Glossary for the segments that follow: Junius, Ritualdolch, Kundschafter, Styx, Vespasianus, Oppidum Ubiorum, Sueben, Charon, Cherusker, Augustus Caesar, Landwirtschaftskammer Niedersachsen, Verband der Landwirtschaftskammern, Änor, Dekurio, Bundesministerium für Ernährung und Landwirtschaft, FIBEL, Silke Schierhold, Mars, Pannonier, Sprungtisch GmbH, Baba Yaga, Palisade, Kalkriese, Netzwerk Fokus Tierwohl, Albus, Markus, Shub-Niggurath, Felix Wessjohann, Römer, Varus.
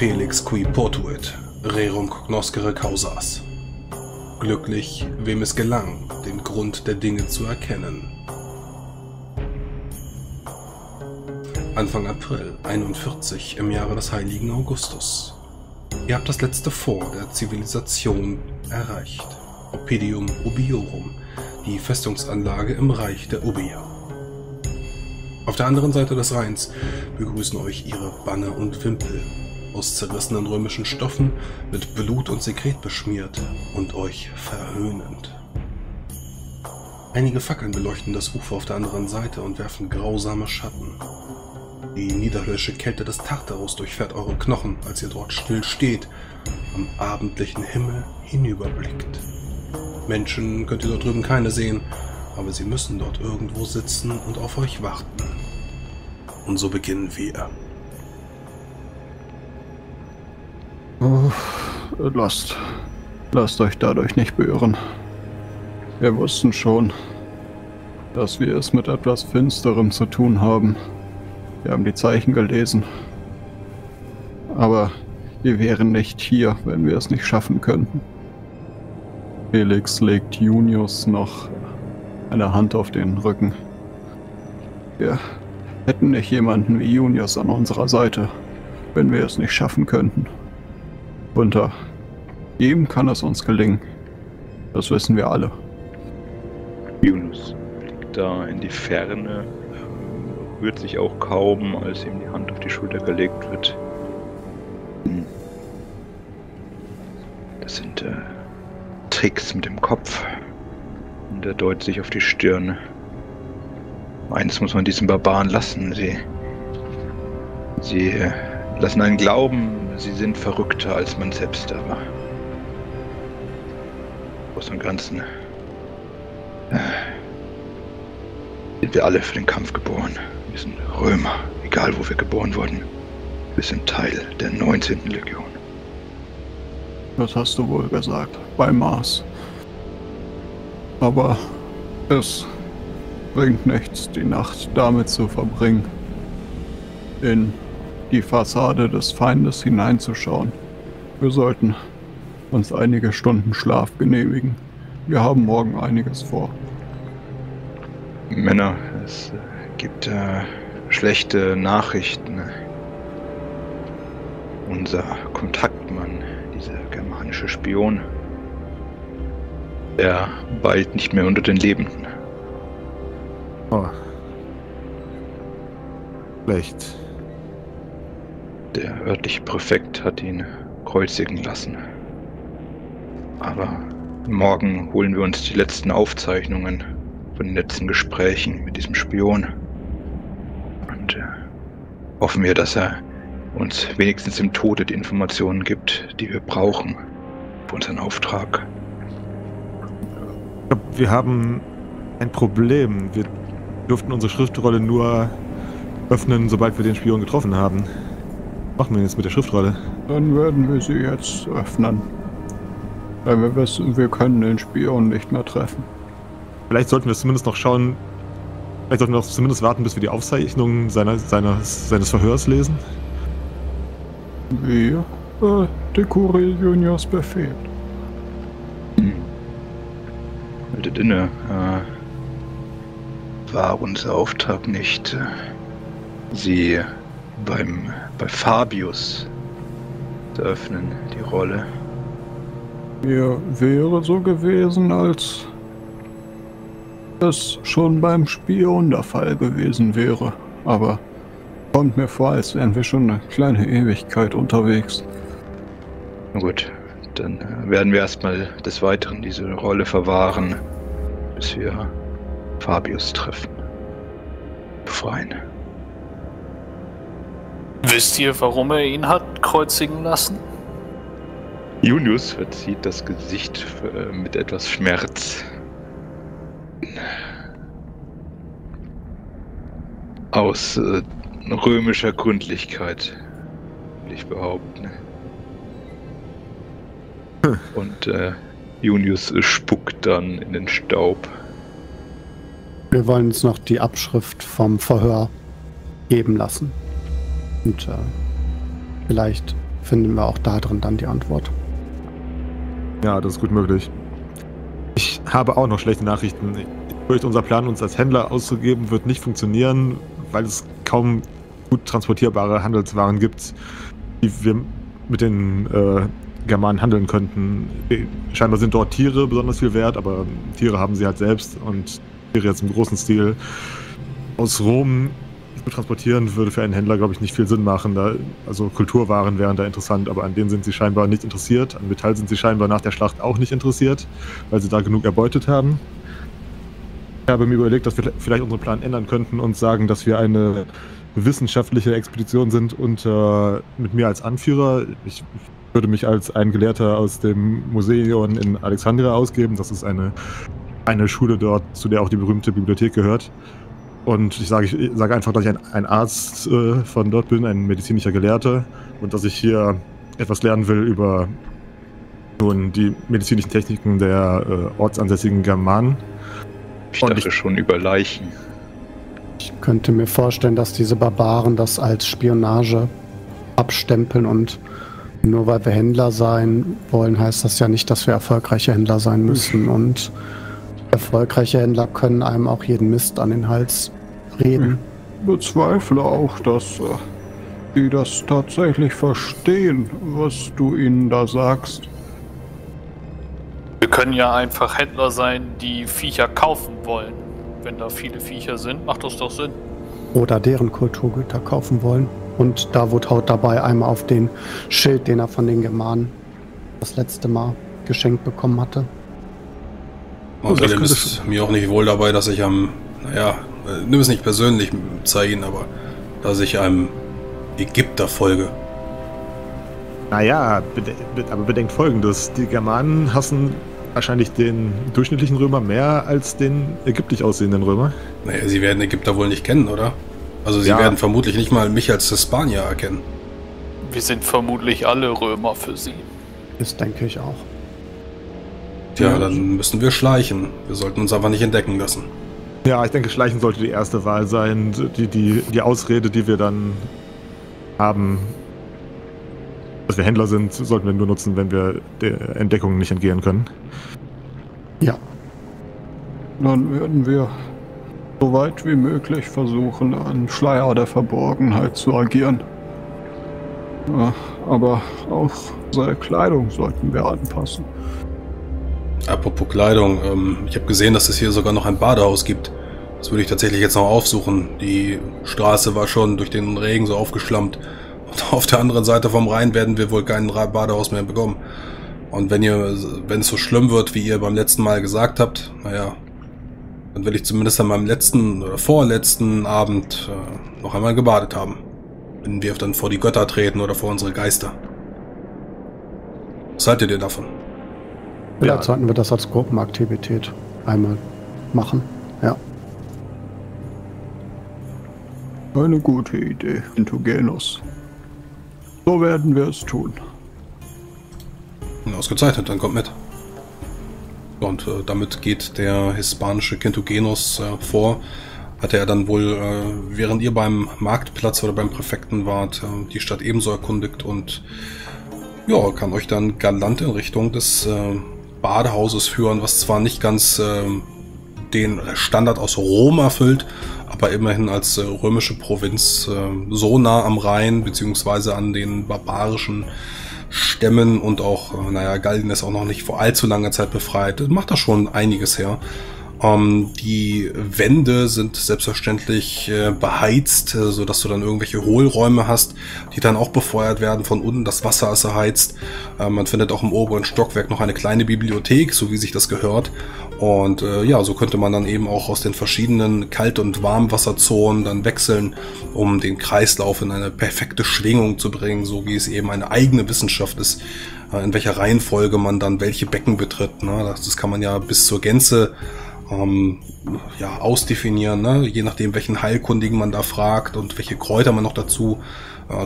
Felix qui potuit, rerum cognoscere causas. Glücklich, wem es gelang, den Grund der Dinge zu erkennen. Anfang April 41 im Jahre des heiligen Augustus. Ihr habt das letzte Fort der Zivilisation erreicht, Oppidum Ubiorum, die Festungsanlage im Reich der Ubier. Auf der anderen Seite des Rheins begrüßen euch ihre Banner und Wimpel, aus zerrissenen römischen Stoffen, mit Blut und Sekret beschmiert und euch verhöhnend. Einige Fackeln beleuchten das Ufer auf der anderen Seite und werfen grausame Schatten. Die niederländische Kälte des Tartarus durchfährt eure Knochen, als ihr dort still steht, am abendlichen Himmel hinüberblickt. Menschen könnt ihr dort drüben keine sehen, aber sie müssen dort irgendwo sitzen und auf euch warten. Und so beginnen wir. Lasst euch dadurch nicht beirren. Wir wussten schon, dass wir es mit etwas Finsterem zu tun haben. Wir haben die Zeichen gelesen. Aber wir wären nicht hier, wenn wir es nicht schaffen könnten. Felix legt Junius noch eine Hand auf den Rücken. Wir hätten nicht jemanden wie Junius an unserer Seite, wenn wir es nicht schaffen könnten. Unter ihm kann es uns gelingen. Das wissen wir alle. Yunus blickt da in die Ferne, rührt sich auch kaum, als ihm die Hand auf die Schulter gelegt wird. Das sind Tricks mit dem Kopf. Und er deutet sich auf die Stirn. Eins muss man diesen Barbaren lassen. Sie lassen einen glauben, sie sind verrückter als man selbst, aber aus dem Ganzen sind wir alle für den Kampf geboren. Wir sind Römer, egal wo wir geboren wurden. Wir sind Teil der 19. Legion. Das hast du wohl gesagt, bei Mars. Aber es bringt nichts, die Nacht damit zu verbringen, in die Fassade des Feindes hineinzuschauen. Wir sollten uns einige Stunden Schlaf genehmigen. Wir haben morgen einiges vor. Männer, es gibt schlechte Nachrichten. Unser Kontaktmann, dieser germanische Spion, der bald nicht mehr unter den Lebenden. Oh. Schlecht. Der örtliche Präfekt hat ihn kreuzigen lassen. Aber morgen holen wir uns die letzten Aufzeichnungen von den letzten Gesprächen mit diesem Spion. Und hoffen wir, dass er uns wenigstens im Tode die Informationen gibt, die wir brauchen für unseren Auftrag. Wir haben ein Problem. Wir durften unsere Schriftrolle nur öffnen, sobald wir den Spion getroffen haben. Was machen wir jetzt mit der Schriftrolle? Dann werden wir sie jetzt öffnen. Weil wir wissen, wir können den Spion nicht mehr treffen. Vielleicht sollten wir zumindest noch schauen. Vielleicht sollten wir zumindest warten, bis wir die Aufzeichnungen seines Verhörs lesen. Wie Dekurio Juniors Befehl. Haltet inne. War unser Auftrag nicht, sie bei Fabius zu öffnen, die Rolle. Mir wäre so gewesen, als es schon beim Spion der Fall gewesen wäre. Aber kommt mir vor, als wären wir schon eine kleine Ewigkeit unterwegs. Na gut, dann werden wir erstmal des Weiteren diese Rolle verwahren, bis wir Fabius treffen. Befreien. Wisst ihr, warum er ihn hat kreuzigen lassen? Junius verzieht das Gesicht mit etwas Schmerz. Aus römischer Gründlichkeit, will ich behaupten. Und Junius spuckt dann in den Staub. Wir wollen uns noch die Abschrift vom Verhör geben lassen. Und vielleicht finden wir auch da drin dann die Antwort. Ja, das ist gut möglich. Ich habe auch noch schlechte Nachrichten. Durch unser Plan, uns als Händler auszugeben, wird nicht funktionieren, weil es kaum gut transportierbare Handelswaren gibt, die wir mit den Germanen handeln könnten. Scheinbar sind dort Tiere besonders viel wert, aber Tiere haben sie halt selbst, und Tiere jetzt im großen Stil aus Rom zu transportieren, würde für einen Händler, glaube ich, nicht viel Sinn machen. Da, also Kulturwaren wären da interessant, aber an denen sind sie scheinbar nicht interessiert. An Metall sind sie scheinbar nach der Schlacht auch nicht interessiert, weil sie da genug erbeutet haben. Ich habe mir überlegt, dass wir vielleicht unseren Plan ändern könnten und sagen, dass wir eine wissenschaftliche Expedition sind und mit mir als Anführer. Ich würde mich als ein Gelehrter aus dem Museum in Alexandria ausgeben. Das ist eine Schule dort, zu der auch die berühmte Bibliothek gehört. Und ich sage einfach, dass ich ein Arzt von dort bin, ein medizinischer Gelehrter, und dass ich hier etwas lernen will über nun die medizinischen Techniken der ortsansässigen Germanen. Ich dachte schon über Leichen. Ich könnte mir vorstellen, dass diese Barbaren das als Spionage abstempeln, und nur weil wir Händler sein wollen, heißt das ja nicht, dass wir erfolgreiche Händler sein müssen, und erfolgreiche Händler können einem auch jeden Mist an den Hals reden. Ich bezweifle auch, dass die das tatsächlich verstehen, was du ihnen da sagst. Wir können ja einfach Händler sein, die Viecher kaufen wollen. Wenn da viele Viecher sind, macht das doch Sinn. Oder deren Kulturgüter kaufen wollen. Und Davut haut dabei einmal auf den Schild, den er von den Germanen das letzte Mal geschenkt bekommen hatte. Außerdem ist mir auch nicht wohl dabei, dass ich am, naja, nimm es nicht persönlich, zeige ihn aber, dass ich einem Ägypter folge. Naja, aber bedenkt Folgendes: Die Germanen hassen wahrscheinlich den durchschnittlichen Römer mehr als den ägyptisch aussehenden Römer. Naja, sie werden Ägypter wohl nicht kennen, oder? Also sie werden vermutlich nicht mal mich als Spanier erkennen. Wir sind vermutlich alle Römer für sie. Das denke ich auch. Ja, dann müssen wir schleichen. Wir sollten uns einfach nicht entdecken lassen. Ja, ich denke, schleichen sollte die erste Wahl sein. Die Ausrede, die wir dann haben, dass wir Händler sind, sollten wir nur nutzen, wenn wir der Entdeckung nicht entgehen können. Ja. Dann werden wir so weit wie möglich versuchen, an Schleier der Verborgenheit zu agieren. Ja, aber auch seine Kleidung sollten wir anpassen. Apropos Kleidung, ich habe gesehen, dass es hier sogar noch ein Badehaus gibt. Das würde ich tatsächlich jetzt noch aufsuchen. Die Straße war schon durch den Regen so aufgeschlammt. Und auf der anderen Seite vom Rhein werden wir wohl kein Badehaus mehr bekommen. Und wenn es so schlimm wird, wie ihr beim letzten Mal gesagt habt, naja, dann will ich zumindest an meinem letzten oder vorletzten Abend noch einmal gebadet haben. Wenn wir dann vor die Götter treten oder vor unsere Geister. Was haltet ihr davon? Vielleicht sollten wir das als Gruppenaktivität einmal machen, ja. Eine gute Idee, Intogenus. So werden wir es tun. Ausgezeichnet, dann kommt mit. Und damit geht der hispanische Quintogenus vor. Hatte er dann wohl, während ihr beim Marktplatz oder beim Präfekten wart, die Stadt ebenso erkundigt, und ja, kann euch dann galant in Richtung des Badehauses führen, was zwar nicht ganz den Standard aus Rom erfüllt, aber immerhin als römische Provinz so nah am Rhein, beziehungsweise an den barbarischen Stämmen, und auch, naja, Gallien ist auch noch nicht vor allzu langer Zeit befreit, macht da schon einiges her. Die Wände sind selbstverständlich beheizt, sodass du dann irgendwelche Hohlräume hast, die dann auch befeuert werden von unten. Das Wasser ist erheizt. Man findet auch im oberen Stockwerk noch eine kleine Bibliothek, so wie sich das gehört. Und ja, so könnte man dann eben auch aus den verschiedenen Kalt- und Warmwasserzonen dann wechseln, um den Kreislauf in eine perfekte Schwingung zu bringen, so wie es eben eine eigene Wissenschaft ist, in welcher Reihenfolge man dann welche Becken betritt. Ne? Das kann man ja bis zur Gänze ja, ausdefinieren, ne? Je nachdem, welchen Heilkundigen man da fragt und welche Kräuter man noch dazu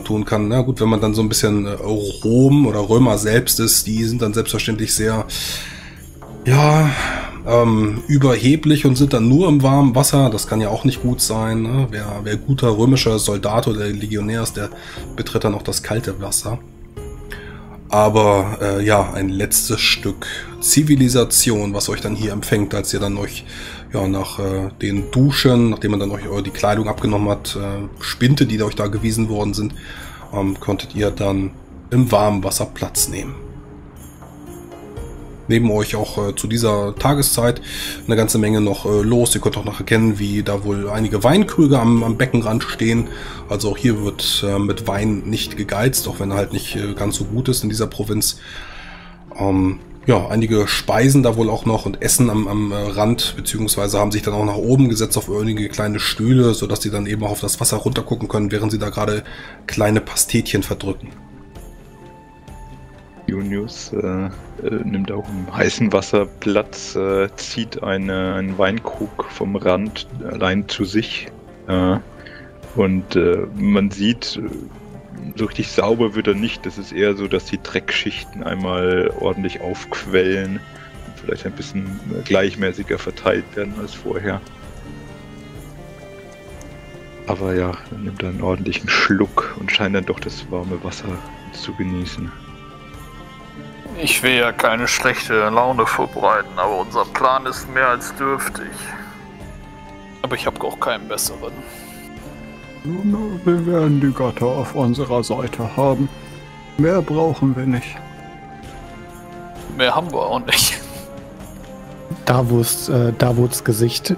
tun kann. Na gut, wenn man dann so ein bisschen Rom oder Römer selbst ist, die sind dann selbstverständlich sehr, ja, überheblich und sind dann nur im warmen Wasser. Das kann ja auch nicht gut sein. Ne? Wer guter römischer Soldat oder Legionär ist, der betritt dann auch das kalte Wasser. Aber ja, ein letztes Stück Zivilisation, was euch dann hier empfängt, als ihr dann euch ja, nach den Duschen, nachdem man dann euch die Kleidung abgenommen hat, Spinte, die euch da gewiesen worden sind, konntet ihr dann im warmen Wasser Platz nehmen. Neben euch auch zu dieser Tageszeit eine ganze Menge noch los. Ihr könnt auch noch erkennen, wie da wohl einige Weinkrüge am Beckenrand stehen. Also auch hier wird mit Wein nicht gegeizt, auch wenn er halt nicht ganz so gut ist in dieser Provinz. Ja, einige speisen da wohl auch noch und essen am Rand, beziehungsweise haben sich dann auch nach oben gesetzt auf einige kleine Stühle, sodass die dann eben auch auf das Wasser runtergucken können, während sie da gerade kleine Pastetchen verdrücken. Junius nimmt auch im heißen Wasser Platz, zieht einen Weinkrug vom Rand allein zu sich und man sieht, so richtig sauber wird er nicht. Das ist eher so, dass die Dreckschichten einmal ordentlich aufquellen und vielleicht ein bisschen gleichmäßiger verteilt werden als vorher. Aber ja, er nimmt einen ordentlichen Schluck und scheint dann doch das warme Wasser zu genießen. Ich will ja keine schlechte Laune verbreiten, aber unser Plan ist mehr als dürftig. Aber ich habe auch keinen besseren. Nun, wir werden die Götter auf unserer Seite haben. Mehr brauchen wir nicht. Mehr haben wir auch nicht. Davuds Gesicht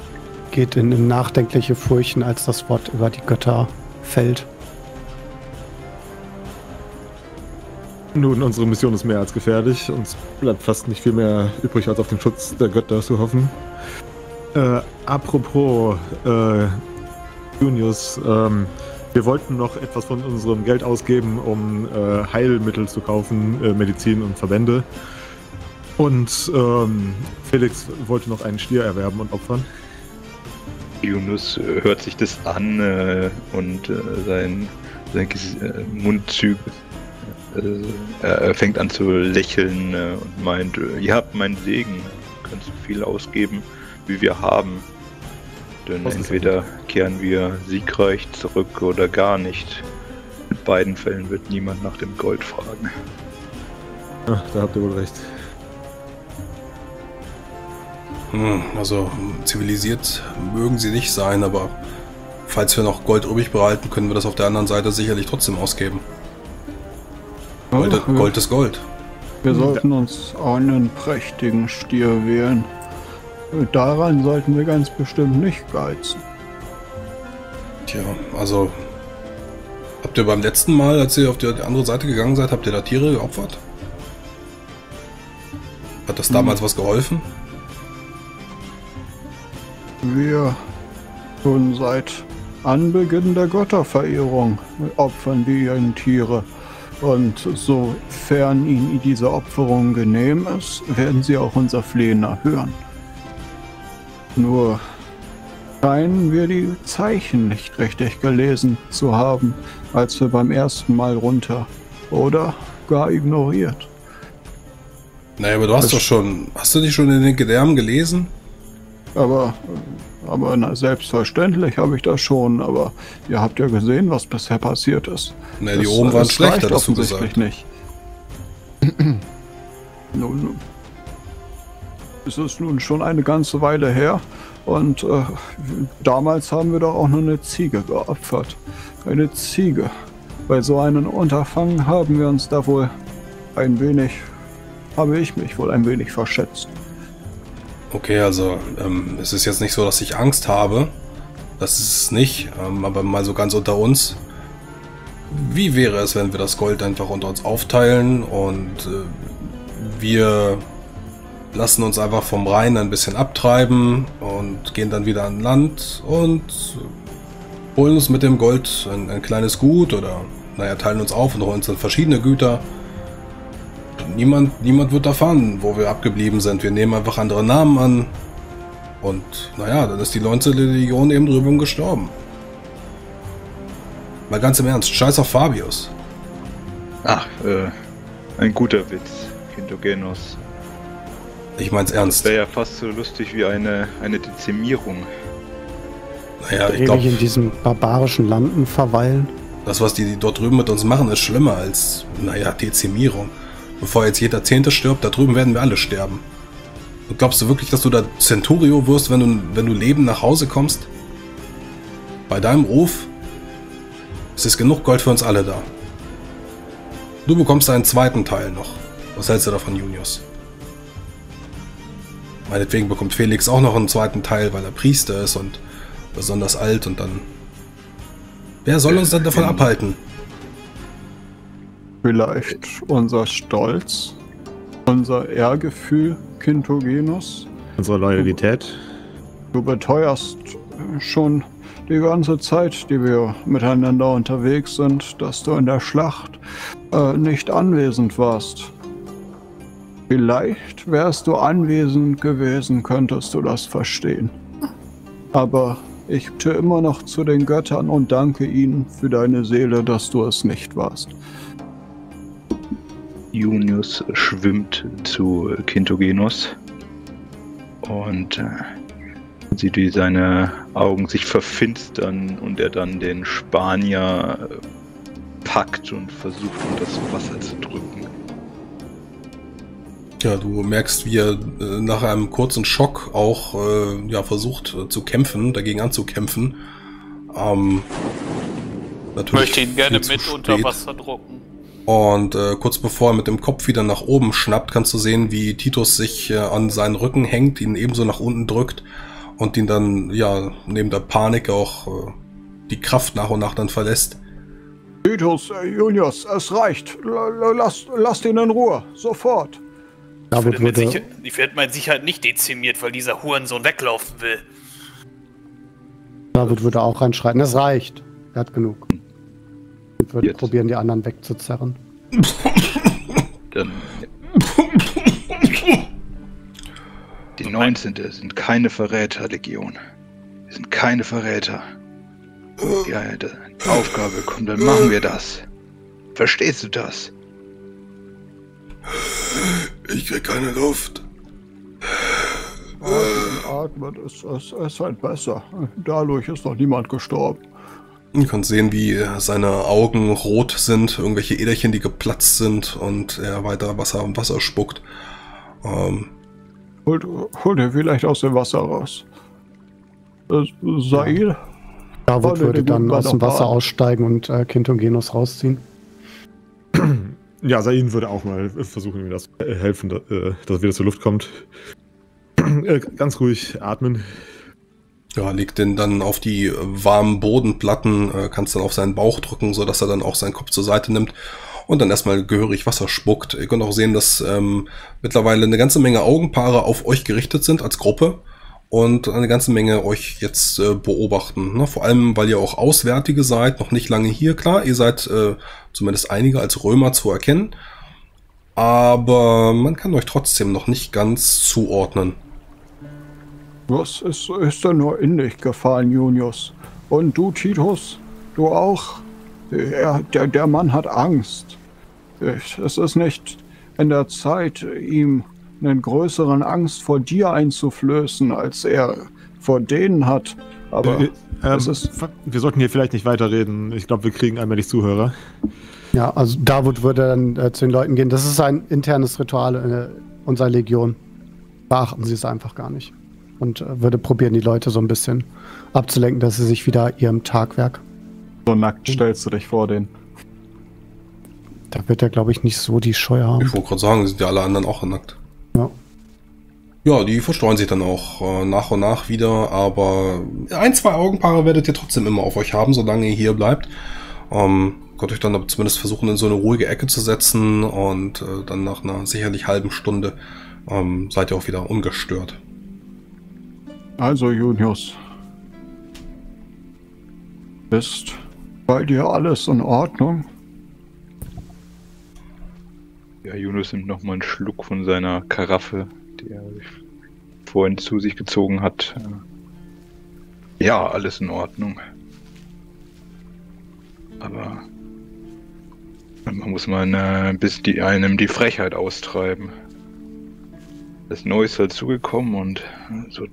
geht in nachdenkliche Furchen, als das Wort über die Götter fällt. Nun, unsere Mission ist mehr als gefährlich. Uns bleibt fast nicht viel mehr übrig, als auf den Schutz der Götter zu hoffen. Apropos Junius, wir wollten noch etwas von unserem Geld ausgeben, um Heilmittel zu kaufen, Medizin und Verbände. Und Felix wollte noch einen Stier erwerben und opfern. Junius hört sich das an und sein Mundzüge. Er fängt an zu lächeln und meint, ihr habt meinen Segen, könnt so viel ausgeben, wie wir haben. Denn entweder kehren wir siegreich zurück oder gar nicht. In beiden Fällen wird niemand nach dem Gold fragen. Ach, da habt ihr wohl recht. Also zivilisiert mögen sie nicht sein, aber falls wir noch Gold übrig behalten, können wir das auf der anderen Seite sicherlich trotzdem ausgeben. Gold ist Gold. Wir sollten uns einen prächtigen Stier wählen. Daran sollten wir ganz bestimmt nicht geizen. Tja, also habt ihr beim letzten Mal, als ihr auf die andere Seite gegangen seid, habt ihr da Tiere geopfert? Hat das damals was geholfen? Wir schon seit Anbeginn der Götterverehrung opfern wir ihren Tiere. Und sofern ihnen diese Opferung genehm ist, werden sie auch unser Flehen erhören. Nur scheinen wir die Zeichen nicht richtig gelesen zu haben, als wir beim ersten Mal runter, oder gar ignoriert. Naja, aber du hast doch schon, hast du nicht schon in den Gedärmen gelesen? Aber na, selbstverständlich habe ich das schon, aber ihr habt ja gesehen, was bisher passiert ist. Na, die oben waren schlechter, das offensichtlich nicht. Nun, es ist nun schon eine ganze Weile her und damals haben wir doch auch nur eine Ziege geopfert. Eine Ziege. Bei so einem Unterfangen haben wir uns da wohl ein wenig, habe ich mich wohl ein wenig verschätzt. Okay, also es ist jetzt nicht so, dass ich Angst habe. Das ist es nicht, aber mal so ganz unter uns. Wie wäre es, wenn wir das Gold einfach unter uns aufteilen und wir lassen uns einfach vom Rhein ein bisschen abtreiben und gehen dann wieder an Land und holen uns mit dem Gold ein kleines Gut oder naja, teilen uns auf und holen uns dann verschiedene Güter. Niemand wird erfahren, wo wir abgeblieben sind. Wir nehmen einfach andere Namen an. Und naja, dann ist die 19. Legion eben drüben gestorben. Mal ganz im Ernst, scheiß auf Fabius. Ach, ein guter Witz, Kindogenos. Ich mein's ernst. Das wäre ja fast so lustig wie eine Dezimierung. Naja, ich glaube, in diesen barbarischen Landen verweilen. Das, was die dort drüben mit uns machen, ist schlimmer als, naja, Dezimierung. Bevor jetzt jeder Zehnte stirbt, da drüben werden wir alle sterben. Und glaubst du wirklich, dass du da Centurio wirst, wenn du lebend nach Hause kommst? Bei deinem Ruf ist genug Gold für uns alle da. Du bekommst einen zweiten Teil noch. Was hältst du davon, Junius? Meinetwegen bekommt Felix auch noch einen zweiten Teil, weil er Priester ist und besonders alt und dann... Wer soll uns denn davon abhalten? Vielleicht unser Stolz, unser Ehrgefühl, Kintogenos. Unsere Loyalität. Du beteuerst schon die ganze Zeit, die wir miteinander unterwegs sind, dass du in der Schlacht nicht anwesend warst. Vielleicht wärst du anwesend gewesen, könntest du das verstehen. Aber ich tue immer noch zu den Göttern und danke ihnen für deine Seele, dass du es nicht warst. Junius schwimmt zu Kintogenos und sieht, wie seine Augen sich verfinstern und er dann den Spanier packt und versucht, um das Wasser zu drücken. Ja, du merkst, wie er nach einem kurzen Schock auch versucht zu kämpfen, dagegen anzukämpfen. Ich möchte ihn gerne mit unter Wasser drucken. Und kurz bevor er mit dem Kopf wieder nach oben schnappt, kannst du sehen, wie Titus sich an seinen Rücken hängt, ihn ebenso nach unten drückt und ihn dann, ja, neben der Panik auch die Kraft nach und nach dann verlässt. Titus, Junius, es reicht. Lasst ihn in Ruhe. Sofort. Ich werde mit Sicherheit nicht dezimiert, weil dieser Hurensohn weglaufen will. David würde auch reinschreiten. Das reicht. Er hat genug. Und würde probieren, die anderen wegzuzerren. Die 19. sind keine Verräter, Legion. Wir sind keine Verräter. Ja, die Aufgabe kommt, dann machen wir das. Verstehst du das? Ich krieg keine Luft. Atmen ist halt besser. Dadurch ist noch niemand gestorben. Du kannst sehen, wie seine Augen rot sind, irgendwelche Äderchen, die geplatzt sind und er weiter Wasser und Wasser spuckt. Holt er vielleicht aus dem Wasser raus. Sail? David würde dann aus dem Wasser aussteigen und Kintogenos rausziehen. Ja, Sain würde auch mal versuchen, mir das helfen, dass er wieder zur Luft kommt. Ganz ruhig atmen. Ja, leg den dann auf die warmen Bodenplatten, kannst dann auf seinen Bauch drücken, sodass er dann auch seinen Kopf zur Seite nimmt und dann erstmal gehörig Wasser spuckt. Ihr könnt auch sehen, dass mittlerweile eine ganze Menge Augenpaare auf euch gerichtet sind als Gruppe und eine ganze Menge euch jetzt beobachten. Ne? Vor allem, weil ihr auch Auswärtige seid, noch nicht lange hier. Klar, ihr seid zumindest einige als Römer zu erkennen, aber man kann euch trotzdem noch nicht ganz zuordnen. Was ist denn nur in dich gefallen, Junius? Und du, Titus? Du auch? Der Mann hat Angst. Es ist nicht in der Zeit, ihm einen größeren Angst vor dir einzuflößen, als er vor denen hat. Aber es ist... Wir sollten hier vielleicht nicht weiterreden. Ich glaube, wir kriegen allmählich Zuhörer. Ja, also David würde dann zu den Leuten gehen. Das ist ein internes Ritual in unserer Legion. Beachten sie es einfach gar nicht. Und würde probieren, die Leute so ein bisschen abzulenken, dass sie sich wieder ihrem Tagwerk... So nackt stellst du dich vor denen. Da wird er, glaube ich, nicht so die Scheu haben. Ich wollte gerade sagen, sind ja alle anderen auch nackt. Ja, die verstreuen sich dann auch nach und nach wieder, aber ein, zwei Augenpaare werdet ihr trotzdem immer auf euch haben, solange ihr hier bleibt. Könnt euch dann aber zumindest versuchen, in so eine ruhige Ecke zu setzen und dann nach einer sicherlich halben Stunde seid ihr auch wieder ungestört. Also Junius, ist bei dir alles in Ordnung? Ja, Junius nimmt nochmal einen Schluck von seiner Karaffe, die er vorhin zu sich gezogen hat. Ja, alles in Ordnung. Aber man muss mal einem die Frechheit austreiben. Das Neue ist dazugekommen und so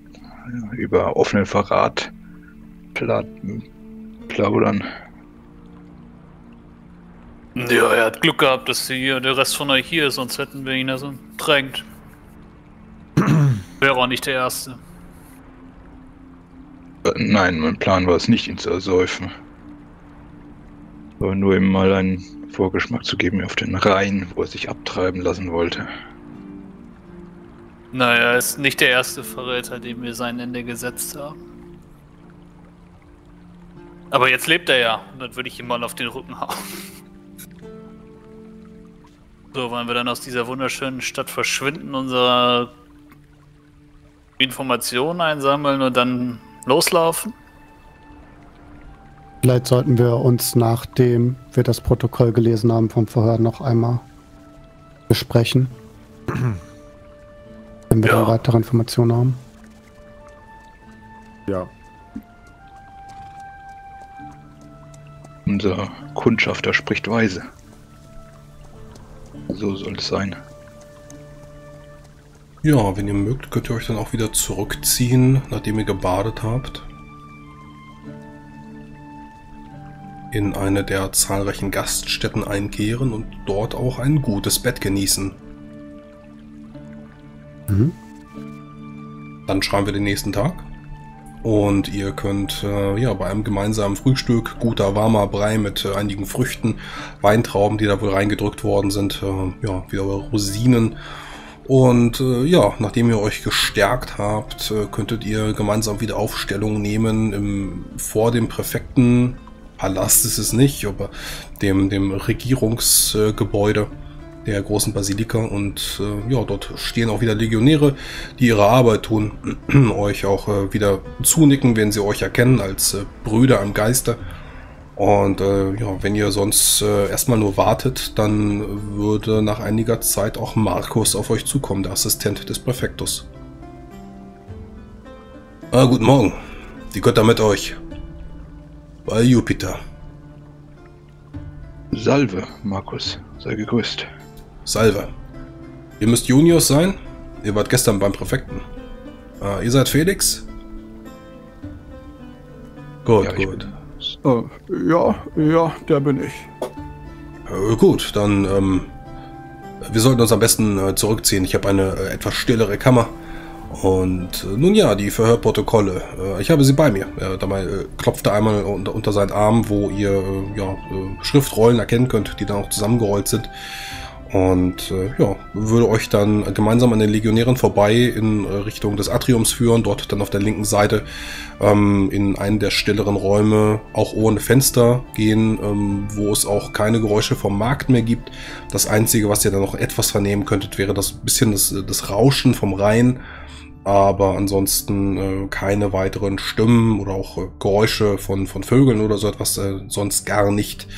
über offenen Verrat plaudern. Ja, er hat Glück gehabt, dass hier der Rest von euch hier ist, sonst hätten wir ihn also drängt. Wäre auch nicht der Erste. Nein, mein Plan war es nicht, ihn zu ersäufen. Aber nur ihm mal einen Vorgeschmack zu geben auf den Rhein, wo er sich abtreiben lassen wollte. Naja, er ist nicht der erste Verräter, dem wir sein Ende gesetzt haben. Aber jetzt lebt er ja, und dann würde ich ihm mal auf den Rücken hauen. So, wollen wir dann aus dieser wunderschönen Stadt verschwinden, unsere Informationen einsammeln und dann loslaufen? Vielleicht sollten wir uns, nachdem wir das Protokoll gelesen haben vom Verhör, noch einmal besprechen. Wenn wir da weitere Informationen haben. Ja. Unser Kundschafter spricht weise. So soll es sein. Ja, wenn ihr mögt, könnt ihr euch dann auch wieder zurückziehen, nachdem ihr gebadet habt. In eine der zahlreichen Gaststätten einkehren und dort auch ein gutes Bett genießen. Mhm. Dann schreiben wir den nächsten Tag. Und ihr könnt bei einem gemeinsamen Frühstück, guter warmer Brei mit einigen Früchten, Weintrauben, die da wohl reingedrückt worden sind, wieder Rosinen. Und nachdem ihr euch gestärkt habt, könntet ihr gemeinsam wieder Aufstellung nehmen vor dem Präfekten. Palast ist es nicht, aber dem Regierungsgebäude der großen Basilika. Und dort stehen auch wieder Legionäre, die ihre Arbeit tun, euch auch wieder zunicken, wenn sie euch erkennen, als Brüder im Geiste. Und wenn ihr sonst erstmal nur wartet, dann würde nach einiger Zeit auch Markus auf euch zukommen, der Assistent des Präfektus. Ah, guten Morgen, die Götter mit euch. Bei Jupiter. Salve, Markus. Sei gegrüßt. Salve. Ihr müsst Junius sein. Ihr wart gestern beim Präfekten. Ah, ihr seid Felix? Gut, ja, gut. Der bin ich. Gut, dann, wir sollten uns am besten zurückziehen. Ich habe eine etwas stillere Kammer. Und nun ja, die Verhörprotokolle. Ich habe sie bei mir. Dabei klopfte einmal unter seinen Arm, wo ihr Schriftrollen erkennen könnt, die dann auch zusammengerollt sind. Und würde euch dann gemeinsam an den Legionären vorbei in Richtung des Atriums führen. Dort dann auf der linken Seite in einen der stilleren Räume, auch ohne Fenster, gehen, wo es auch keine Geräusche vom Markt mehr gibt. Das Einzige, was ihr dann noch etwas vernehmen könntet, wäre das bisschen das Rauschen vom Rhein. Aber ansonsten keine weiteren Stimmen oder auch Geräusche von Vögeln oder so etwas, sonst gar nicht.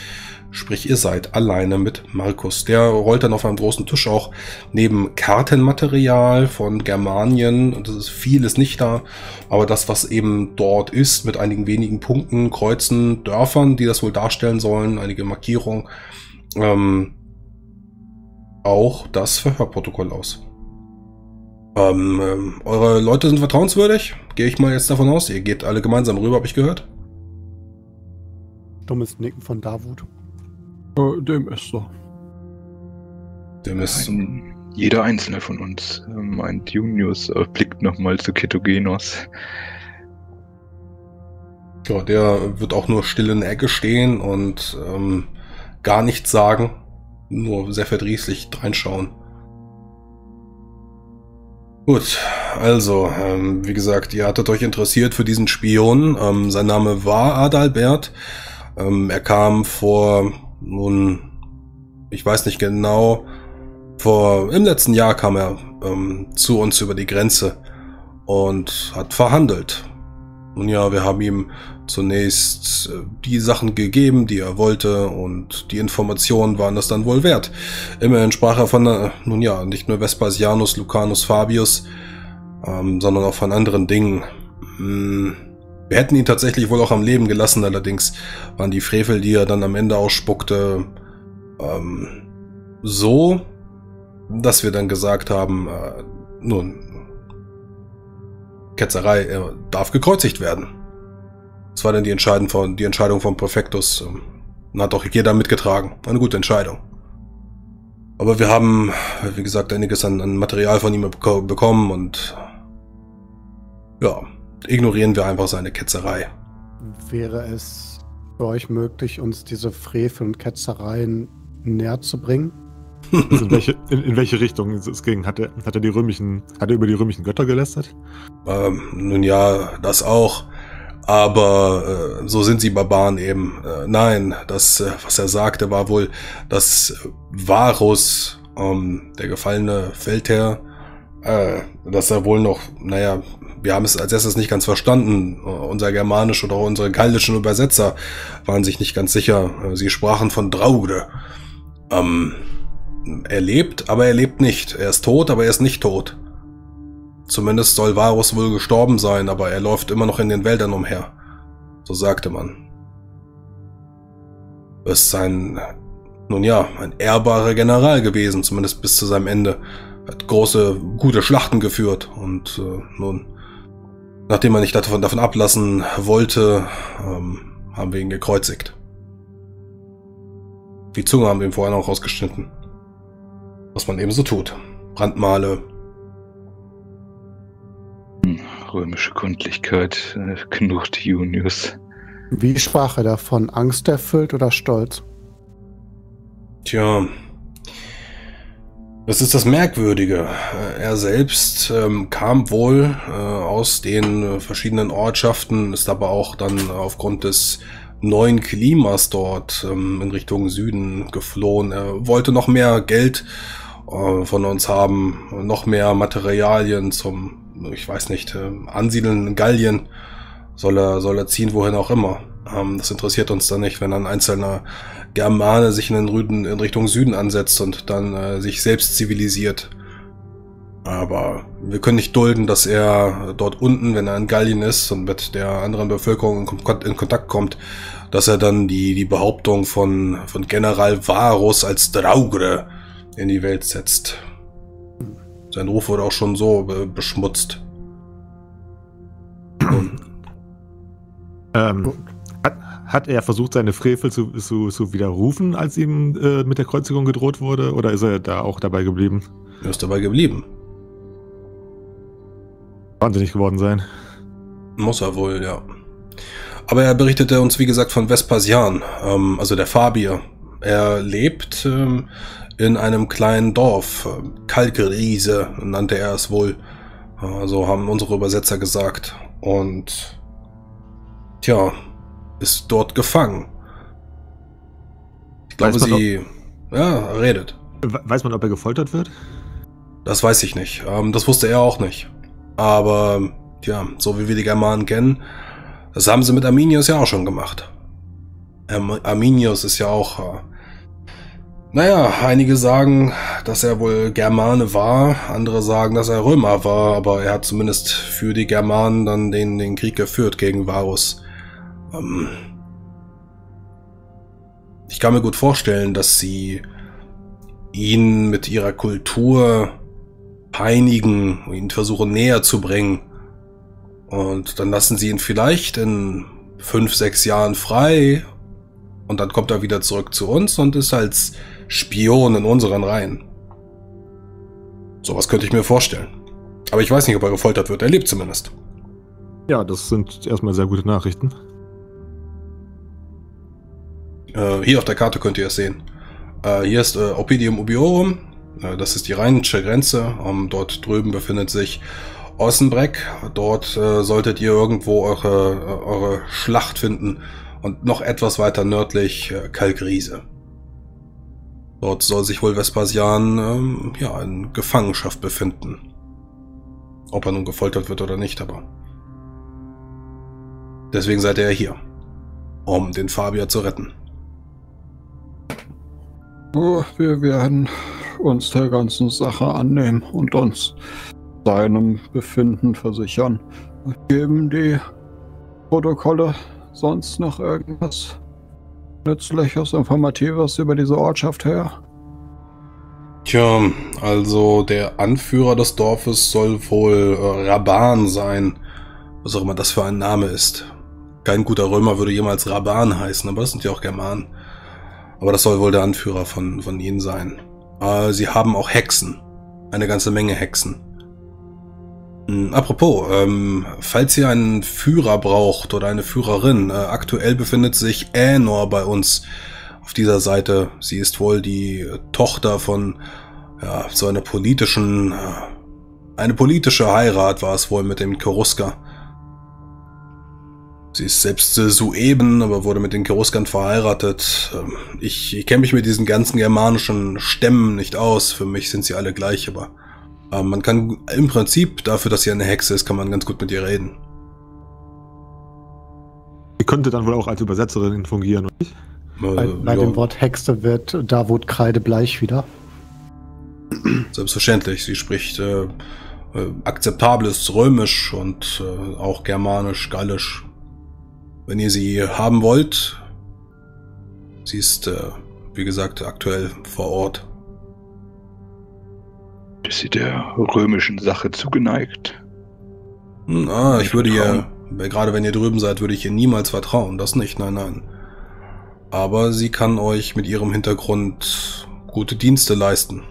Sprich, ihr seid alleine mit Markus. Der rollt dann auf einem großen Tisch auch neben Kartenmaterial von Germanien. Und das ist vieles nicht da. Aber das, was eben dort ist, mit einigen wenigen Punkten, Kreuzen, Dörfern, die das wohl darstellen sollen, einige Markierungen, auch das Verhörprotokoll aus. Eure Leute sind vertrauenswürdig? Gehe ich mal jetzt davon aus. Ihr geht alle gemeinsam rüber, habe ich gehört. Dummes Nicken von Davut. Dem ist so. Dem ist jeder einzelne von uns, meint Junius, blickt nochmal zu Ketogenos. Ja, der wird auch nur still in der Ecke stehen und gar nichts sagen, nur sehr verdrießlich reinschauen. Gut, also, wie gesagt, ihr hattet euch interessiert für diesen Spion. Sein Name war Adalbert. Er kam im letzten Jahr kam er zu uns über die Grenze und hat verhandelt. Nun ja, wir haben ihm zunächst die Sachen gegeben, die er wollte, und die Informationen waren das dann wohl wert. Immerhin sprach er von, nicht nur Vespasianus, Lucanus, Fabius, sondern auch von anderen Dingen. Wir hätten ihn tatsächlich wohl auch am Leben gelassen, allerdings waren die Frevel, die er dann am Ende ausspuckte, so, dass wir dann gesagt haben, Ketzerei, er darf gekreuzigt werden. Das war dann die Entscheidung vom Präfektus. Und hat auch jeder mitgetragen. Eine gute Entscheidung. Aber wir haben, wie gesagt, einiges an Material von ihm bekommen und ja, ignorieren wir einfach seine Ketzerei. Wäre es für euch möglich, uns diese Frevel und Ketzereien näher zu bringen? Also in welche Richtung es ging? Hat er über die römischen Götter gelästert? Nun ja, das auch. Aber so sind sie Barbaren eben. Nein, das, was er sagte, war wohl, dass Varus, der gefallene Feldherr, dass er wohl noch, naja, wir haben es als erstes nicht ganz verstanden. Unser germanisch oder unsere gallischen Übersetzer waren sich nicht ganz sicher. Sie sprachen von Draude. Er lebt, aber er lebt nicht. Er ist tot, aber er ist nicht tot. Zumindest soll Varus wohl gestorben sein, aber er läuft immer noch in den Wäldern umher. So sagte man. Er ist ein, nun ja, ein ehrbarer General gewesen, zumindest bis zu seinem Ende. Hat große, gute Schlachten geführt und nun, nachdem er nicht davon ablassen wollte, haben wir ihn gekreuzigt. Die Zunge haben wir ihm vorher noch rausgeschnitten. Was man eben so tut. Brandmale. Römische Gründlichkeit, knurrt Junius. Wie sprach er davon? Angsterfüllt oder stolz? Tja, das ist das Merkwürdige. Er selbst kam wohl aus den verschiedenen Ortschaften, ist aber auch dann aufgrund des neuen Klimas dort in Richtung Süden geflohen. Er wollte noch mehr Geld von uns haben, noch mehr Materialien zum, ich weiß nicht, Ansiedeln in Gallien soll er ziehen, wohin auch immer. Das interessiert uns dann nicht, wenn ein einzelner Germane sich in Richtung Süden ansetzt und dann sich selbst zivilisiert. Aber wir können nicht dulden, dass er dort unten, wenn er in Gallien ist und mit der anderen Bevölkerung in Kontakt kommt, dass er dann die Behauptung von General Varus als Draugre in die Welt setzt. Sein Ruf wurde auch schon so beschmutzt. Hat er versucht, seine Frevel zu widerrufen, als ihm mit der Kreuzigung gedroht wurde? Oder ist er da auch dabei geblieben? Er ist dabei geblieben. Wahnsinnig geworden sein. Muss er wohl, ja. Aber er berichtete uns, wie gesagt, von Vespasian, also der Fabier. Er lebt in einem kleinen Dorf, Kalkriese nannte er es wohl, so haben unsere Übersetzer gesagt, und tja, ist dort gefangen. Ich glaube, sie, ja, redet. Weiß man, ob er gefoltert wird? Das weiß ich nicht, das wusste er auch nicht, aber ja, so wie wir die Germanen kennen, das haben sie mit Arminius ja auch schon gemacht. Arminius ist ja auch... Naja, einige sagen, dass er wohl Germane war, andere sagen, dass er Römer war, aber er hat zumindest für die Germanen dann den Krieg geführt gegen Varus. Ich kann mir gut vorstellen, dass sie ihn mit ihrer Kultur peinigen, ihn versuchen näher zu bringen. Und dann lassen sie ihn vielleicht in 5, 6 Jahren frei und dann kommt er wieder zurück zu uns und ist als Spion in unseren Reihen. Sowas könnte ich mir vorstellen. Aber ich weiß nicht, ob er gefoltert wird. Er lebt zumindest. Ja, das sind erstmal sehr gute Nachrichten. Hier auf der Karte könnt ihr es sehen. Hier ist Oppidum Ubiorum. Das ist die rheinische Grenze. Dort drüben befindet sich Ossenbreck. Dort solltet ihr irgendwo eure Schlacht finden. Und noch etwas weiter nördlich Kalkriese. Dort soll sich wohl Vespasian ja, in Gefangenschaft befinden. Ob er nun gefoltert wird oder nicht, aber... Deswegen seid ihr hier, um den Fabian zu retten. Oh, wir werden uns der ganzen Sache annehmen und uns seinem Befinden versichern. Geben die Protokolle sonst noch irgendwas Nützliches, Informatives über diese Ortschaft her? Tja, also der Anführer des Dorfes soll wohl Rabban sein. Was auch immer das für ein Name ist. Kein guter Römer würde jemals Rabban heißen, aber das sind ja auch Germanen. Aber das soll wohl der Anführer von ihnen sein. Sie haben auch Hexen. Eine ganze Menge Hexen. Apropos, falls ihr einen Führer braucht oder eine Führerin, aktuell befindet sich Änor bei uns auf dieser Seite. Sie ist wohl die Tochter von so einer politischen... Eine politische Heirat war es wohl mit dem Cherusker. Sie ist selbst Sueben, aber wurde mit den Cheruskern verheiratet. Ich kenne mich mit diesen ganzen germanischen Stämmen nicht aus. Für mich sind sie alle gleich, aber man kann im Prinzip, dafür, dass sie eine Hexe ist, kann man ganz gut mit ihr reden. Sie könnte dann wohl auch als Übersetzerin fungieren, oder nicht? Bei dem Wort Hexe wird Davut kreidebleich wieder. Selbstverständlich, sie spricht akzeptables Römisch und auch Germanisch, Gallisch. Wenn ihr sie haben wollt, sie ist, wie gesagt, aktuell vor Ort. Ist sie der römischen Sache zugeneigt? Na, ich würde ihr, gerade wenn ihr drüben seid, würde ich ihr niemals vertrauen, das nicht, nein, nein. Aber sie kann euch mit ihrem Hintergrund gute Dienste leisten.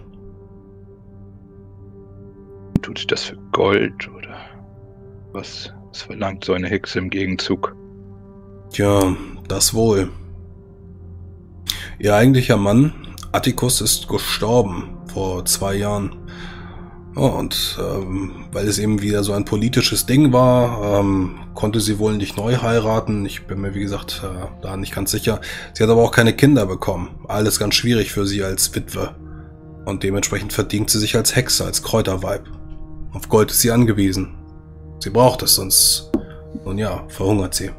Tut sie das für Gold oder was verlangt so eine Hexe im Gegenzug? Tja, das wohl. Ihr eigentlicher Mann, Atticus, ist gestorben vor 2 Jahren. Oh, und weil es eben wieder so ein politisches Ding war, konnte sie wohl nicht neu heiraten. Ich bin mir, wie gesagt, da nicht ganz sicher. Sie hat aber auch keine Kinder bekommen. Alles ganz schwierig für sie als Witwe. Und dementsprechend verdient sie sich als Hexe, als Kräuterweib. Auf Gold ist sie angewiesen. Sie braucht es, sonst, nun ja, verhungert sie.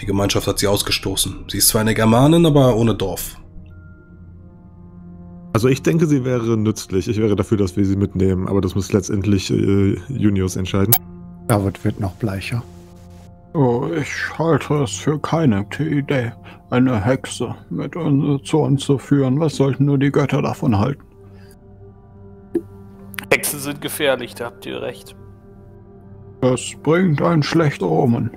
Die Gemeinschaft hat sie ausgestoßen. Sie ist zwar eine Germanin, aber ohne Dorf. Also ich denke, sie wäre nützlich. Ich wäre dafür, dass wir sie mitnehmen. Aber das muss letztendlich Junius entscheiden. David wird noch bleicher. Oh, ich halte es für keine gute Idee, eine Hexe mit uns, zu uns zu führen. Was sollten nur die Götter davon halten? Hexen sind gefährlich, da habt ihr recht. Das bringt einen schlechten Omen.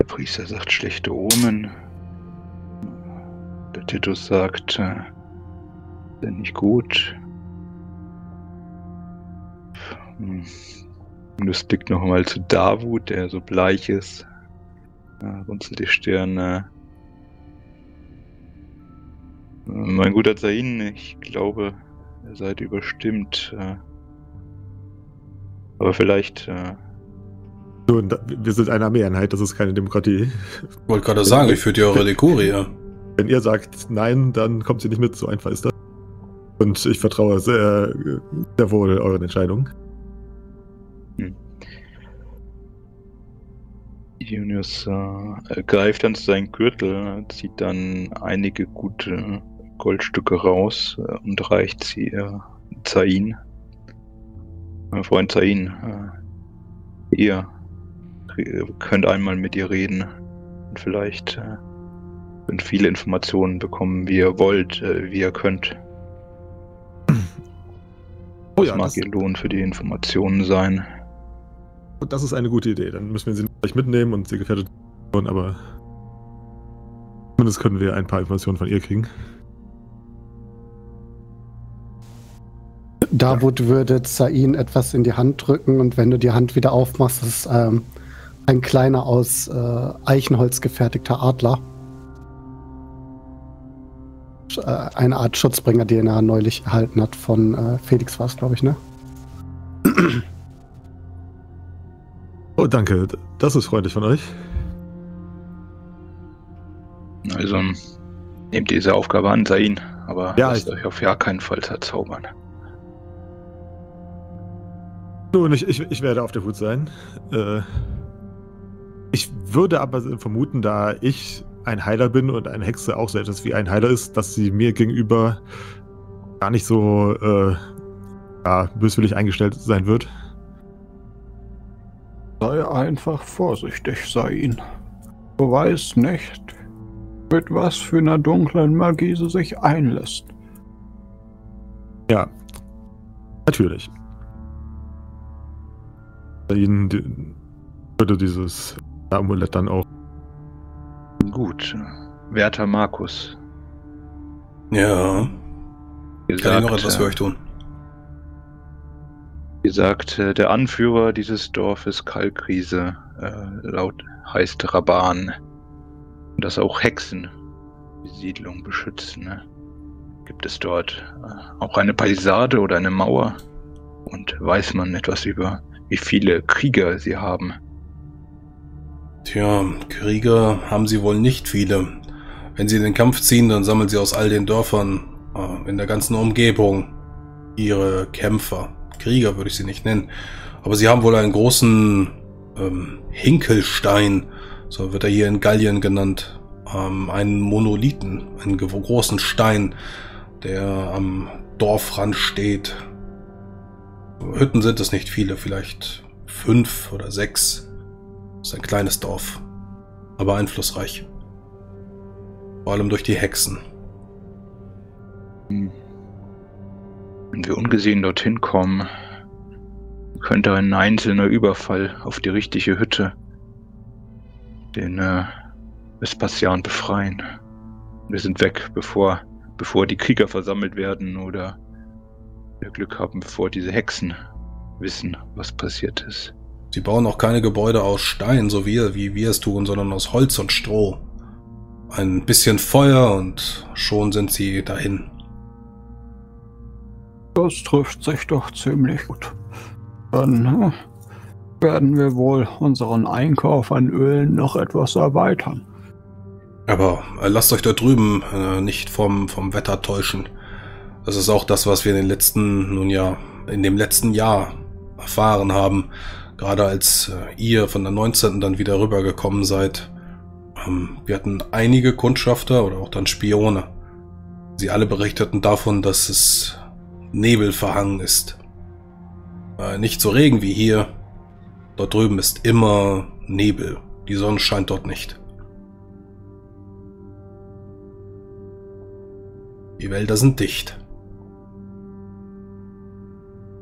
Der Priester sagt schlechte Omen. Der Titus sagt, sind nicht gut. Und das blickt nochmal zu Davut, der so bleich ist. Runzelt die Stirne. Mein guter Zain, ich glaube, ihr seid überstimmt. Aber vielleicht... Nun, wir sind eine Armeeeinheit, das ist keine Demokratie. Ich wollte gerade sagen, ich führt ja eure Dekurie. Wenn ihr sagt nein, dann kommt sie nicht mit, so einfach ist das. Und ich vertraue sehr, sehr wohl euren Entscheidungen. Junius greift dann zu seinen Gürtel, zieht dann einige gute Goldstücke raus und reicht sie Zain. Mein Freund Zain, ihr könnt einmal mit ihr reden und vielleicht könnt viele Informationen bekommen, wie ihr wollt, wie ihr könnt. Oh ja, das mag ihr Lohn für die Informationen sein. Und das ist eine gute Idee. Dann müssen wir sie gleich mitnehmen und sie gefährdet, aber zumindest können wir ein paar Informationen von ihr kriegen. Davut würde Zain etwas in die Hand drücken und wenn du die Hand wieder aufmachst, ist ein kleiner aus Eichenholz gefertigter Adler. Eine Art Schutzbringer, den er neulich erhalten hat von Felix war es, glaube ich, ne? Oh, danke. Das ist freundlich von euch. Also, nehmt diese Aufgabe an, Zain, aber ja, lasst euch auf gar keinen Fall verzaubern. Nun, ich werde auf der Hut sein. Ich würde aber vermuten, da ich ein Heiler bin und eine Hexe auch selbst wie ein Heiler ist, dass sie mir gegenüber gar nicht so böswillig eingestellt sein wird. Sei einfach vorsichtig, Zain. Du weißt nicht, mit was für einer dunklen Magie sie sich einlässt. Ja, natürlich. Zain würde dieses Amulett dann auch gut. Werter Markus. Ja. Kann ich noch etwas für euch tun? Wie gesagt, der Anführer dieses Dorfes Kalkriese heißt Rabban. Dass auch Hexen die Siedlung beschützen. Ne? Gibt es dort auch eine Palisade oder eine Mauer? Und weiß man etwas über, wie viele Krieger sie haben? Tja, Krieger haben sie wohl nicht viele. Wenn sie in den Kampf ziehen, dann sammeln sie aus all den Dörfern in der ganzen Umgebung ihre Kämpfer. Krieger würde ich sie nicht nennen. Aber sie haben wohl einen großen Hinkelstein, so wird er hier in Gallien genannt, einen Monolithen, einen großen Stein, der am Dorfrand steht. Hütten sind es nicht viele, vielleicht 5 oder 6. Das ist ein kleines Dorf, aber einflussreich. Vor allem durch die Hexen. Wenn wir ungesehen dorthin kommen, könnte ein einzelner Überfall auf die richtige Hütte den Vespasian befreien. Wir sind weg, bevor die Krieger versammelt werden oder wir Glück haben, bevor diese Hexen wissen, was passiert ist. Sie bauen auch keine Gebäude aus Stein, so wie wir es tun, sondern aus Holz und Stroh. Ein bisschen Feuer und schon sind sie dahin. Das trifft sich doch ziemlich gut. Dann werden wir wohl unseren Einkauf an Ölen noch etwas erweitern. Aber lasst euch da drüben nicht vom Wetter täuschen. Das ist auch das, was wir in dem letzten Jahr erfahren haben. Gerade als ihr von der 19. dann wieder rübergekommen seid. Wir hatten einige Kundschafter oder auch dann Spione. Sie alle berichteten davon, dass es nebelverhangen ist. Nicht so Regen wie hier. Dort drüben ist immer Nebel. Die Sonne scheint dort nicht. Die Wälder sind dicht.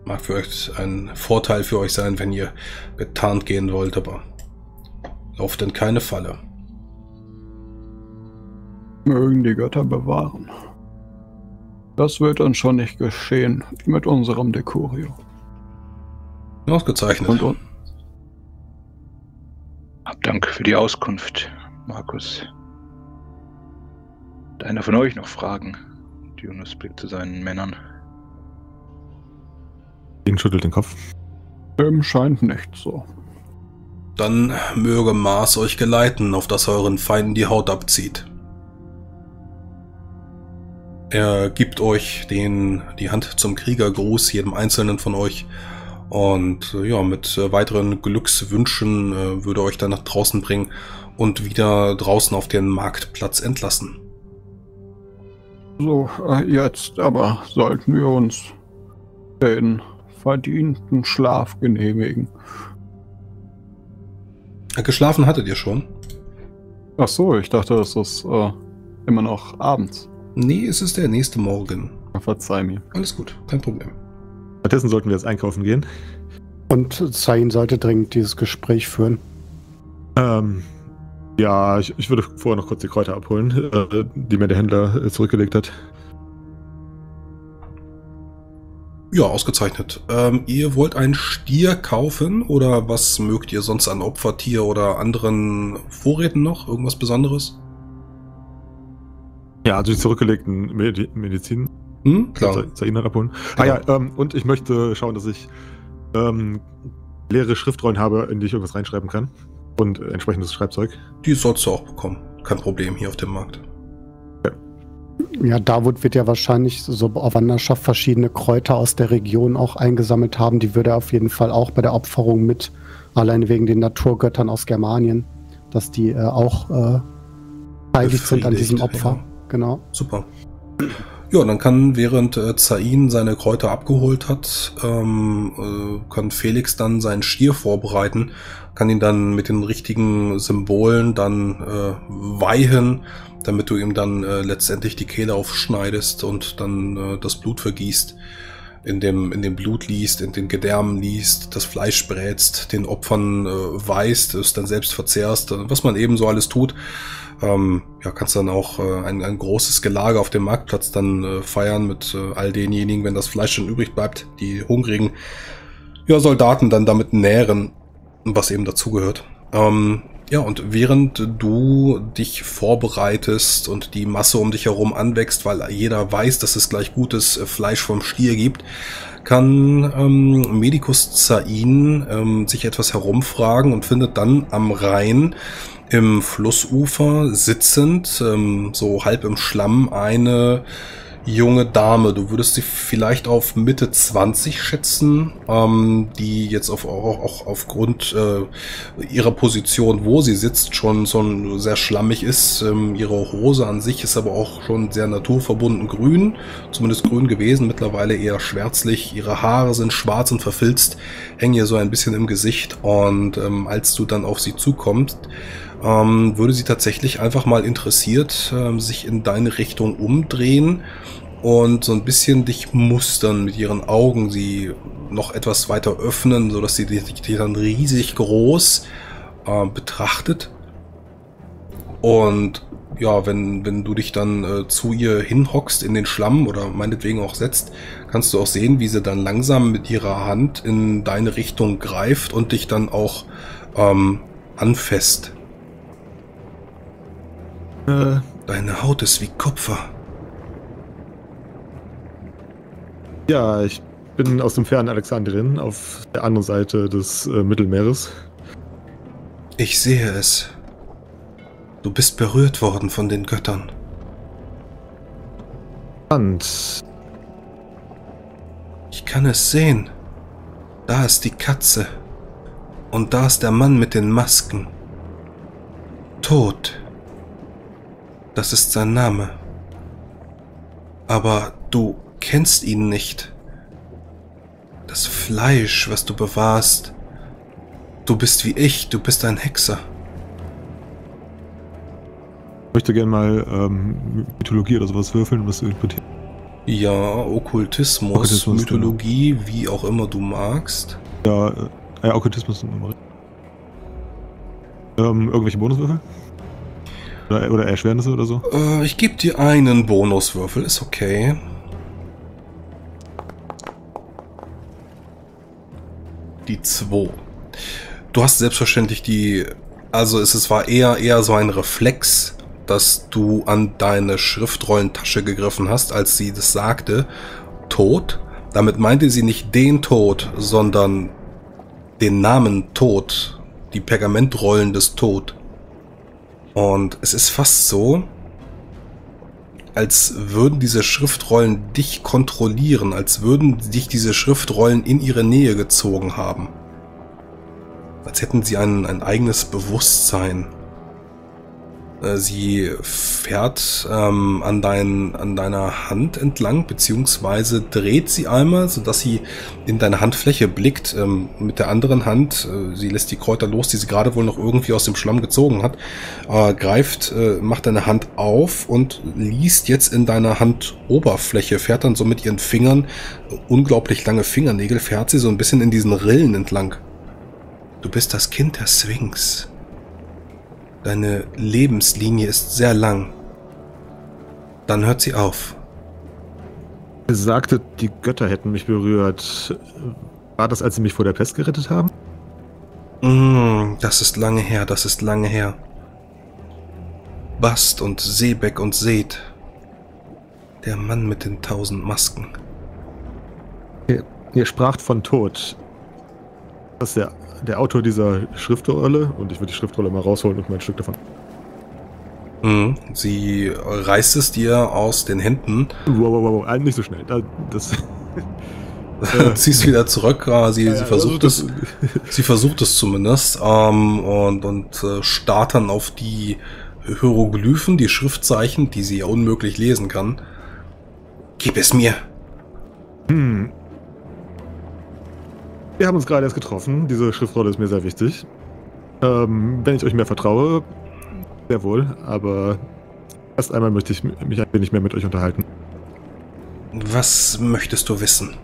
Mag für euch ein Vorteil für euch sein, wenn ihr getarnt gehen wollt, aber lauft in keine Falle. Mögen die Götter bewahren. Das wird uns schon nicht geschehen mit unserem Dekurio. Ausgezeichnet. Und. Hab Dank für die Auskunft, Markus. Hat einer von euch noch Fragen? Dionys blickt zu seinen Männern. Ding schüttelt den Kopf. Scheint nicht so. Dann möge Mars euch geleiten, auf dass euren Feinden die Haut abzieht. Er gibt euch die Hand zum Kriegergruß, jedem einzelnen von euch. Und ja, mit weiteren Glückswünschen würde euch dann nach draußen bringen und wieder draußen auf den Marktplatz entlassen. So, jetzt aber sollten wir uns den verdienten Schlaf genehmigen. Geschlafen hattet ihr schon? Ach so, ich dachte, es ist immer noch abends. Nee, es ist der nächste Morgen. Verzeih mir. Alles gut, kein Problem. Stattdessen sollten wir jetzt einkaufen gehen. Und Zain sollte dringend dieses Gespräch führen. Ja, ich würde vorher noch kurz die Kräuter abholen, die mir der Händler zurückgelegt hat. Ja, ausgezeichnet. Ihr wollt einen Stier kaufen oder was mögt ihr sonst an Opfertier oder anderen Vorräten noch? Irgendwas Besonderes? Ja, also die zurückgelegten Medizin. Klar. Zain abholen. Ah ja, und ich möchte schauen, dass ich leere Schriftrollen habe, in die ich irgendwas reinschreiben kann. Und entsprechendes Schreibzeug. Die sollst du auch bekommen. Kein Problem hier auf dem Markt. Ja, Davut wird ja wahrscheinlich so auf Wanderschaft verschiedene Kräuter aus der Region auch eingesammelt haben. Die würde er auf jeden Fall auch bei der Opferung mit, alleine wegen den Naturgöttern aus Germanien, dass die auch heilig sind an diesem Opfer. Ja. Genau. Super. Ja, dann kann, während Zain seine Kräuter abgeholt hat, kann Felix dann seinen Stier vorbereiten, kann ihn dann mit den richtigen Symbolen dann weihen, damit du ihm dann letztendlich die Kehle aufschneidest und dann das Blut vergießt. in dem Blut liest, in den Gedärmen liest, das Fleisch brätst, den Opfern weißt, es dann selbst verzehrst, was man eben so alles tut, ja, kannst dann auch ein großes Gelage auf dem Marktplatz dann feiern mit all denjenigen, wenn das Fleisch dann übrig bleibt, die hungrigen, ja, Soldaten dann damit nähren, was eben dazugehört. Ja, und während du dich vorbereitest und die Masse um dich herum anwächst, weil jeder weiß, dass es gleich gutes Fleisch vom Stier gibt, kann Medicus Zain sich etwas herumfragen und findet dann am Rhein im Flussufer sitzend, so halb im Schlamm, eine junge Dame. Du würdest sie vielleicht auf Mitte 20 schätzen, die jetzt auch aufgrund ihrer Position, wo sie sitzt, schon so sehr schlammig ist. Ihre Hose an sich ist aber auch schon sehr naturverbunden grün, zumindest grün gewesen, mittlerweile eher schwärzlich. Ihre Haare sind schwarz und verfilzt, hängen ihr so ein bisschen im Gesicht, und als du dann auf sie zukommst, würde sie tatsächlich einfach mal interessiert sich in deine Richtung umdrehen und so ein bisschen dich mustern mit ihren Augen, sie noch etwas weiter öffnen, sodass sie dich dann riesig groß betrachtet. Und ja, wenn du dich dann zu ihr hinhockst in den Schlamm oder meinetwegen auch setzt, kannst du auch sehen, wie sie dann langsam mit ihrer Hand in deine Richtung greift und dich dann auch anfasst. Deine Haut ist wie Kupfer. Ja, ich bin aus dem fernen Alexandrien, auf der anderen Seite des Mittelmeeres. Ich sehe es. Du bist berührt worden von den Göttern. Und ich kann es sehen. Da ist die Katze. Und da ist der Mann mit den Masken. Tot. Das ist sein Name. Aber du kennst ihn nicht. Das Fleisch, was du bewahrst. Du bist wie ich, du bist ein Hexer. Ich möchte gerne mal Mythologie oder sowas würfeln, um das zu interpretieren. Ja, Okkultismus, Mythologie, genau. Wie auch immer du magst. Ja, Okkultismus sind nochmal richtig. Irgendwelche Bonuswürfel? Oder Erschwernisse oder so? Ich gebe dir einen Bonuswürfel, ist okay. Die 2. Du hast selbstverständlich die... Also es war eher so ein Reflex, dass du an deine Schriftrollentasche gegriffen hast, als sie das sagte. Tod. Damit meinte sie nicht den Tod, sondern den Namen Tod. Die Pergamentrollen des Tod. Und es ist fast so, als würden diese Schriftrollen dich kontrollieren, als würden dich diese Schriftrollen in ihre Nähe gezogen haben. Als hätten sie ein eigenes Bewusstsein. Sie fährt an deiner Hand entlang, beziehungsweise dreht sie einmal, sodass sie in deine Handfläche blickt. Mit der anderen Hand, sie lässt die Kräuter los, die sie gerade wohl noch irgendwie aus dem Schlamm gezogen hat, macht deine Hand auf und liest jetzt in deiner Handoberfläche, fährt dann so mit ihren Fingern, unglaublich lange Fingernägel, fährt sie so ein bisschen in diesen Rillen entlang. Du bist das Kind der Sphinx. Deine Lebenslinie ist sehr lang. Dann hört sie auf. Sie sagte, die Götter hätten mich berührt. War das, als sie mich vor der Pest gerettet haben? Das ist lange her, das ist lange her. Bast und Seebeck und Seth. Der Mann mit den 1000 Masken. Ihr spracht von Tod. Das ist der Autor dieser Schriftrolle, und ich würde die Schriftrolle mal rausholen und mein Stück davon. Sie reißt es dir aus den Händen. Wow, nicht so schnell. Das ziehst wieder zurück. Sie versucht es zumindest, und starrt dann auf die Hieroglyphen, die Schriftzeichen, die sie ja unmöglich lesen kann. Gib es mir. Wir haben uns gerade erst getroffen. Diese Schriftrolle ist mir sehr wichtig. Wenn ich euch mehr vertraue, sehr wohl, aber erst einmal möchte ich mich ein wenig mehr mit euch unterhalten. Was möchtest du wissen?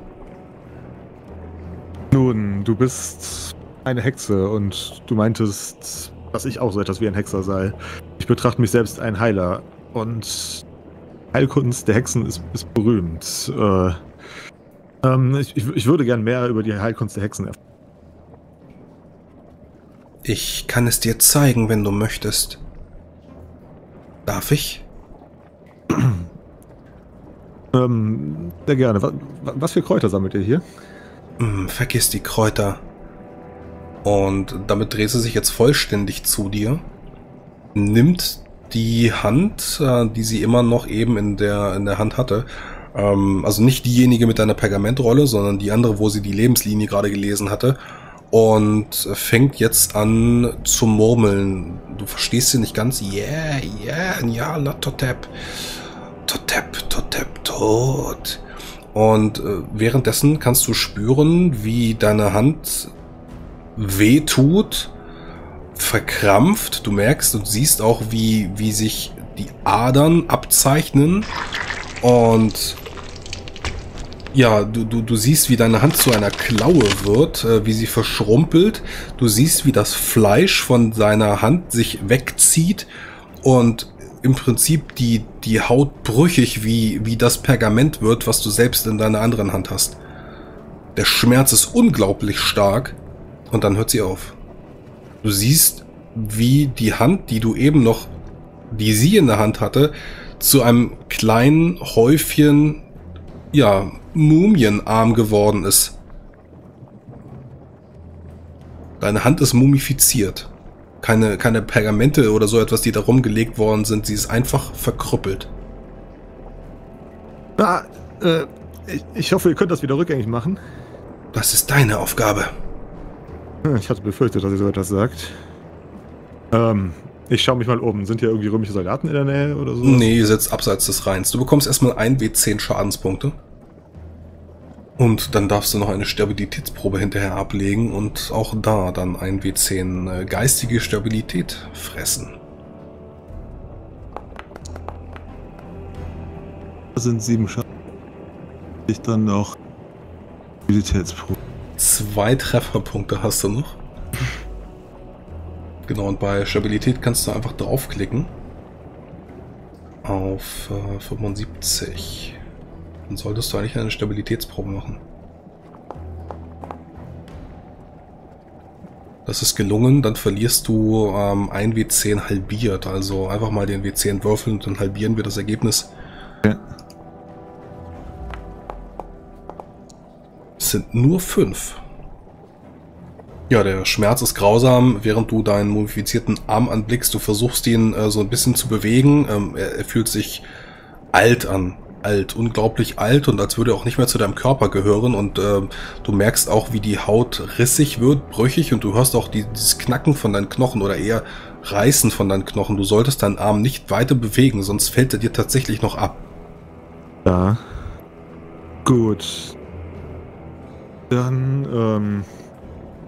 Legion, du bist eine Hexe und du meintest, dass ich auch so etwas wie ein Hexer sei. Ich betrachte mich selbst ein Heiler und Heilkunst der Hexen ist berühmt. Ich würde gern mehr über die Heilkunst der Hexen erfahren. Ich kann es dir zeigen, wenn du möchtest. Darf ich? Sehr gerne. Was für Kräuter sammelt ihr hier? Vergiss die Kräuter. Und damit dreht sie sich jetzt vollständig zu dir, nimmt die Hand, die sie immer noch eben in der Hand hatte, also nicht diejenige mit einer Pergamentrolle, sondern die andere, wo sie die Lebenslinie gerade gelesen hatte, und fängt jetzt an zu murmeln. Du verstehst sie nicht ganz. Yeah, yeah, Nyarlathotep. Totep, Totep, tot. Und währenddessen kannst du spüren, wie deine Hand wehtut, verkrampft. Du merkst und siehst auch, wie sich die Adern abzeichnen. Und ja, du siehst, wie deine Hand zu einer Klaue wird, wie sie verschrumpelt. Du siehst, wie das Fleisch von seiner Hand sich wegzieht und im Prinzip die Haut brüchig wie das Pergament wird, was du selbst in deiner anderen Hand hast. Der Schmerz ist unglaublich stark. Und dann hört sie auf. Du siehst, wie die Hand, die du eben noch, die sie in der Hand hatte, zu einem kleinen Häufchen, ja, Mumienarm geworden ist. Deine Hand ist mumifiziert. Keine Pergamente oder so etwas, die da rumgelegt worden sind. Sie ist einfach verkrüppelt. Ich hoffe, ihr könnt das wieder rückgängig machen. Das ist deine Aufgabe. Ich hatte befürchtet, dass ihr so etwas sagt. Ich schaue mich mal um. Sind hier irgendwie römische Soldaten in der Nähe oder so? Nee, ihr sitzt abseits des Rheins. Du bekommst erstmal 1W10 Schadenspunkte. Und dann darfst du noch eine Stabilitätsprobe hinterher ablegen und auch da dann 1W10 geistige Stabilität fressen. Das sind 7 Schaden. Ich dann noch Stabilitätsprobe. 2 Trefferpunkte hast du noch. Genau, und bei Stabilität kannst du einfach draufklicken. Auf 75. Dann solltest du eigentlich eine Stabilitätsprobe machen. Das ist gelungen, dann verlierst du 1W10 halbiert. Also einfach mal den W10 würfeln und dann halbieren wir das Ergebnis. Ja. Sind nur 5. Ja, der Schmerz ist grausam, während du deinen mumifizierten Arm anblickst. Du versuchst ihn so ein bisschen zu bewegen. Er fühlt sich alt an. Alt, unglaublich alt, und als würde er auch nicht mehr zu deinem Körper gehören. Und du merkst auch, wie die Haut rissig wird, brüchig, und du hörst auch dieses Knacken von deinen Knochen oder eher Reißen von deinen Knochen. Du solltest deinen Arm nicht weiter bewegen, sonst fällt er dir tatsächlich noch ab. Ja. Gut. Dann,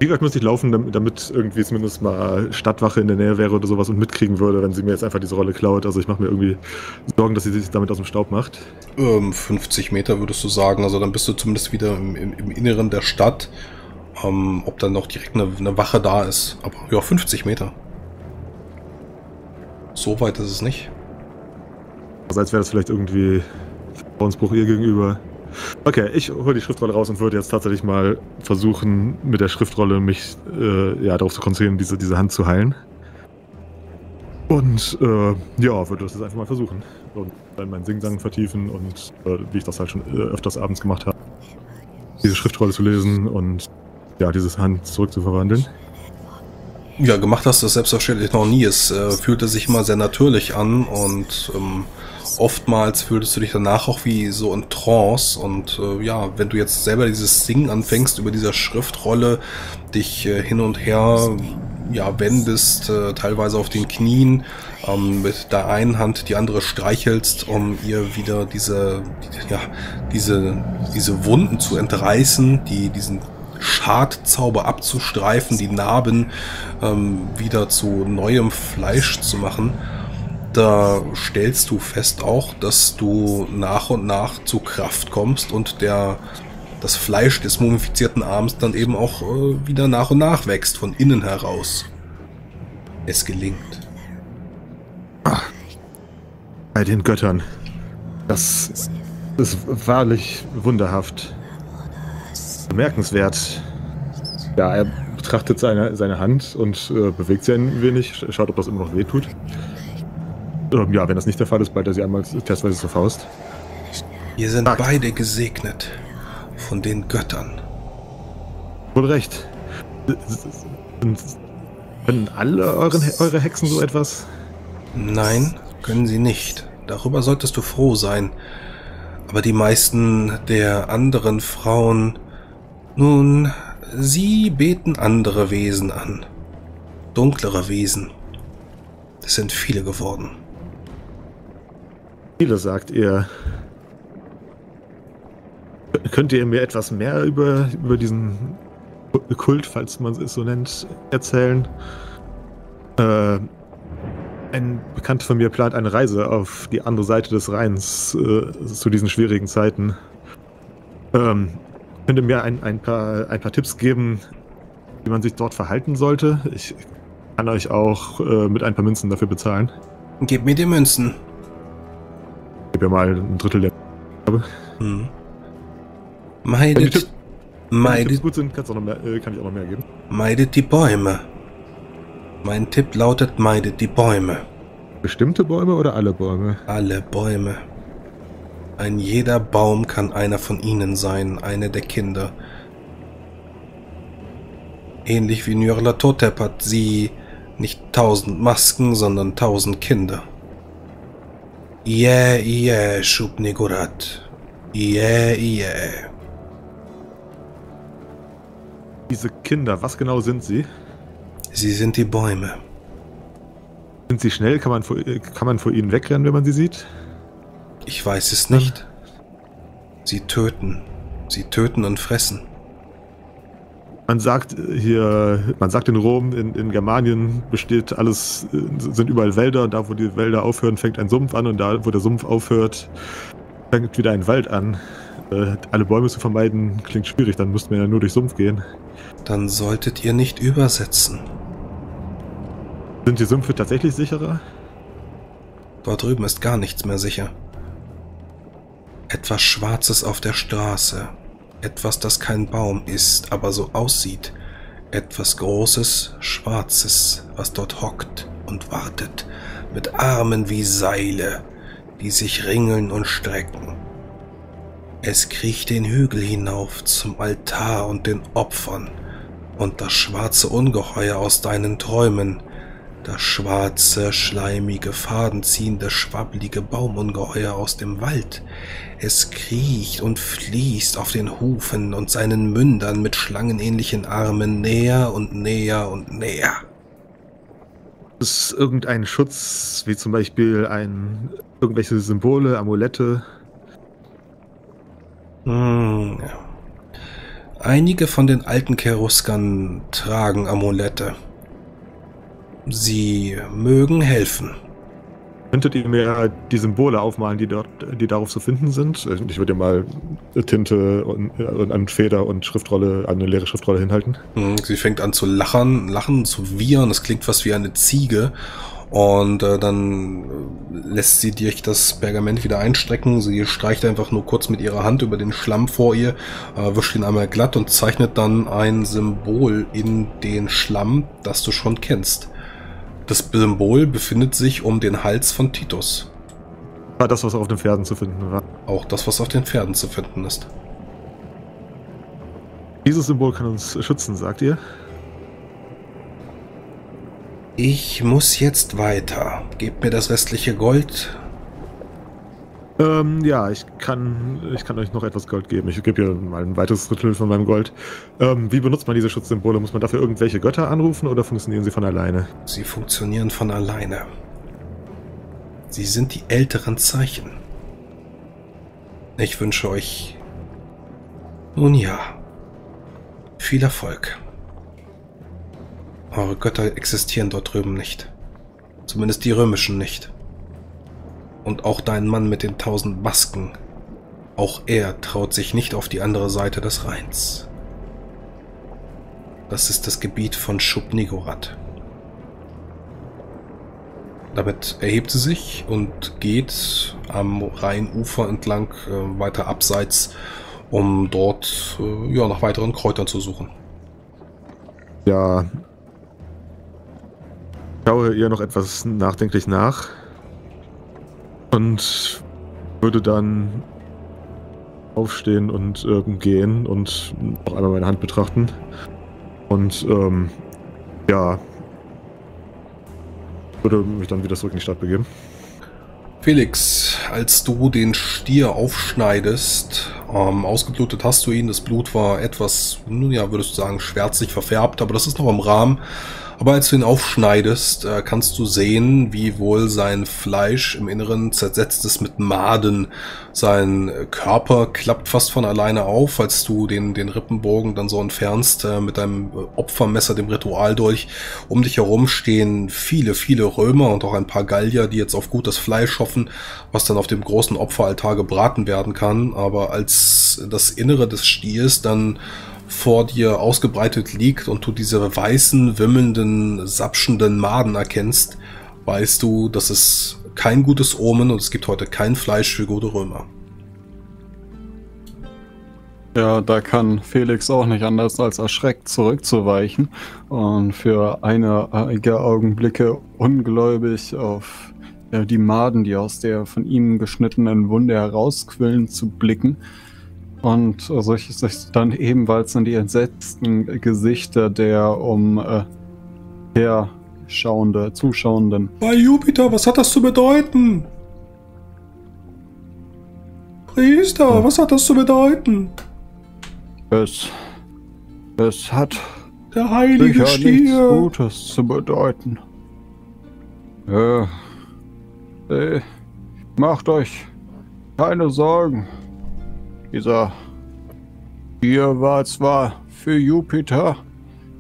wie weit müsste ich laufen, damit irgendwie zumindest mal Stadtwache in der Nähe wäre oder sowas und mitkriegen würde, wenn sie mir jetzt einfach diese Rolle klaut? Also ich mache mir irgendwie Sorgen, dass sie sich damit aus dem Staub macht. 50 Meter würdest du sagen, also dann bist du zumindest wieder im Inneren der Stadt. Ob dann noch direkt eine Wache da ist, aber ja, 50 Meter. So weit ist es nicht. Also als wäre das vielleicht irgendwie Vertrauensbruch ihr gegenüber. Okay, ich hole die Schriftrolle raus und würde jetzt tatsächlich mal versuchen, mit der Schriftrolle mich ja, darauf zu konzentrieren, diese Hand zu heilen. Und ja, würde das jetzt einfach mal versuchen. Und dann meinen Singsang vertiefen und wie ich das halt schon öfters abends gemacht habe, diese Schriftrolle zu lesen und ja, dieses Hand zurückzuverwandeln. Ja, gemacht hast du das selbstverständlich noch nie. Es fühlte sich immer sehr natürlich an und oftmals fühltest du dich danach auch wie so in Trance. Und ja, wenn du jetzt selber dieses Singen anfängst, über dieser Schriftrolle dich hin und her ja, wendest, teilweise auf den Knien, mit der einen Hand die andere streichelst, um ihr wieder diese Wunden zu entreißen, diesen Schadzauber abzustreifen, die Narben wieder zu neuem Fleisch zu machen. Da stellst du fest auch, dass du nach und nach zu Kraft kommst und der das Fleisch des mumifizierten Arms dann eben auch wieder nach und nach wächst, von innen heraus. Es gelingt. Ach, bei den Göttern. Das ist wahrlich wunderhaft. Bemerkenswert. Ja, er betrachtet seine Hand und bewegt sie ein wenig, schaut, ob das immer noch wehtut. Ja, wenn das nicht der Fall ist, ballt er sie einmal testweise zur Faust. Wir sind beide gesegnet von den Göttern. Wohl recht. Können alle eure Hexen so etwas? Nein, können sie nicht. Darüber solltest du froh sein. Aber die meisten der anderen Frauen... Nun, sie beten andere Wesen an. Dunklere Wesen. Es sind viele geworden. Viele, sagt ihr. Könnt ihr mir etwas mehr über diesen Kult, falls man es so nennt, erzählen? Ein Bekannter von mir plant eine Reise auf die andere Seite des Rheins zu diesen schwierigen Zeiten. Könnt ihr mir ein paar Tipps geben, wie man sich dort verhalten sollte? Ich kann euch auch mit ein paar Münzen dafür bezahlen. Gebt mir die Münzen. Ich gebe mir mal ein Drittel der Münzen. Hm. Wenn die Tipps gut sind, kann ich auch noch mehr geben. Meidet die Bäume. Mein Tipp lautet, meidet die Bäume. Bestimmte Bäume oder alle Bäume? Alle Bäume. Ein jeder Baum kann einer von ihnen sein, eine der Kinder. Ähnlich wie Nyarlathotep hat sie nicht 1.000 Masken, sondern 1.000 Kinder. Yeah, yeah, Shub-Niggurath. Yeah, yeah. Diese Kinder, was genau sind sie? Sie sind die Bäume. Sind sie schnell? Kann man vor ihnen wegrennen, wenn man sie sieht? Ich weiß es nicht. Sie töten. Sie töten und fressen. Man sagt in Rom, in Germanien besteht alles, sind überall Wälder, und da, wo die Wälder aufhören, fängt ein Sumpf an, und da, wo der Sumpf aufhört, fängt wieder ein Wald an. Alle Bäume zu vermeiden klingt schwierig, dann müssten wir ja nur durch Sumpf gehen. Dann solltet ihr nicht übersetzen. Sind die Sümpfe tatsächlich sicherer? Dort drüben ist gar nichts mehr sicher. Etwas Schwarzes auf der Straße. Etwas, das kein Baum ist, aber so aussieht. Etwas Großes, Schwarzes, was dort hockt und wartet. Mit Armen wie Seile, die sich ringeln und strecken. Es kriecht den Hügel hinauf zum Altar und den Opfern. Und das schwarze Ungeheuer aus deinen Träumen. Das schwarze, schleimige, fadenziehende, schwabbelige Baumungeheuer aus dem Wald. Es kriecht und fließt auf den Hufen und seinen Mündern mit schlangenähnlichen Armen näher und näher und näher. Ist irgendein Schutz, wie zum Beispiel irgendwelche Symbole, Amulette? Hm. Einige von den alten Cheruskern tragen Amulette. Sie mögen helfen. Könntet ihr mir die Symbole aufmalen, die darauf zu finden sind? Ich würde dir mal Tinte und Feder und Schriftrolle, eine leere Schriftrolle hinhalten. Sie fängt an zu lachen, zu wiehern. Das klingt fast wie eine Ziege. Und dann lässt sie dir das Pergament wieder einstrecken. Sie streicht einfach nur kurz mit ihrer Hand über den Schlamm vor ihr, wischt ihn einmal glatt und zeichnet dann ein Symbol in den Schlamm, das du schon kennst. Das Symbol befindet sich um den Hals von Titus. War das, was auf den Pferden zu finden war? Auch das, was auf den Pferden zu finden ist. Dieses Symbol kann uns schützen, sagt ihr? Ich muss jetzt weiter. Gebt mir das restliche Gold. Ja, ich kann euch noch etwas Gold geben. Ich gebe dir mal ein weiteres Drittel von meinem Gold. Wie benutzt man diese Schutzsymbole? Muss man dafür irgendwelche Götter anrufen oder funktionieren sie von alleine? Sie funktionieren von alleine. Sie sind die älteren Zeichen. Ich wünsche euch, nun ja, viel Erfolg. Eure Götter existieren dort drüben nicht. Zumindest die römischen nicht. Und auch dein Mann mit den 1.000 Masken Auch er traut sich nicht auf die andere Seite des Rheins. Das ist das Gebiet von Shub-Niggurath. Damit erhebt sie sich und geht am Rheinufer entlang weiter abseits, um dort ja, nach weiteren Kräutern zu suchen. Ja, ich schaue ihr noch etwas nachdenklich nach und würde dann aufstehen und gehen und noch einmal meine Hand betrachten. Und ja, würde mich dann wieder zurück in die Stadt begeben. Felix, als du den Stier aufschneidest, ausgeblutet hast du ihn. Das Blut war etwas, nun ja, würdest du sagen, schwärzlich verfärbt, aber das ist noch im Rahmen. Aber als du ihn aufschneidest, kannst du sehen, wie wohl sein Fleisch im Inneren zersetzt ist mit Maden. Sein Körper klappt fast von alleine auf, als du den Rippenbogen dann so entfernst mit deinem Opfermesser, dem Ritualdolch. Um dich herum stehen viele, viele Römer und auch ein paar Gallier, die jetzt auf gutes Fleisch hoffen, was dann auf dem großen Opferaltar gebraten werden kann. Aber als das Innere des Stiers dann vor dir ausgebreitet liegt und du diese weißen, wimmelnden, sapschenden Maden erkennst, weißt du, das ist kein gutes Omen und es gibt heute kein Fleisch für gute Römer. Ja, da kann Felix auch nicht anders als erschreckt zurückzuweichen und für einige Augenblicke ungläubig auf die Maden, die aus der von ihm geschnittenen Wunde herausquillen, zu blicken. Und sich dann ebenfalls in die entsetzten Gesichter der umherschauenden, Zuschauenden. Bei Jupiter, was hat das zu bedeuten? Priester, ja, was hat das zu bedeuten? Es hat der heilige Stier nichts Gutes zu bedeuten. Macht euch keine Sorgen. Dieser Stier war zwar für Jupiter,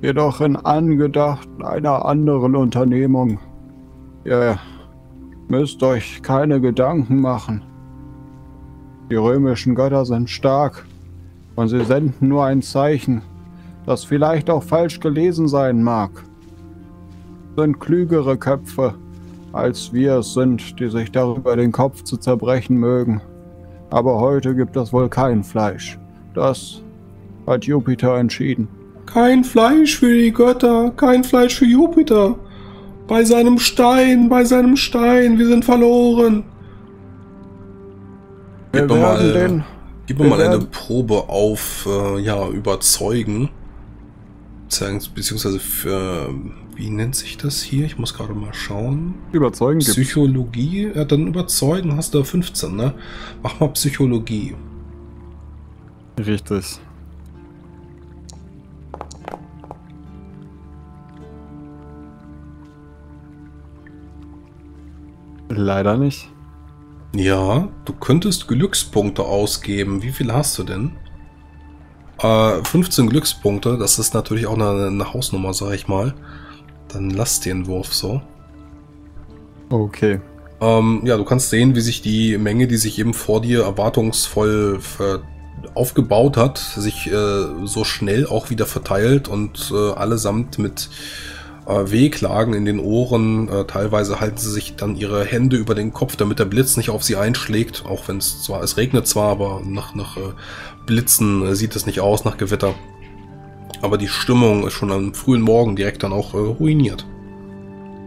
jedoch in Angedacht einer anderen Unternehmung. Ihr müsst euch keine Gedanken machen. Die römischen Götter sind stark und sie senden nur ein Zeichen, das vielleicht auch falsch gelesen sein mag. Es sind klügere Köpfe, als wir es sind, die sich darüber den Kopf zu zerbrechen mögen. Aber heute gibt es wohl kein Fleisch. Das hat Jupiter entschieden. Kein Fleisch für die Götter, kein Fleisch für Jupiter. Bei seinem Stein, wir sind verloren. Gib mir mal eine Probe auf, ja, überzeugen. Beziehungsweise, für, wie nennt sich das hier? Ich muss gerade mal schauen. Überzeugen. Psychologie? Ja, dann überzeugen hast du 15, ne? Mach mal Psychologie. Richtig. Leider nicht. Ja, du könntest Glückspunkte ausgeben. Wie viel hast du denn? 15 Glückspunkte, das ist natürlich auch eine Hausnummer, sag ich mal. Dann lass den Wurf so. Okay. Ja, du kannst sehen, wie sich die Menge, die sich eben vor dir erwartungsvoll aufgebaut hat, sich so schnell auch wieder verteilt und allesamt mit Wehklagen in den Ohren. Teilweise halten sie sich dann ihre Hände über den Kopf, damit der Blitz nicht auf sie einschlägt. Auch wenn es zwar, es regnet zwar, aber nach Blitzen sieht es nicht aus, nach Gewitter. Aber die Stimmung ist schon am frühen Morgen direkt dann auch ruiniert.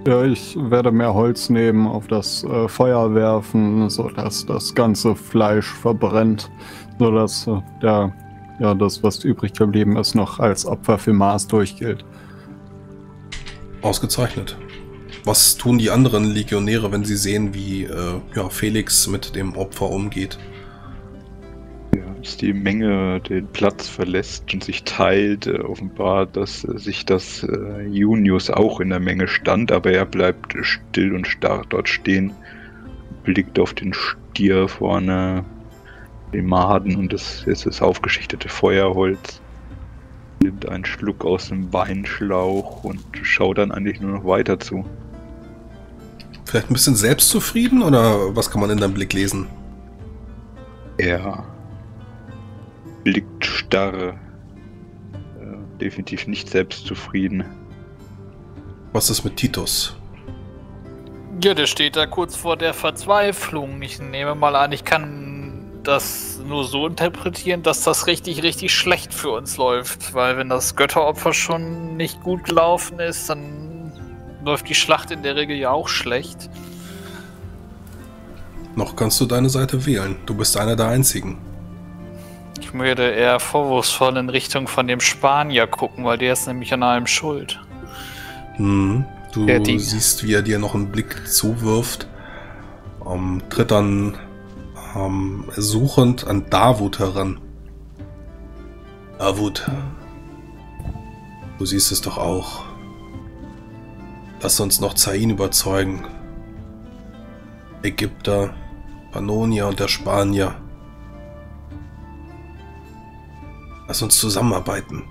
Ja, ich werde mehr Holz nehmen, auf das Feuer werfen, sodass das ganze Fleisch verbrennt, sodass das, was übrig geblieben ist, noch als Opfer für Mars durchgilt. Ausgezeichnet. Was tun die anderen Legionäre, wenn sie sehen, wie Felix mit dem Opfer umgeht? Ja, als die Menge den Platz verlässt und sich teilt, offenbart, dass sich das Junius auch in der Menge stand, aber er bleibt still und starr dort stehen, blickt auf den Stier vorne, den Maden und das aufgeschichtete Feuerholz. Nimmt einen Schluck aus dem Weinschlauch und schaut dann eigentlich nur noch weiter zu. Vielleicht ein bisschen selbstzufrieden oder was kann man in deinem Blick lesen? Er starr, definitiv nicht selbstzufrieden. Was ist mit Titus? Ja, der steht da kurz vor der Verzweiflung. Ich nehme mal an, ich kann das nur so interpretieren, dass das richtig, richtig schlecht für uns läuft. Weil wenn das Götteropfer schon nicht gut gelaufen ist, dann läuft die Schlacht in der Regel ja auch schlecht. Noch kannst du deine Seite wählen. Du bist einer der Einzigen. Ich würde eher vorwurfsvoll in Richtung von dem Spanier gucken, weil der ist nämlich an allem schuld. Mhm. Du siehst, wie er dir noch einen Blick zuwirft, tritt dann suchend an Davut heran. Davut, du siehst es doch auch. Lass uns noch Zain überzeugen. Ägypter, Pannonier und der Spanier. Lass uns zusammenarbeiten.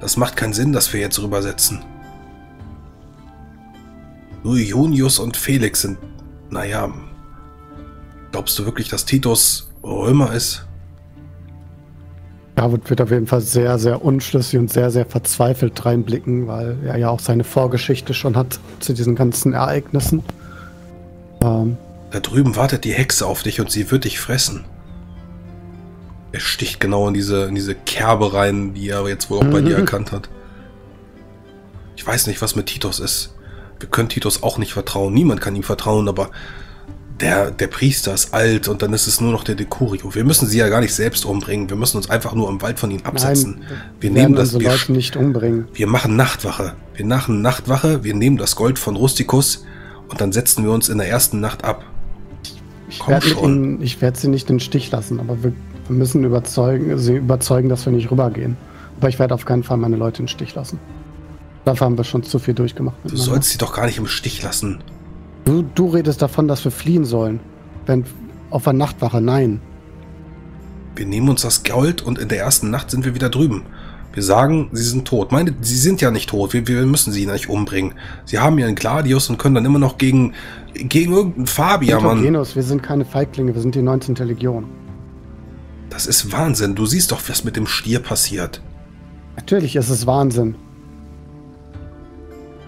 Das macht keinen Sinn, dass wir jetzt rübersetzen. Nur Junius und Felix sind... Naja... Glaubst du wirklich, dass Titus Römer ist? David wird auf jeden Fall sehr, sehr unschlüssig und sehr, sehr verzweifelt reinblicken, weil er ja auch seine Vorgeschichte schon hat zu diesen ganzen Ereignissen. Da drüben wartet die Hexe auf dich und sie wird dich fressen. Er sticht genau in diese Kerbe rein, die er jetzt wohl auch bei dir erkannt hat. Ich weiß nicht, was mit Titus ist. Wir können Titus auch nicht vertrauen. Niemand kann ihm vertrauen, aber der Priester ist alt und dann ist es nur noch der Dekurio. Wir müssen sie ja gar nicht selbst umbringen. Wir müssen uns einfach nur im Wald von ihnen absetzen. Nein, wir nehmen das Gold nicht umbringen. Wir machen Nachtwache. Wir machen Nachtwache. Wir nehmen das Gold von Rusticus und dann setzen wir uns in der ersten Nacht ab. Ich werde sie nicht in den Stich lassen, aber wir müssen sie überzeugen, dass wir nicht rübergehen. Aber ich werde auf keinen Fall meine Leute in den Stich lassen. Dafür haben wir schon zu viel durchgemacht. Du sollst sie doch gar nicht im Stich lassen. Du redest davon, dass wir fliehen sollen. Wenn auf der Nachtwache, nein. Wir nehmen uns das Gold und in der ersten Nacht sind wir wieder drüben. Wir sagen, sie sind tot. Meine, sie sind ja nicht tot. Wir müssen sie nicht umbringen. Sie haben ja einen Gladius und können dann immer noch gegen irgendeinen Fabian, Mann. Wir sind keine Feiglinge, wir sind die 19. Legion. Das ist Wahnsinn. Du siehst doch, was mit dem Stier passiert. Natürlich ist es Wahnsinn.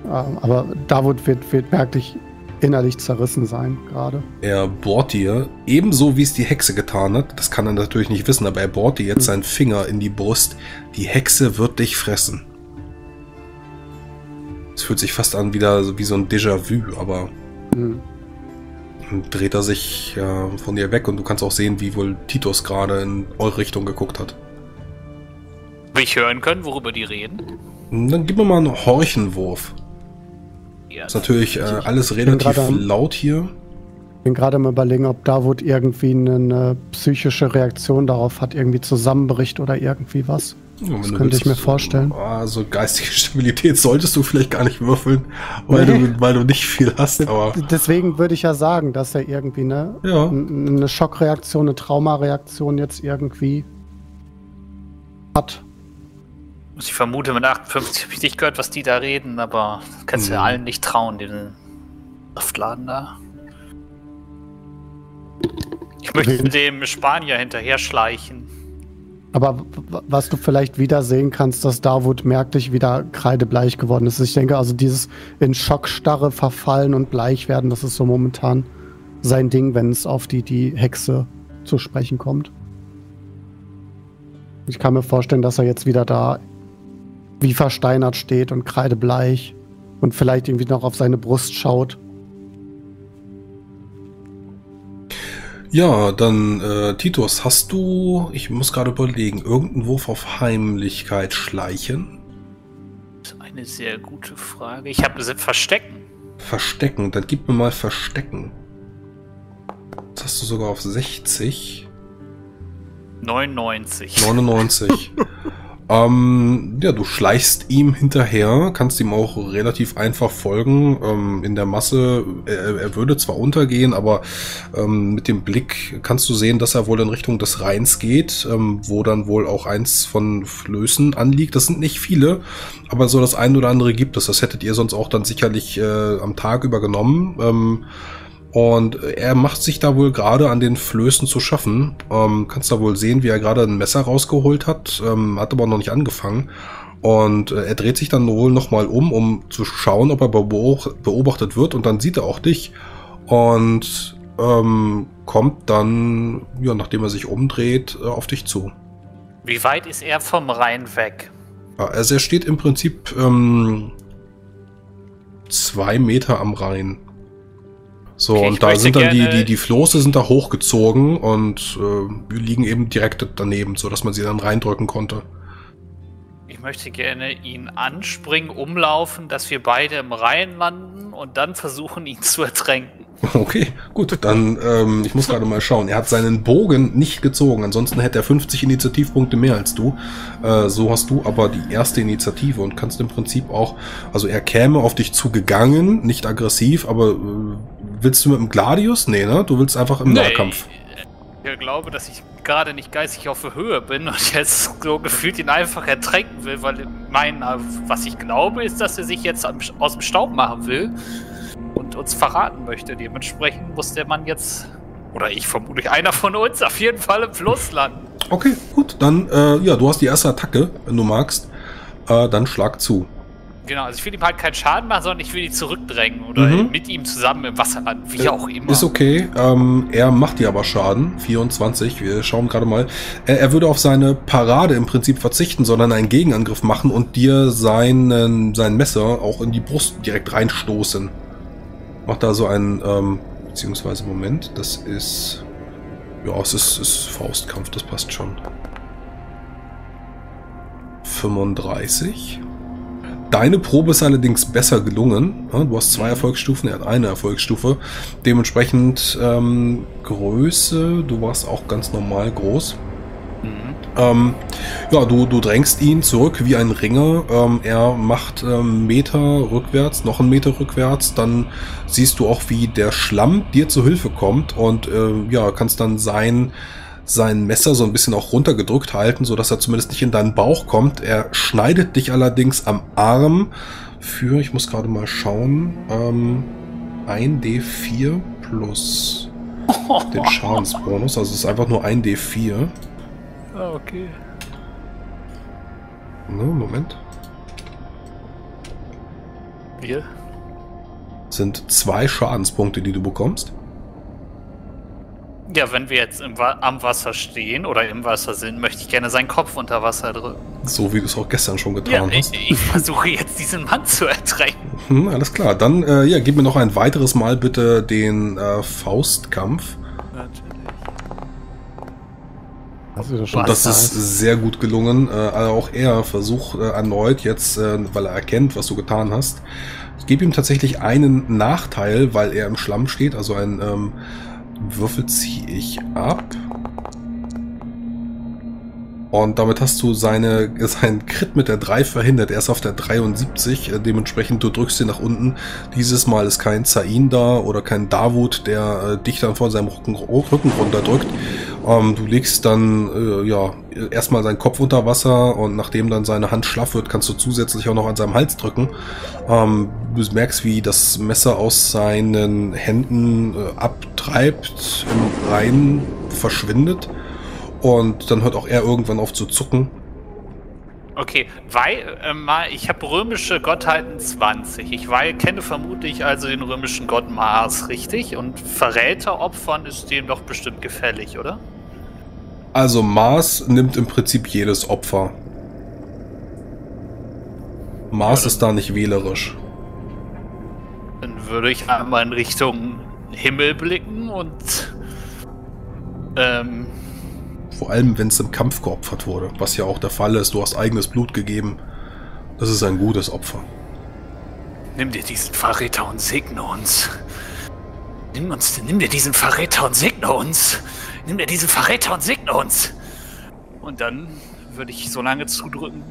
Aber Davut wird merklich innerlich zerrissen sein, gerade. Er bohrt dir, ebenso wie es die Hexe getan hat, das kann er natürlich nicht wissen, aber er bohrt dir jetzt seinen Finger in die Brust. Die Hexe wird dich fressen. Es fühlt sich fast an wieder wie so ein Déjà-vu, aber dreht er sich von dir weg und du kannst auch sehen, wie wohl Titus gerade in eure Richtung geguckt hat. Will ich hören können, worüber die reden? Dann gib mir mal einen Horchenwurf. Ja, ist natürlich alles relativ laut hier. Ich bin gerade mal überlegen, ob Davut irgendwie eine psychische Reaktion darauf hat, irgendwie Zusammenbricht oder irgendwie was. Ja, das könnte ich mir vorstellen. Also geistige Stabilität solltest du vielleicht gar nicht würfeln, weil, weil du nicht viel hast. Aber deswegen würde ich ja sagen, dass er irgendwie eine Schockreaktion, eine Traumareaktion jetzt irgendwie hat. Ich vermute, mit 58 habe ich nicht gehört, was die da reden, aber kannst du ja allen nicht trauen, den Saftladen da. Ich möchte dem Spanier hinterher schleichen. Aber was du vielleicht wieder sehen kannst, dass Davut merklich wieder kreidebleich geworden ist. Ich denke, also dieses in Schockstarre verfallen und bleich werden, das ist so momentan sein Ding, wenn es auf die Hexe zu sprechen kommt. Ich kann mir vorstellen, dass er jetzt wieder da wie versteinert steht und kreidebleich und vielleicht irgendwie noch auf seine Brust schaut. Ja, dann Titus, hast du, ich muss gerade überlegen, irgendeinen Wurf auf Heimlichkeit schleichen? Das ist eine sehr gute Frage. Ich habe Verstecken. Verstecken, dann gib mir mal Verstecken. Das hast du sogar auf 60. 99. 99. Ja, du schleichst ihm hinterher, kannst ihm auch relativ einfach folgen. In der Masse, er würde zwar untergehen, aber mit dem Blick kannst du sehen, dass er wohl in Richtung des Rheins geht, wo dann wohl auch eins von Flößen anliegt. Das sind nicht viele, aber so das ein oder andere gibt es. Das hättet ihr sonst auch dann sicherlich am Tag übergenommen. Und er macht sich da wohl gerade an den Flößen zu schaffen. Kannst da wohl sehen, wie er gerade ein Messer rausgeholt hat. Hat aber noch nicht angefangen. Und er dreht sich dann wohl nochmal um zu schauen, ob er beobachtet wird. Und dann sieht er auch dich. Und kommt dann, ja, nachdem er sich umdreht, auf dich zu. Wie weit ist er vom Rhein weg? Also er steht im Prinzip 2 Meter am Rhein. So, okay, und da sind dann die Floße sind da hochgezogen und liegen eben direkt daneben, sodass man sie dann reindrücken konnte. Ich möchte gerne ihn anspringen, umlaufen, dass wir beide im Rhein landen und dann versuchen, ihn zu ertränken. Okay, gut, dann, ich muss gerade mal schauen. Er hat seinen Bogen nicht gezogen, ansonsten hätte er 50 Initiativpunkte mehr als du. So hast du aber die erste Initiative und kannst im Prinzip auch, also er käme auf dich zugegangen, nicht aggressiv, aber willst du mit dem Gladius? Nee, ne? Du willst einfach im Nahkampf. Ich glaube, dass ich gerade nicht geistig auf der Höhe bin und jetzt so gefühlt ihn einfach ertränken will, weil was ich glaube, ist, dass er sich jetzt aus dem Staub machen will und uns verraten möchte. Dementsprechend muss der Mann jetzt, oder ich vermutlich einer von uns, auf jeden Fall im Fluss landen. Okay, gut, dann, ja, du hast die erste Attacke, wenn du magst, dann schlag zu. Genau, also ich will ihm halt keinen Schaden machen, sondern ich will ihn zurückdrängen oder mit ihm zusammen im Wasser landen, wie auch immer. Ist okay, er macht dir aber Schaden, 24, wir schauen gerade mal. Er würde auf seine Parade im Prinzip verzichten, sondern einen Gegenangriff machen und dir sein Messer auch in die Brust direkt reinstoßen. Macht da so einen, beziehungsweise Moment, das ist, ja, es ist Faustkampf, das passt schon. 35... Deine Probe ist allerdings besser gelungen. Du hast 2 Erfolgsstufen, er hat 1 Erfolgsstufe. Dementsprechend Größe, du warst auch ganz normal groß. Ja, du drängst ihn zurück wie ein Ringer. Er macht Meter rückwärts, noch einen Meter rückwärts. Dann siehst du auch, wie der Schlamm dir zu Hilfe kommt und ja, kannst dann sein Messer so ein bisschen auch runtergedrückt halten, sodass er zumindest nicht in deinen Bauch kommt. Er schneidet dich allerdings am Arm für, ich muss gerade mal schauen, 1d4 plus den Schadensbonus. Also es ist einfach nur 1d4. Ah, okay. Ne, Moment. Wir? Sind 2 Schadenspunkte, die du bekommst. Ja, wenn wir jetzt am Wasser stehen oder im Wasser sind, möchte ich gerne seinen Kopf unter Wasser drücken. So wie du es auch gestern schon getan hast. Ich versuche jetzt diesen Mann zu ertränken. Alles klar, dann ja, gib mir noch ein weiteres Mal bitte den Faustkampf. Natürlich. Und das ist sehr gut gelungen. Auch er versucht erneut jetzt, weil er erkennt, was du getan hast. Ich gebe ihm tatsächlich einen Nachteil, weil er im Schlamm steht, also ein... Würfel ziehe ich ab. Und damit hast du seinen Crit mit der 3 verhindert. Er ist auf der 73. Dementsprechend, du drückst ihn nach unten. Dieses Mal ist kein Zain da oder kein Davut, der dich dann vor seinem Rücken runterdrückt. Du legst dann ja erstmal seinen Kopf unter Wasser und nachdem dann seine Hand schlaff wird, kannst du zusätzlich auch noch an seinem Hals drücken. Du merkst, wie das Messer aus seinen Händen abtreibt, im Rhein verschwindet. Und dann hört auch er irgendwann auf zu zucken. Okay, weil, ich habe römische Gottheiten 20. Ich kenne vermutlich also den römischen Gott Mars, richtig? Und Verräteropfern ist dem doch bestimmt gefällig, oder? Also Mars nimmt im Prinzip jedes Opfer. Mars ist da nicht wählerisch. Dann würde ich einmal in Richtung Himmel blicken und... vor allem, wenn es im Kampf geopfert wurde, was ja auch der Fall ist. Du hast eigenes Blut gegeben. Das ist ein gutes Opfer. Nimm dir diesen Verräter und segne uns. Nimm dir diesen Verräter und segne uns. Nimm dir diesen Verräter und segne uns. Und dann würde ich so lange zudrücken,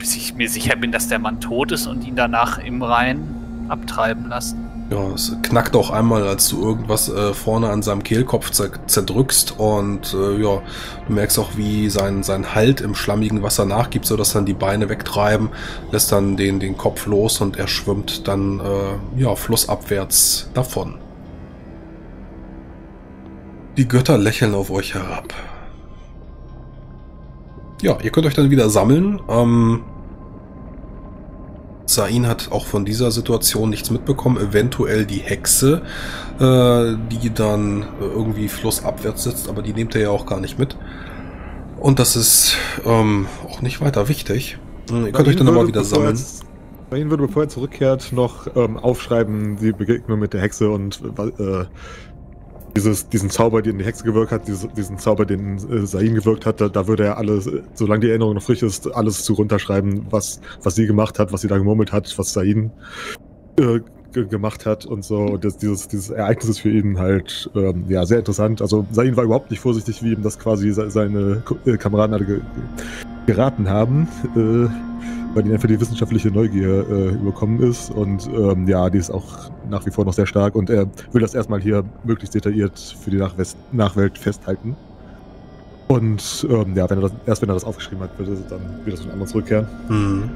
bis ich mir sicher bin, dass der Mann tot ist und ihn danach im Rhein abtreiben lassen. Ja, es knackt auch einmal, als du irgendwas vorne an seinem Kehlkopf zerdrückst und ja, du merkst auch, wie sein Halt im schlammigen Wasser nachgibt, sodass dann die Beine wegtreiben, lässt dann den Kopf los und er schwimmt dann ja, flussabwärts davon. Die Götter lächeln auf euch herab. Ja, ihr könnt euch dann wieder sammeln. Zain hat auch von dieser Situation nichts mitbekommen. Eventuell die Hexe, die dann irgendwie flussabwärts sitzt, aber die nehmt ihr ja auch gar nicht mit. Und das ist auch nicht weiter wichtig. Ihr könnt euch dann aber wieder sammeln. Zain würde, bevor er zurückkehrt, noch aufschreiben, die Begegnung mit der Hexe und diesen Zauber, den die Hexe gewirkt hat, diesen Zauber, den Zain gewirkt hat, da würde er alles, solange die Erinnerung noch frisch ist, alles zu runterschreiben, was sie gemacht hat, was sie da gemurmelt hat, was Zain gemacht hat und so. Und dieses Ereignis ist für ihn halt ja, sehr interessant. Also Zain war überhaupt nicht vorsichtig, wie ihm das quasi seine Kameraden alle geraten haben, weil ihn einfach die wissenschaftliche Neugier überkommen ist und ja, die ist auch nach wie vor noch sehr stark und er will das erstmal hier möglichst detailliert für die Nachwelt festhalten. Und ja, erst wenn er das aufgeschrieben hat, würde dann wieder so ein anderes zurückkehren. Mhm.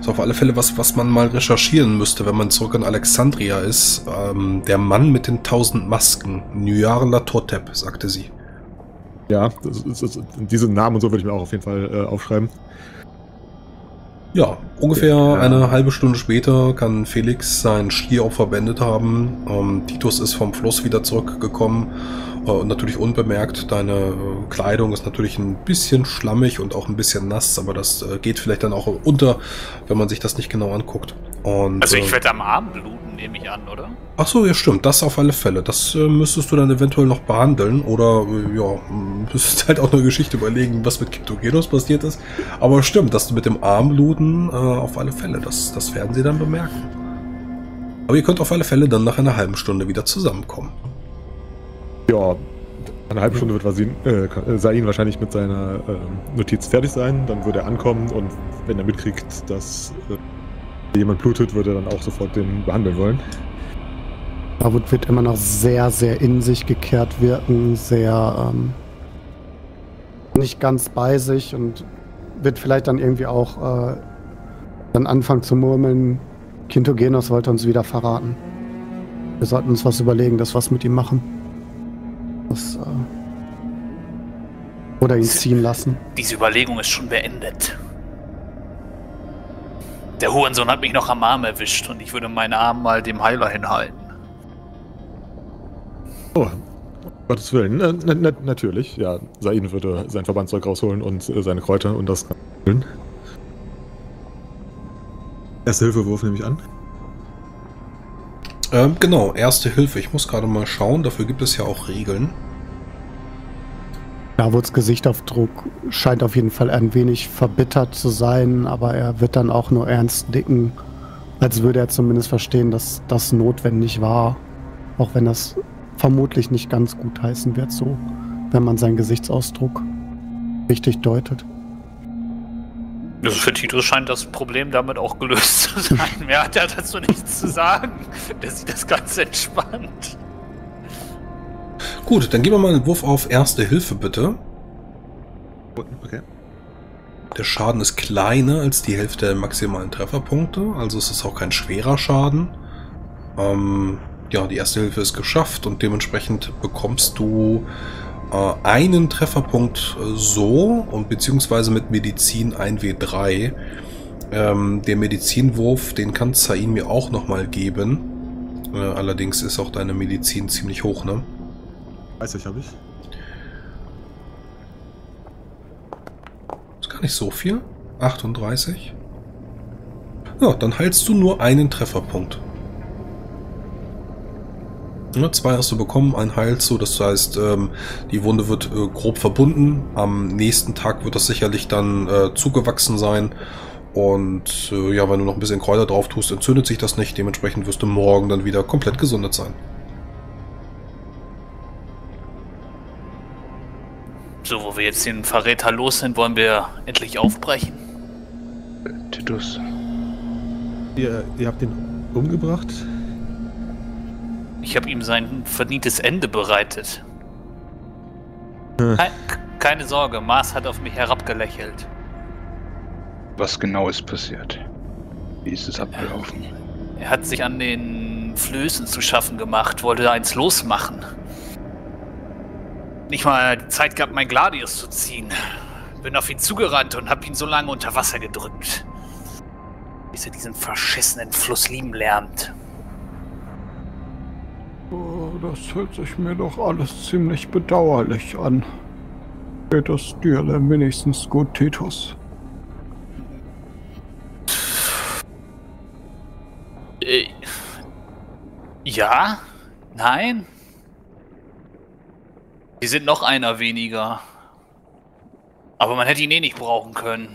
Ist auf alle Fälle was man mal recherchieren müsste, wenn man zurück in Alexandria ist. Der Mann mit den 1000 Masken, Nyarlathotep, sagte sie. Ja, diesen Namen und so würde ich mir auch auf jeden Fall aufschreiben. Ja, ungefähr eine halbe Stunde später kann Felix sein Stieropfer beendet haben. Titus ist vom Fluss wieder zurückgekommen, natürlich unbemerkt. Deine Kleidung ist natürlich ein bisschen schlammig und auch ein bisschen nass, aber das geht vielleicht dann auch unter, wenn man sich das nicht genau anguckt. Und, also ich werde am Arm bluten, nehme ich an, oder? Ach so, ja stimmt, das auf alle Fälle. Das müsstest du dann eventuell noch behandeln oder ja, müsstest halt auch eine Geschichte überlegen, was mit Kyptogenos passiert ist. Aber stimmt, dass du mit dem Armbluten auf alle Fälle, das werden sie dann bemerken. Aber ihr könnt auf alle Fälle dann nach einer halben Stunde wieder zusammenkommen. Ja, eine halbe Stunde wird Zain wahrscheinlich mit seiner Notiz fertig sein, dann würde er ankommen und wenn er mitkriegt, dass jemand blutet, würde er dann auch sofort den behandeln wollen. Davut wird immer noch sehr, sehr in sich gekehrt wirken, sehr nicht ganz bei sich und wird vielleicht dann irgendwie auch dann anfangen zu murmeln, Kyptogenos wollte uns wieder verraten. Wir sollten uns was überlegen, dass wir was mit ihm machen. Das, oder ihn ziehen lassen. Diese Überlegung ist schon beendet. Der Hurensohn hat mich noch am Arm erwischt und ich würde meinen Arm mal dem Heiler hinhalten. Oh, um Gottes Willen. Natürlich, ja. Zain würde sein Verbandzeug rausholen und seine Kräuter und das kann. Erste-Hilfe-Wurf nehme ich an. Genau, Erste Hilfe. Ich muss gerade mal schauen, dafür gibt es ja auch Regeln. Davuts Gesichtsausdruck scheint auf jeden Fall ein wenig verbittert zu sein, aber er wird dann auch nur ernst nicken, als würde er zumindest verstehen, dass das notwendig war, auch wenn das vermutlich nicht ganz gut heißen wird, so, wenn man seinen Gesichtsausdruck richtig deutet. Also für Titus scheint das Problem damit auch gelöst zu sein. Mehr hat er dazu nichts zu sagen. Der sieht das ganz entspannt. Gut, dann geben wir mal einen Wurf auf Erste Hilfe, bitte. Okay. Der Schaden ist kleiner als die Hälfte der maximalen Trefferpunkte, also es ist auch kein schwerer Schaden. Ja, die Erste Hilfe ist geschafft und dementsprechend bekommst du einen Trefferpunkt so und beziehungsweise mit Medizin 1W3. Der Medizinwurf, den kann Zain mir auch nochmal geben. Allerdings ist auch deine Medizin ziemlich hoch, ne? Weiß ich, habe ich. Ist gar nicht so viel. 38. Ja, dann heilst du nur einen Trefferpunkt. 2 hast du bekommen, ein Heil zu, das heißt, die Wunde wird grob verbunden. Am nächsten Tag wird das sicherlich dann zugewachsen sein. Und ja, wenn du noch ein bisschen Kräuter drauf tust, entzündet sich das nicht. Dementsprechend wirst du morgen dann wieder komplett gesundet sein. So, wo wir jetzt den Verräter los sind, wollen wir endlich aufbrechen. Titus. Ihr habt ihn umgebracht? Ich habe ihm sein verdientes Ende bereitet. Keine Sorge, Mars hat auf mich herabgelächelt. Was genau ist passiert? Wie ist es abgelaufen? Er hat sich an den Flößen zu schaffen gemacht, wollte eins losmachen. nicht mal die Zeit gehabt, meinen Gladius zu ziehen. Bin auf ihn zugerannt und hab ihn so lange unter Wasser gedrückt, bis er diesen verschissenen Fluss lieben lernt. Oh, das hört sich mir doch alles ziemlich bedauerlich an. Geht es dir denn wenigstens gut, Titus? Ja? Nein? Sie sind noch einer weniger. Aber man hätte ihn eh nicht brauchen können.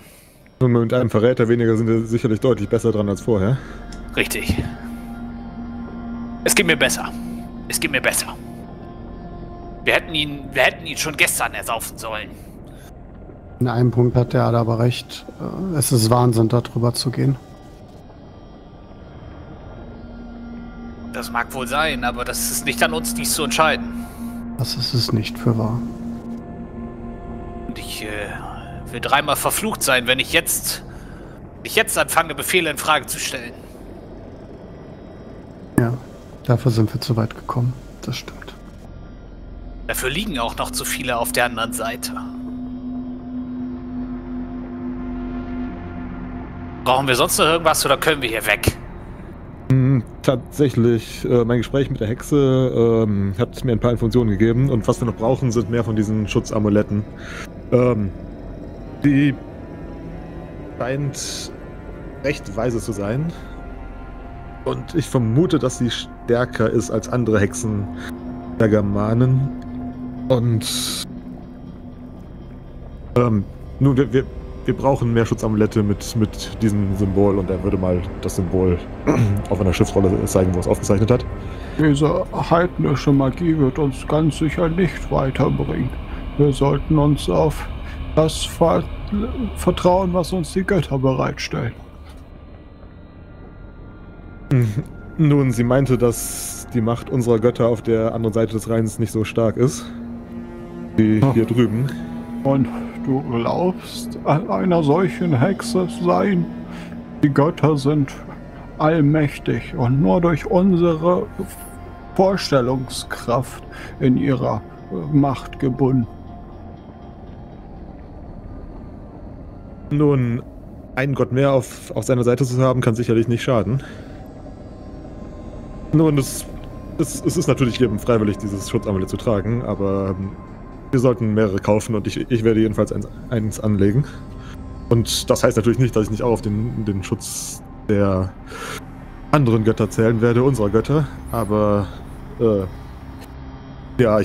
Mit einem Verräter weniger sind wir sicherlich deutlich besser dran als vorher. Richtig. Es geht mir besser. Es geht mir besser. Wir hätten ihn schon gestern ersaufen sollen. In einem Punkt hat der aber recht. Es ist Wahnsinn, darüber zu gehen. Das mag wohl sein, aber das ist nicht an uns, dies zu entscheiden. Das ist es nicht für wahr. Und ich will dreimal verflucht sein, wenn ich jetzt anfange, Befehle in Frage zu stellen. Ja. Dafür sind wir zu weit gekommen, das stimmt. Dafür liegen auch noch zu viele auf der anderen Seite. Brauchen wir sonst noch irgendwas oder können wir hier weg? Tatsächlich, mein Gespräch mit der Hexe hat mir ein paar Informationen gegeben und was wir noch brauchen, sind mehr von diesen Schutzamuletten. Die scheint recht weise zu sein. Und ich vermute, dass sie stärker ist als andere Hexen der Germanen. Und nun, wir brauchen mehr Schutzamulette mit diesem Symbol. Und er würde mal das Symbol auf einer Schriftrolle zeigen, wo es aufgezeichnet hat. Diese heidnische Magie wird uns ganz sicher nicht weiterbringen. Wir sollten uns auf das vertrauen, was uns die Götter bereitstellen. Nun, sie meinte, dass die Macht unserer Götter auf der anderen Seite des Rheins nicht so stark ist, wie hier drüben. Und du glaubst, an einer solchen Hexe sein? Die Götter sind allmächtig und nur durch unsere Vorstellungskraft in ihrer Macht gebunden. Nun, einen Gott mehr auf seiner Seite zu haben, kann sicherlich nicht schaden. Nun, es ist natürlich jedem freiwillig, dieses Schutzamulett zu tragen, aber wir sollten mehrere kaufen und ich werde jedenfalls eins anlegen. Und das heißt natürlich nicht, dass ich nicht auch auf den Schutz der anderen Götter zählen werde, unserer Götter, aber ja,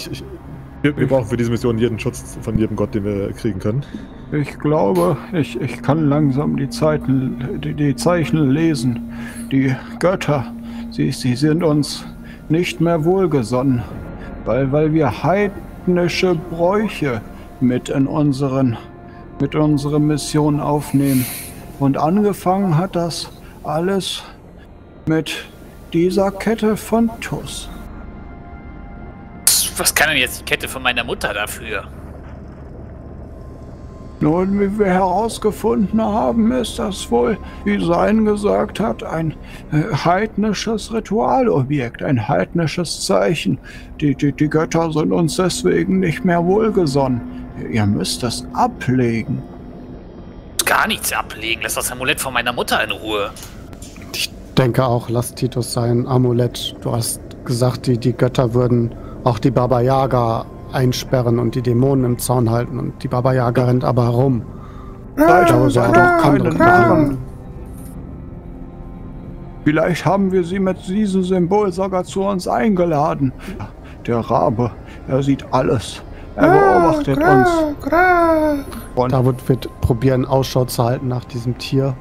wir brauchen für diese Mission jeden Schutz von jedem Gott, den wir kriegen können. Ich glaube, ich kann langsam die Zeichen lesen, die Götter. Sie sind uns nicht mehr wohlgesonnen, weil wir heidnische Bräuche mit in unsere Mission aufnehmen. Und angefangen hat das alles mit dieser Kette von Tuss. Was kann denn jetzt die Kette von meiner Mutter dafür? Nun, wie wir herausgefunden haben, ist das wohl, wie Sein gesagt hat, ein heidnisches Ritualobjekt, ein heidnisches Zeichen. Die Götter sind uns deswegen nicht mehr wohlgesonnen. Ihr müsst das ablegen. Gar nichts ablegen, lass das Amulett von meiner Mutter in Ruhe. Ich denke auch, lass Titus sein Amulett. Du hast gesagt, die Götter würden auch die Baba Yaga einsperren und die Dämonen im Zaun halten und die Baba Yaga rennt aber herum. Vielleicht haben wir sie mit diesem Symbol sogar zu uns eingeladen. Der Rabe, er sieht alles. Er beobachtet uns. Und da wird probieren, Ausschau zu halten nach diesem Tier.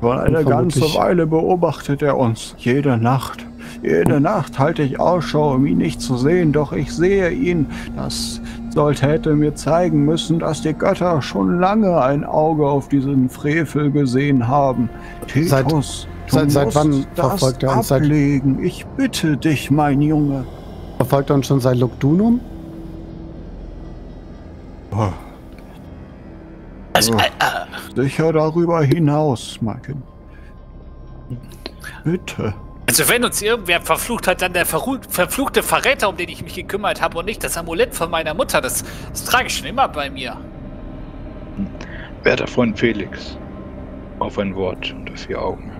Von einer ganzen Weile beobachtet er uns. Jede Nacht. Jede Nacht halte ich Ausschau, um ihn nicht zu sehen, doch ich sehe ihn. Das hätte mir zeigen müssen, dass die Götter schon lange ein Auge auf diesen Frevel gesehen haben. Titus, seit wann verfolgt er uns? Ablegen. Ich bitte dich, mein Junge. Verfolgt er uns schon seit Lugdunum? Oh. Also, sicher darüber hinaus, mein Kind. Bitte. Also wenn uns irgendwer verflucht hat, dann der verfluchte Verräter, um den ich mich gekümmert habe und nicht das Amulett von meiner Mutter. Das trage ich schon immer bei mir. Werter Freund Felix, auf ein Wort unter 4 Augen.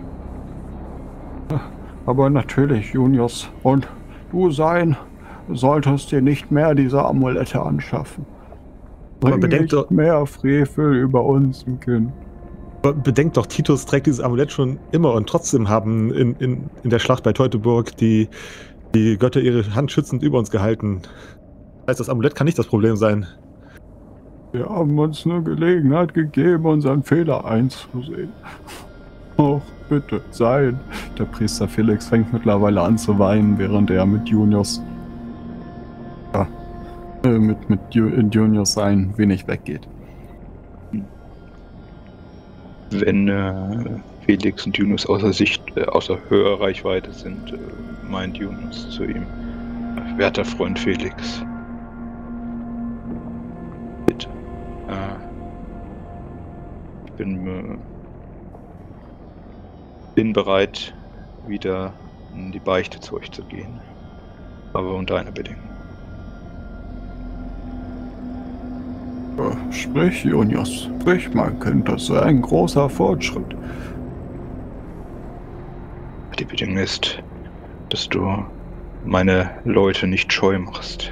Aber natürlich, Junius. Und du solltest dir nicht mehr diese Amulette anschaffen. Aber bedenkt doch mehr Frevel über uns, ein Kind. Bedenkt doch, Titus trägt dieses Amulett schon immer und trotzdem haben in der Schlacht bei Teutoburg die Götter ihre Hand schützend über uns gehalten. Das heißt, das Amulett kann nicht das Problem sein. Wir haben uns eine Gelegenheit gegeben, unseren Fehler einzusehen. Och, bitte, sein. Der Priester Felix fängt mittlerweile an zu weinen, während er mit Junius ein wenig weggeht. Wenn Felix und Junius außer Hörreichweite sind, meint Junius zu ihm: Werter Freund Felix, bitte. Ich bin bereit, wieder in die Beichte zu euch zu gehen, aber unter einer Bedingung. Sprich, Junius. Sprich, mein Kind. Das ist ein großer Fortschritt. Die Bedingung ist, dass du meine Leute nicht scheu machst.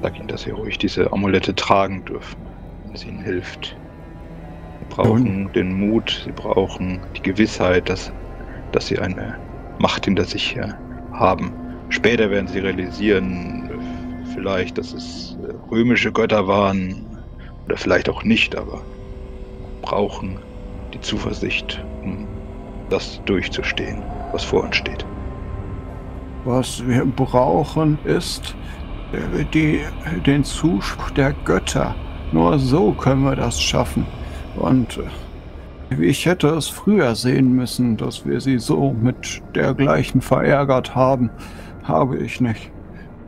Sag ihnen, dass sie ruhig diese Amulette tragen dürfen, wenn es ihnen hilft. Sie brauchen den Mut, sie brauchen die Gewissheit, dass sie eine Macht hinter sich haben. Später werden sie realisieren, vielleicht, dass es römische Götter waren oder vielleicht auch nicht, aber brauchen die Zuversicht, um das durchzustehen, was vor uns steht. Was wir brauchen, ist den Zuspruch der Götter. Nur so können wir das schaffen. Und ich hätte es früher sehen müssen, dass wir sie so mit dergleichen verärgert haben. Habe ich nicht.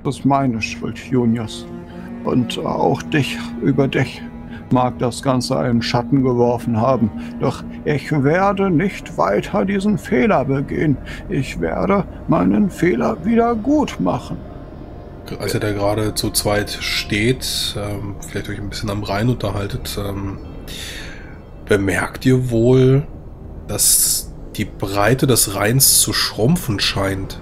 Das ist meine Schuld, Junius. Und auch über dich mag das Ganze einen Schatten geworfen haben. Doch ich werde nicht weiter diesen Fehler begehen. Ich werde meinen Fehler wieder gut machen. Als ihr da gerade zu zweit steht, vielleicht euch ein bisschen am Rhein unterhaltet, bemerkt ihr wohl, dass die Breite des Rheins zu schrumpfen scheint.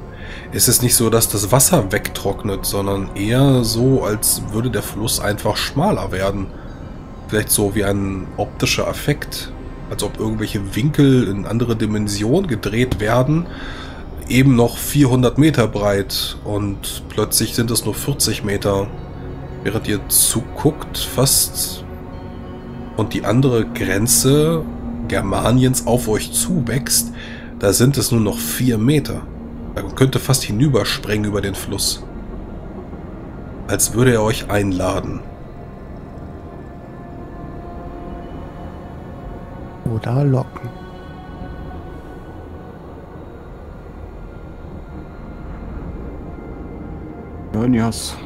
Es ist nicht so, dass das Wasser wegtrocknet, sondern eher so, als würde der Fluss einfach schmaler werden. Vielleicht so wie ein optischer Effekt, als ob irgendwelche Winkel in andere Dimensionen gedreht werden, eben noch 400 Meter breit und plötzlich sind es nur 40 Meter, während ihr zuguckt fast und die andere Grenze Germaniens auf euch zuwächst, da sind es nur noch 4 Meter. Man könnte fast hinüberspringen über den Fluss. Als würde er euch einladen. Oder locken. Jonias,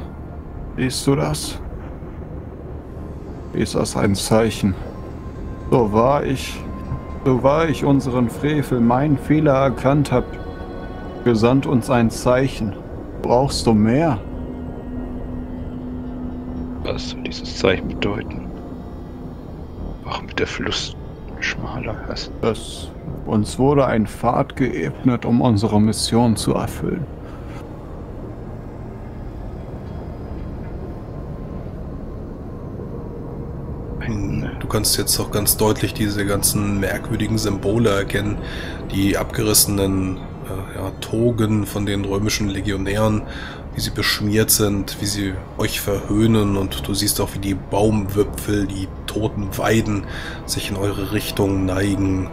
siehst du das? Ist das ein Zeichen? So war ich unseren Frevel, meinen Fehler erkannt habe, gesandt uns ein Zeichen. Brauchst du mehr? Was soll dieses Zeichen bedeuten? Warum wird der Fluss schmaler? Uns wurde ein Pfad geebnet, um unsere Mission zu erfüllen. Du kannst jetzt auch ganz deutlich diese ganzen merkwürdigen Symbole erkennen, die abgerissenen Togen von den römischen Legionären, wie sie beschmiert sind, wie sie euch verhöhnen, und du siehst auch, wie die Baumwipfel, die toten Weiden sich in eure Richtung neigen,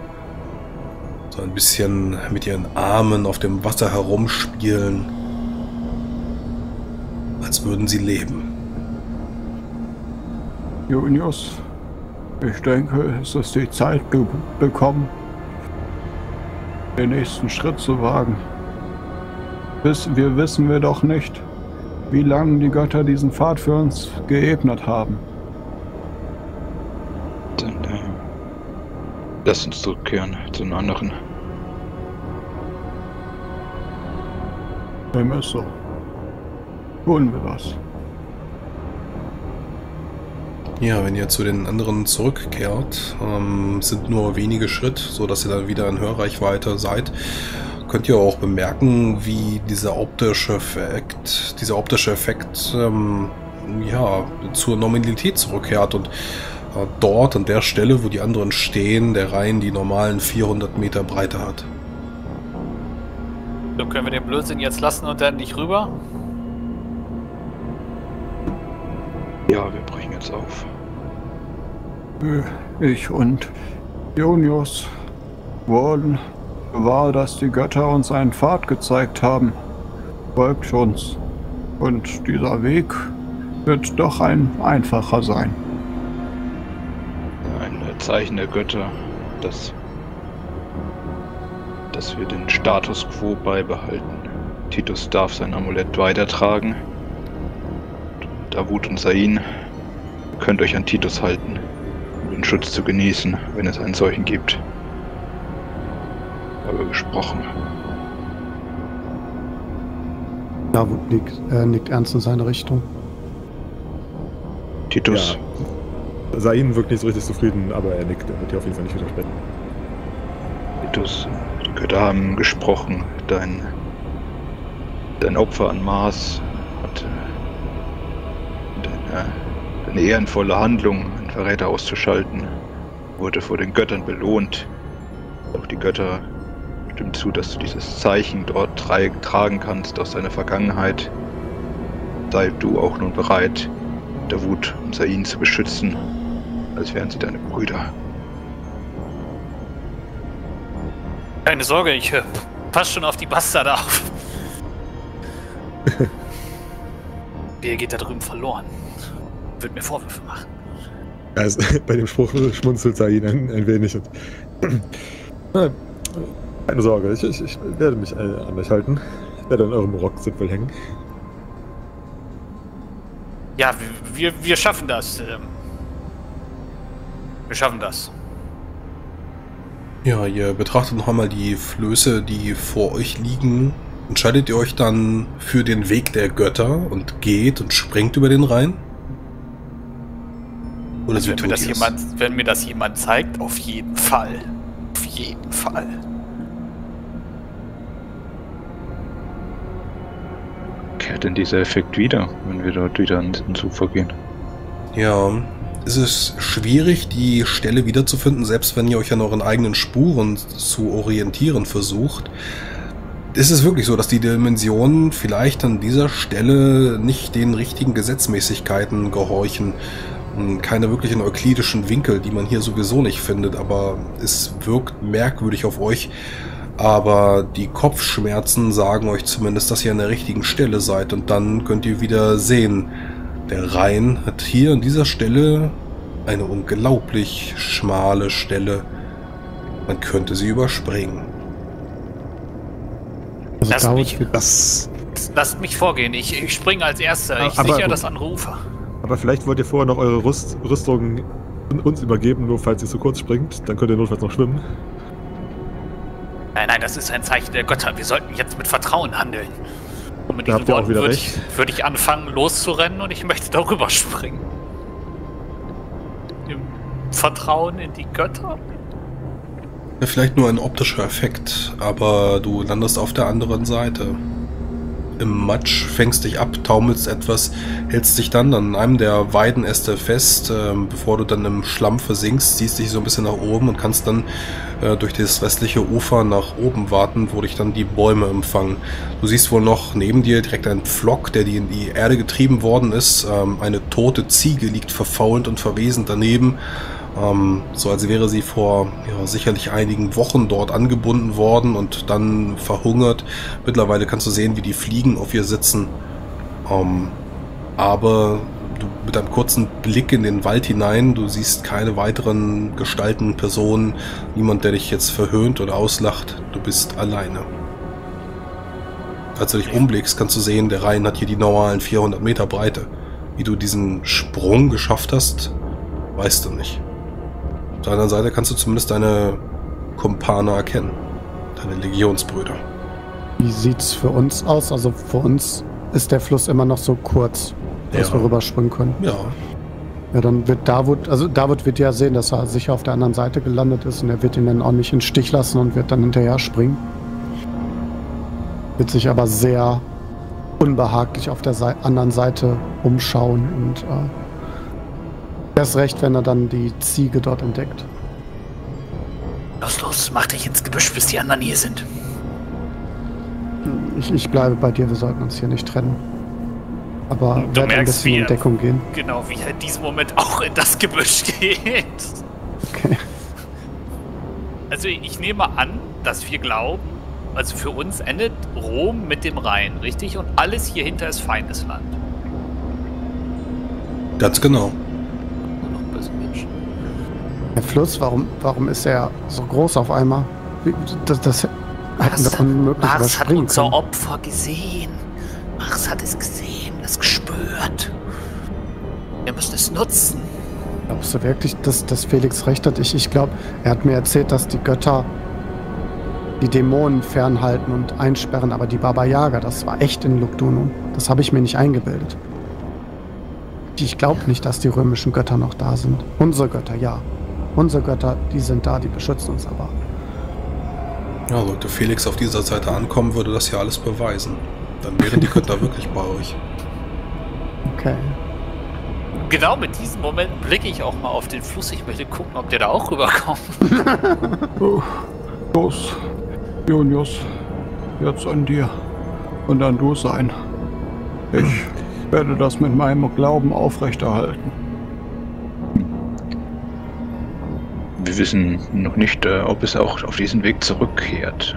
so ein bisschen mit ihren Armen auf dem Wasser herumspielen, als würden sie leben. Junius, ich denke, es ist die Zeit gekommen, den nächsten Schritt zu wagen. Wir wissen doch nicht, wie lange die Götter diesen Pfad für uns geebnet haben. Dann lass uns zurückkehren zu den anderen. Dem ist so. Holen wir das. Ja, wenn ihr zu den anderen zurückkehrt, sind nur wenige Schritt, sodass ihr dann wieder in Hörreichweite seid, könnt ihr auch bemerken, wie dieser optische Effekt ja, zur Normalität zurückkehrt und dort an der Stelle, wo die anderen stehen, der Rhein die normalen 400 Meter Breite hat. So, können wir den Blödsinn jetzt lassen und dann nicht rüber? Ja, wir brechen jetzt auf. Ich und Ionios wurden gewahr, dass die Götter uns einen Pfad gezeigt haben. Folgt uns. Und dieser Weg wird doch ein einfacher sein. Ein Zeichen der Götter, dass wir den Status quo beibehalten. Titus darf sein Amulett weitertragen. Davut und Sain, ihr könnt euch an Titus halten, um den Schutz zu genießen, wenn es einen solchen gibt. Aber gesprochen. Davut nickt ernst in seine Richtung. Titus. Ja. Sain wirkt nicht so richtig zufrieden, aber er nickt, er wird dir auf jeden Fall nicht widersprechen. Titus, die Götter haben gesprochen, dein Opfer an Mars hat eine ehrenvolle Handlung, einen Verräter auszuschalten, wurde vor den Göttern belohnt. Auch die Götter stimmen zu, dass du dieses Zeichen dort tragen kannst aus deiner Vergangenheit. Sei du auch nun bereit, Davut und Sain zu beschützen, als wären sie deine Brüder. Keine Sorge, ich pass schon auf die Bastarde auf. Wer geht da drüben verloren? Wird mir Vorwürfe machen. Also, bei dem Spruch schmunzelt Sain ein wenig. Und keine Sorge, ich werde mich an euch halten. Ich werde an eurem Rockzipfel hängen. Ja, wir schaffen das. Wir schaffen das. Ja, ihr betrachtet noch einmal die Flöße, die vor euch liegen. Entscheidet ihr euch dann für den Weg der Götter und geht und springt über den Rhein? Oder wie tut ihr das? Wenn mir das jemand zeigt, auf jeden Fall. Auf jeden Fall. Kehrt denn dieser Effekt wieder, wenn wir dort wieder an den Ufer gehen? Ja, es ist schwierig, die Stelle wiederzufinden, selbst wenn ihr euch an euren eigenen Spuren zu orientieren versucht. Ist es wirklich so, dass die Dimensionen vielleicht an dieser Stelle nicht den richtigen Gesetzmäßigkeiten gehorchen? Keine wirklichen euklidischen Winkel, die man hier sowieso nicht findet, aber es wirkt merkwürdig auf euch. Aber die Kopfschmerzen sagen euch zumindest, dass ihr an der richtigen Stelle seid und dann könnt ihr wieder sehen. Der Rhein hat hier an dieser Stelle eine unglaublich schmale Stelle. Man könnte sie überspringen. Also lasst mich vorgehen, ich springe als Erster, ich sichere das andere Ufer. Aber vielleicht wollt ihr vorher noch eure Rüstung uns übergeben, nur falls ihr zu kurz springt, dann könnt ihr notfalls noch schwimmen. Nein, das ist ein Zeichen der Götter. Wir sollten jetzt mit Vertrauen handeln. Und mit diesen Worten würde ich anfangen loszurennen und ich möchte darüber springen. Im Vertrauen in die Götter? Ja, vielleicht nur ein optischer Effekt, aber du landest auf der anderen Seite. Im Matsch, fängst dich ab, taumelst etwas, hältst dich dann an einem der Weidenäste fest, bevor du dann im Schlamm versinkst, ziehst dich so ein bisschen nach oben und kannst dann durch das restliche Ufer nach oben warten, wo dich dann die Bäume empfangen. Du siehst wohl noch neben dir direkt einen Pflock, der in die Erde getrieben worden ist. Eine tote Ziege liegt verfaulend und verwesend daneben. So als wäre sie vor sicherlich einigen Wochen dort angebunden worden und dann verhungert. Mittlerweile kannst du sehen, wie die Fliegen auf ihr sitzen. Aber du, mit einem kurzen Blick in den Wald hinein, du siehst keine weiteren Gestalten, Personen, niemand, der dich jetzt verhöhnt oder auslacht. Du bist alleine. Als du dich umblickst, kannst du sehen, der Rhein hat hier die normalen 400 Meter Breite. Wie du diesen Sprung geschafft hast, weißt du nicht. Auf der anderen Seite kannst du zumindest deine Kumpane erkennen. Deine Legionsbrüder. Wie sieht es für uns aus? Also für uns ist der Fluss immer noch so kurz, dass wir rüberspringen können. Ja. Ja, dann wird David, also David wird ja sehen, dass er sicher auf der anderen Seite gelandet ist und er wird ihn dann auch nicht in den Stich lassen und wird dann hinterher springen. Wird sich aber sehr unbehaglich auf der anderen Seite umschauen und erst recht, wenn er dann die Ziege dort entdeckt. Los, los, mach dich ins Gebüsch, bis die anderen hier sind. Ich bleibe bei dir, wir sollten uns hier nicht trennen. Aber du merkst, ein bisschen in Deckung gehen. Genau, wie er in diesem Moment auch in das Gebüsch geht. Okay. Also ich nehme an, dass wir glauben, also für uns endet Rom mit dem Rhein, richtig? Und alles hier hinter ist feindes Land. Ganz genau. Nur noch böse Menschen. Der Fluss, warum ist er so groß auf einmal? Das hätten wir unmöglich überspringen können. Mars hat unser Opfer gesehen. Mars hat es gesehen, das gespürt. Wir müssen es nutzen. Glaubst du wirklich, dass Felix recht hat? Ich glaube, er hat mir erzählt, dass die Götter die Dämonen fernhalten und einsperren, aber die Baba Yaga, das war echt in Lugdunum. Das habe ich mir nicht eingebildet. Ich glaube nicht, dass die römischen Götter noch da sind. Unsere Götter, ja. Unsere Götter, die sind da, die beschützen uns aber. Ja, sollte Felix auf dieser Seite ankommen, würde das ja alles beweisen. Dann wären die Götter wirklich bei euch. Okay. Genau mit diesem Moment blicke ich auch mal auf den Fluss. Ich möchte gucken, ob der da auch rüberkommt. Los, Junius, jetzt an dir und an du sein. Ich werde das mit meinem Glauben aufrechterhalten. Wir wissen noch nicht, ob es auch auf diesen Weg zurückkehrt.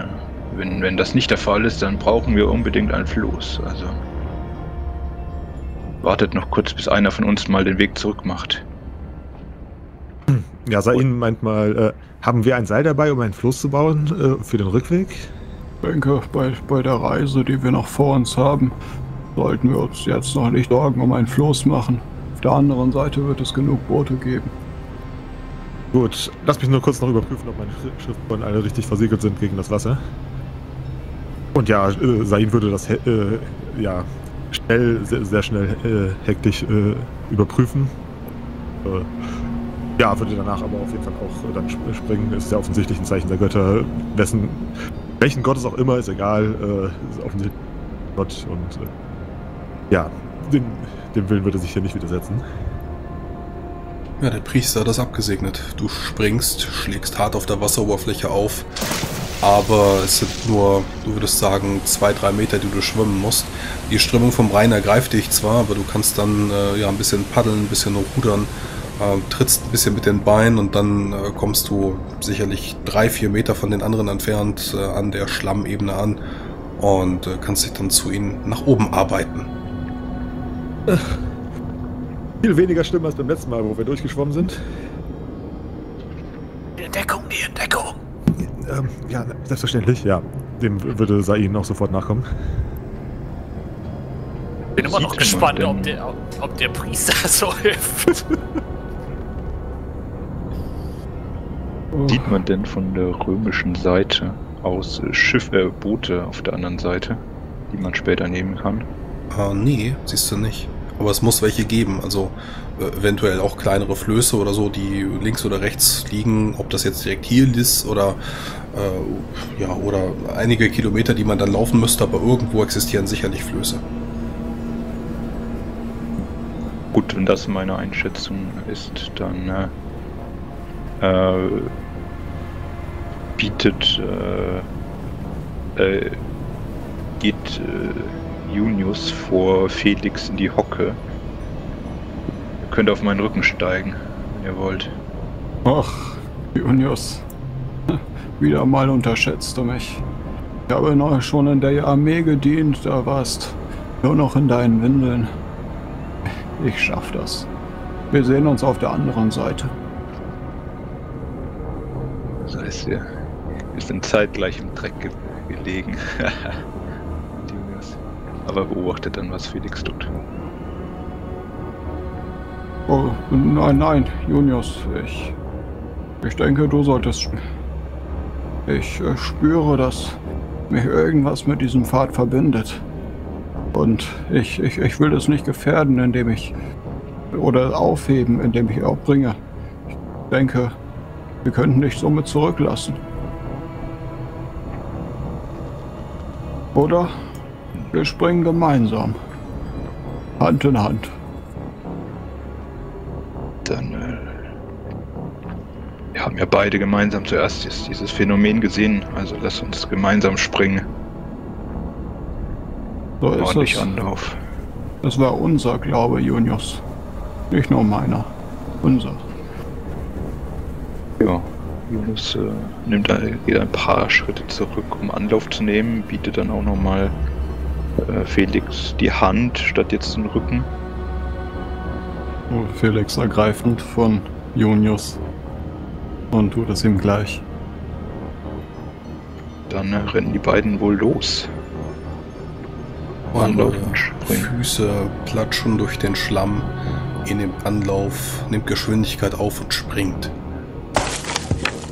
Wenn das nicht der Fall ist, dann brauchen wir unbedingt einen Floß. Also wartet noch kurz, bis einer von uns mal den Weg zurück macht. Ja, Sain meint mal, haben wir ein Seil dabei, um einen Floß zu bauen für den Rückweg? Ich denke, bei der Reise, die wir noch vor uns haben, sollten wir uns jetzt noch nicht Sorgen um einen Floß machen. Auf der anderen Seite wird es genug Boote geben. Gut, lass mich nur kurz noch überprüfen, ob meine Schiffbahnen alle richtig versiegelt sind gegen das Wasser. Und ja, Sain würde das schnell, sehr, sehr schnell hektisch überprüfen. Ja, würde danach aber auf jeden Fall auch dann springen. Ist ja offensichtlich ein Zeichen der Götter. Welchen Gott es auch immer, ist egal. Ist offensichtlich Gott und ja, dem Willen würde er sich hier nicht widersetzen. Ja, der Priester hat das abgesegnet. Du springst, schlägst hart auf der Wasseroberfläche auf, aber es sind nur, du würdest sagen, 2-3 Meter, die du schwimmen musst. Die Strömung vom Rhein ergreift dich zwar, aber du kannst dann ein bisschen paddeln, ein bisschen rudern, trittst ein bisschen mit den Beinen und dann kommst du sicherlich 3-4 Meter von den anderen entfernt an der Schlammebene an und kannst dich dann zu ihnen nach oben arbeiten. Viel weniger schlimm als beim letzten Mal, wo wir durchgeschwommen sind. Die Entdeckung, die Entdeckung! Ja, selbstverständlich, ja. Dem würde Sain auch sofort nachkommen. Bin immer noch gespannt, ob der Priester so hilft. Sieht man denn von der römischen Seite aus Boote auf der anderen Seite, die man später nehmen kann? Ah, nee, siehst du nicht. Aber es muss welche geben, also eventuell auch kleinere Flöße oder so, die links oder rechts liegen, ob das jetzt direkt hier ist oder oder einige Kilometer, die man dann laufen müsste, aber irgendwo existieren sicherlich Flöße. Gut, wenn das meine Einschätzung ist, dann geht Junius vor Felix in die Hocke. Ihr könnt auf meinen Rücken steigen, wenn ihr wollt. Ach, Junius. Wieder mal unterschätzt du mich. Ich habe noch schon in der Armee gedient, da warst nur noch in deinen Windeln. Ich schaff das. Wir sehen uns auf der anderen Seite. Das heißt, wir sind zeitgleich im Dreck gelegen. Aber beobachtet dann, was Felix tut. Oh, nein, Junius, ich denke, du solltest... Ich spüre, dass mich irgendwas mit diesem Pfad verbindet. Und ich will das nicht gefährden, indem ich, oder aufheben, indem ich auch bringe. Ich denke, wir könnten dich somit zurücklassen. Oder wir springen gemeinsam. Hand in Hand. Dann, wir haben ja beide gemeinsam zuerst dieses Phänomen gesehen, also lass uns gemeinsam springen. So ist es. Ordentlich Anlauf. Das war unser Glaube, Junius. Nicht nur meiner. Unser. Ja, Junius geht ein paar Schritte zurück, um Anlauf zu nehmen, bietet dann auch nochmal Felix die Hand statt jetzt den Rücken. Felix ergreifend von Junius und tut es ihm gleich. Dann rennen die beiden wohl los. Anlauf und springen. Füße platschen durch den Schlamm. In dem Anlauf nimmt Geschwindigkeit auf und springt.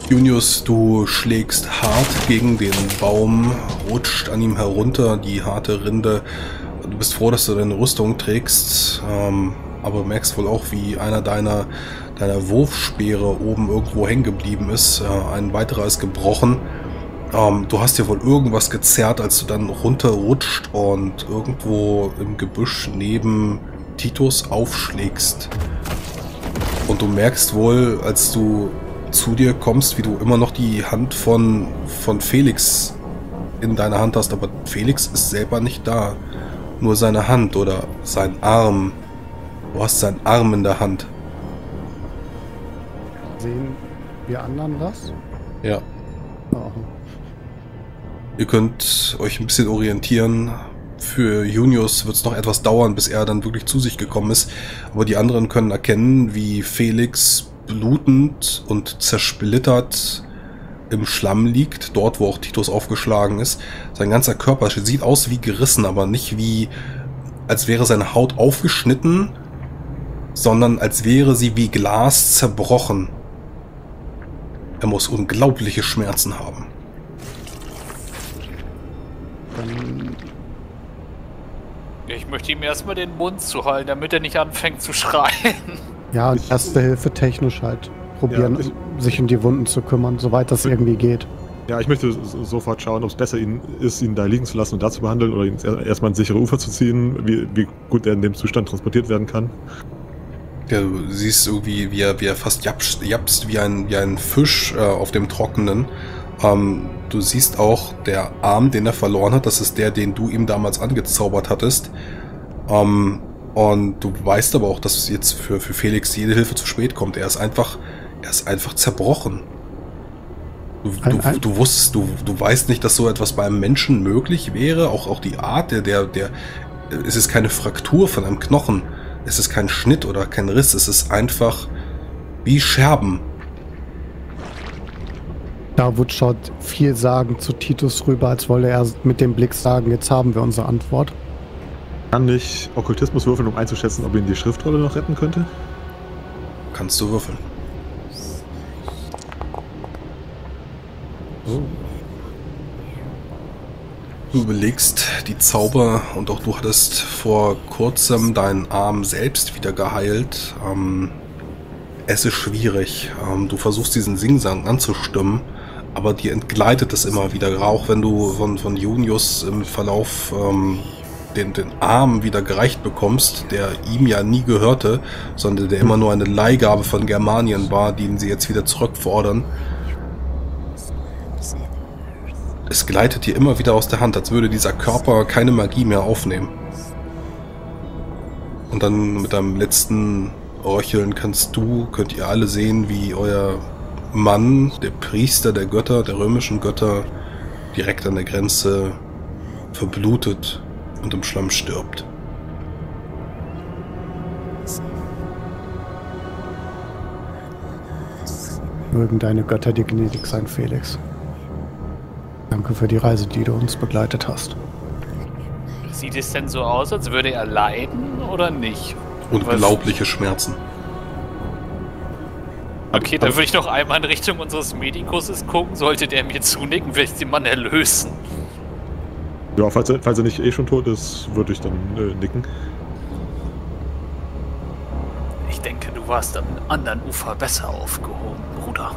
Junius, du schlägst hart gegen den Baum, rutscht an ihm herunter, die harte Rinde. Du bist froh, dass du deine Rüstung trägst, aber merkst wohl auch, wie einer deiner Wurfspeere oben irgendwo hängen geblieben ist. Ein weiterer ist gebrochen. Du hast ja wohl irgendwas gezerrt, als du dann runterrutscht und irgendwo im Gebüsch neben Titus aufschlägst. Und du merkst wohl, als du zu dir kommst, wie du immer noch die Hand von Felix in deiner Hand hast, aber Felix ist selber nicht da. Nur seine Hand oder sein Arm. Du hast seinen Arm in der Hand. Sehen wir anderen das? Ja. Aha. Ihr könnt euch ein bisschen orientieren. Für Junius wird es noch etwas dauern, bis er dann wirklich zu sich gekommen ist. Aber die anderen können erkennen, wie Felix blutend und zersplittert im Schlamm liegt, dort wo auch Titus aufgeschlagen ist. Sein ganzer Körper sieht aus wie gerissen, aber nicht wie, als wäre seine Haut aufgeschnitten, sondern als wäre sie wie Glas zerbrochen. Er muss unglaubliche Schmerzen haben. Ich möchte ihm erstmal den Mund zuhalten, damit er nicht anfängt zu schreien. Ja, und erste Hilfe technisch halt probieren, ja, sich um die Wunden zu kümmern, soweit das irgendwie geht. Ja, ich möchte sofort schauen, ob es besser ist, ihn da liegen zu lassen und da zu behandeln oder ihn erstmal ins sichere Ufer zu ziehen, wie gut er in dem Zustand transportiert werden kann. Ja, du siehst irgendwie, wie er fast japst wie ein Fisch auf dem Trockenen. Du siehst auch, der Arm, den er verloren hat, das ist der, den du ihm damals angezaubert hattest. Und du weißt aber auch, dass jetzt für Felix jede Hilfe zu spät kommt. Er ist einfach zerbrochen. Du weißt nicht, dass so etwas bei einem Menschen möglich wäre. Auch die Art, es ist keine Fraktur von einem Knochen. Es ist kein Schnitt oder kein Riss. Es ist einfach wie Scherben. Davut schaut vielsagend zu Titus rüber, als wolle er mit dem Blick sagen, jetzt haben wir unsere Antwort. Kann ich Okkultismus würfeln, um einzuschätzen, ob ihn die Schriftrolle noch retten könnte? Kannst du würfeln. Oh. Du überlegst die Zauber und auch du hattest vor kurzem deinen Arm selbst wieder geheilt. Es ist schwierig. Du versuchst diesen Singsang anzustimmen, aber dir entgleitet es immer wieder. Auch wenn du von Junius im Verlauf den Arm wieder gereicht bekommst, der ihm ja nie gehörte, sondern der immer nur eine Leihgabe von Germanien war, den sie jetzt wieder zurückfordern. Es gleitet dir immer wieder aus der Hand, als würde dieser Körper keine Magie mehr aufnehmen. Und dann mit deinem letzten Röcheln könnt ihr alle sehen, wie euer Mann, der Priester der Götter, der römischen Götter, direkt an der Grenze verblutet und im Schlamm stirbt. Mögen deine Götter dir gnädig sein, Felix. Danke für die Reise, die du uns begleitet hast. Sieht es denn so aus, als würde er leiden oder nicht? Unglaubliche Schmerzen. Okay, dann würde ich noch einmal in Richtung unseres Medikus gucken. Sollte der mir zunicken, will ich den Mann erlösen. Ja, falls er nicht eh schon tot ist, würde ich dann nicken. Ich denke, du warst am anderen Ufer besser aufgehoben, Bruder.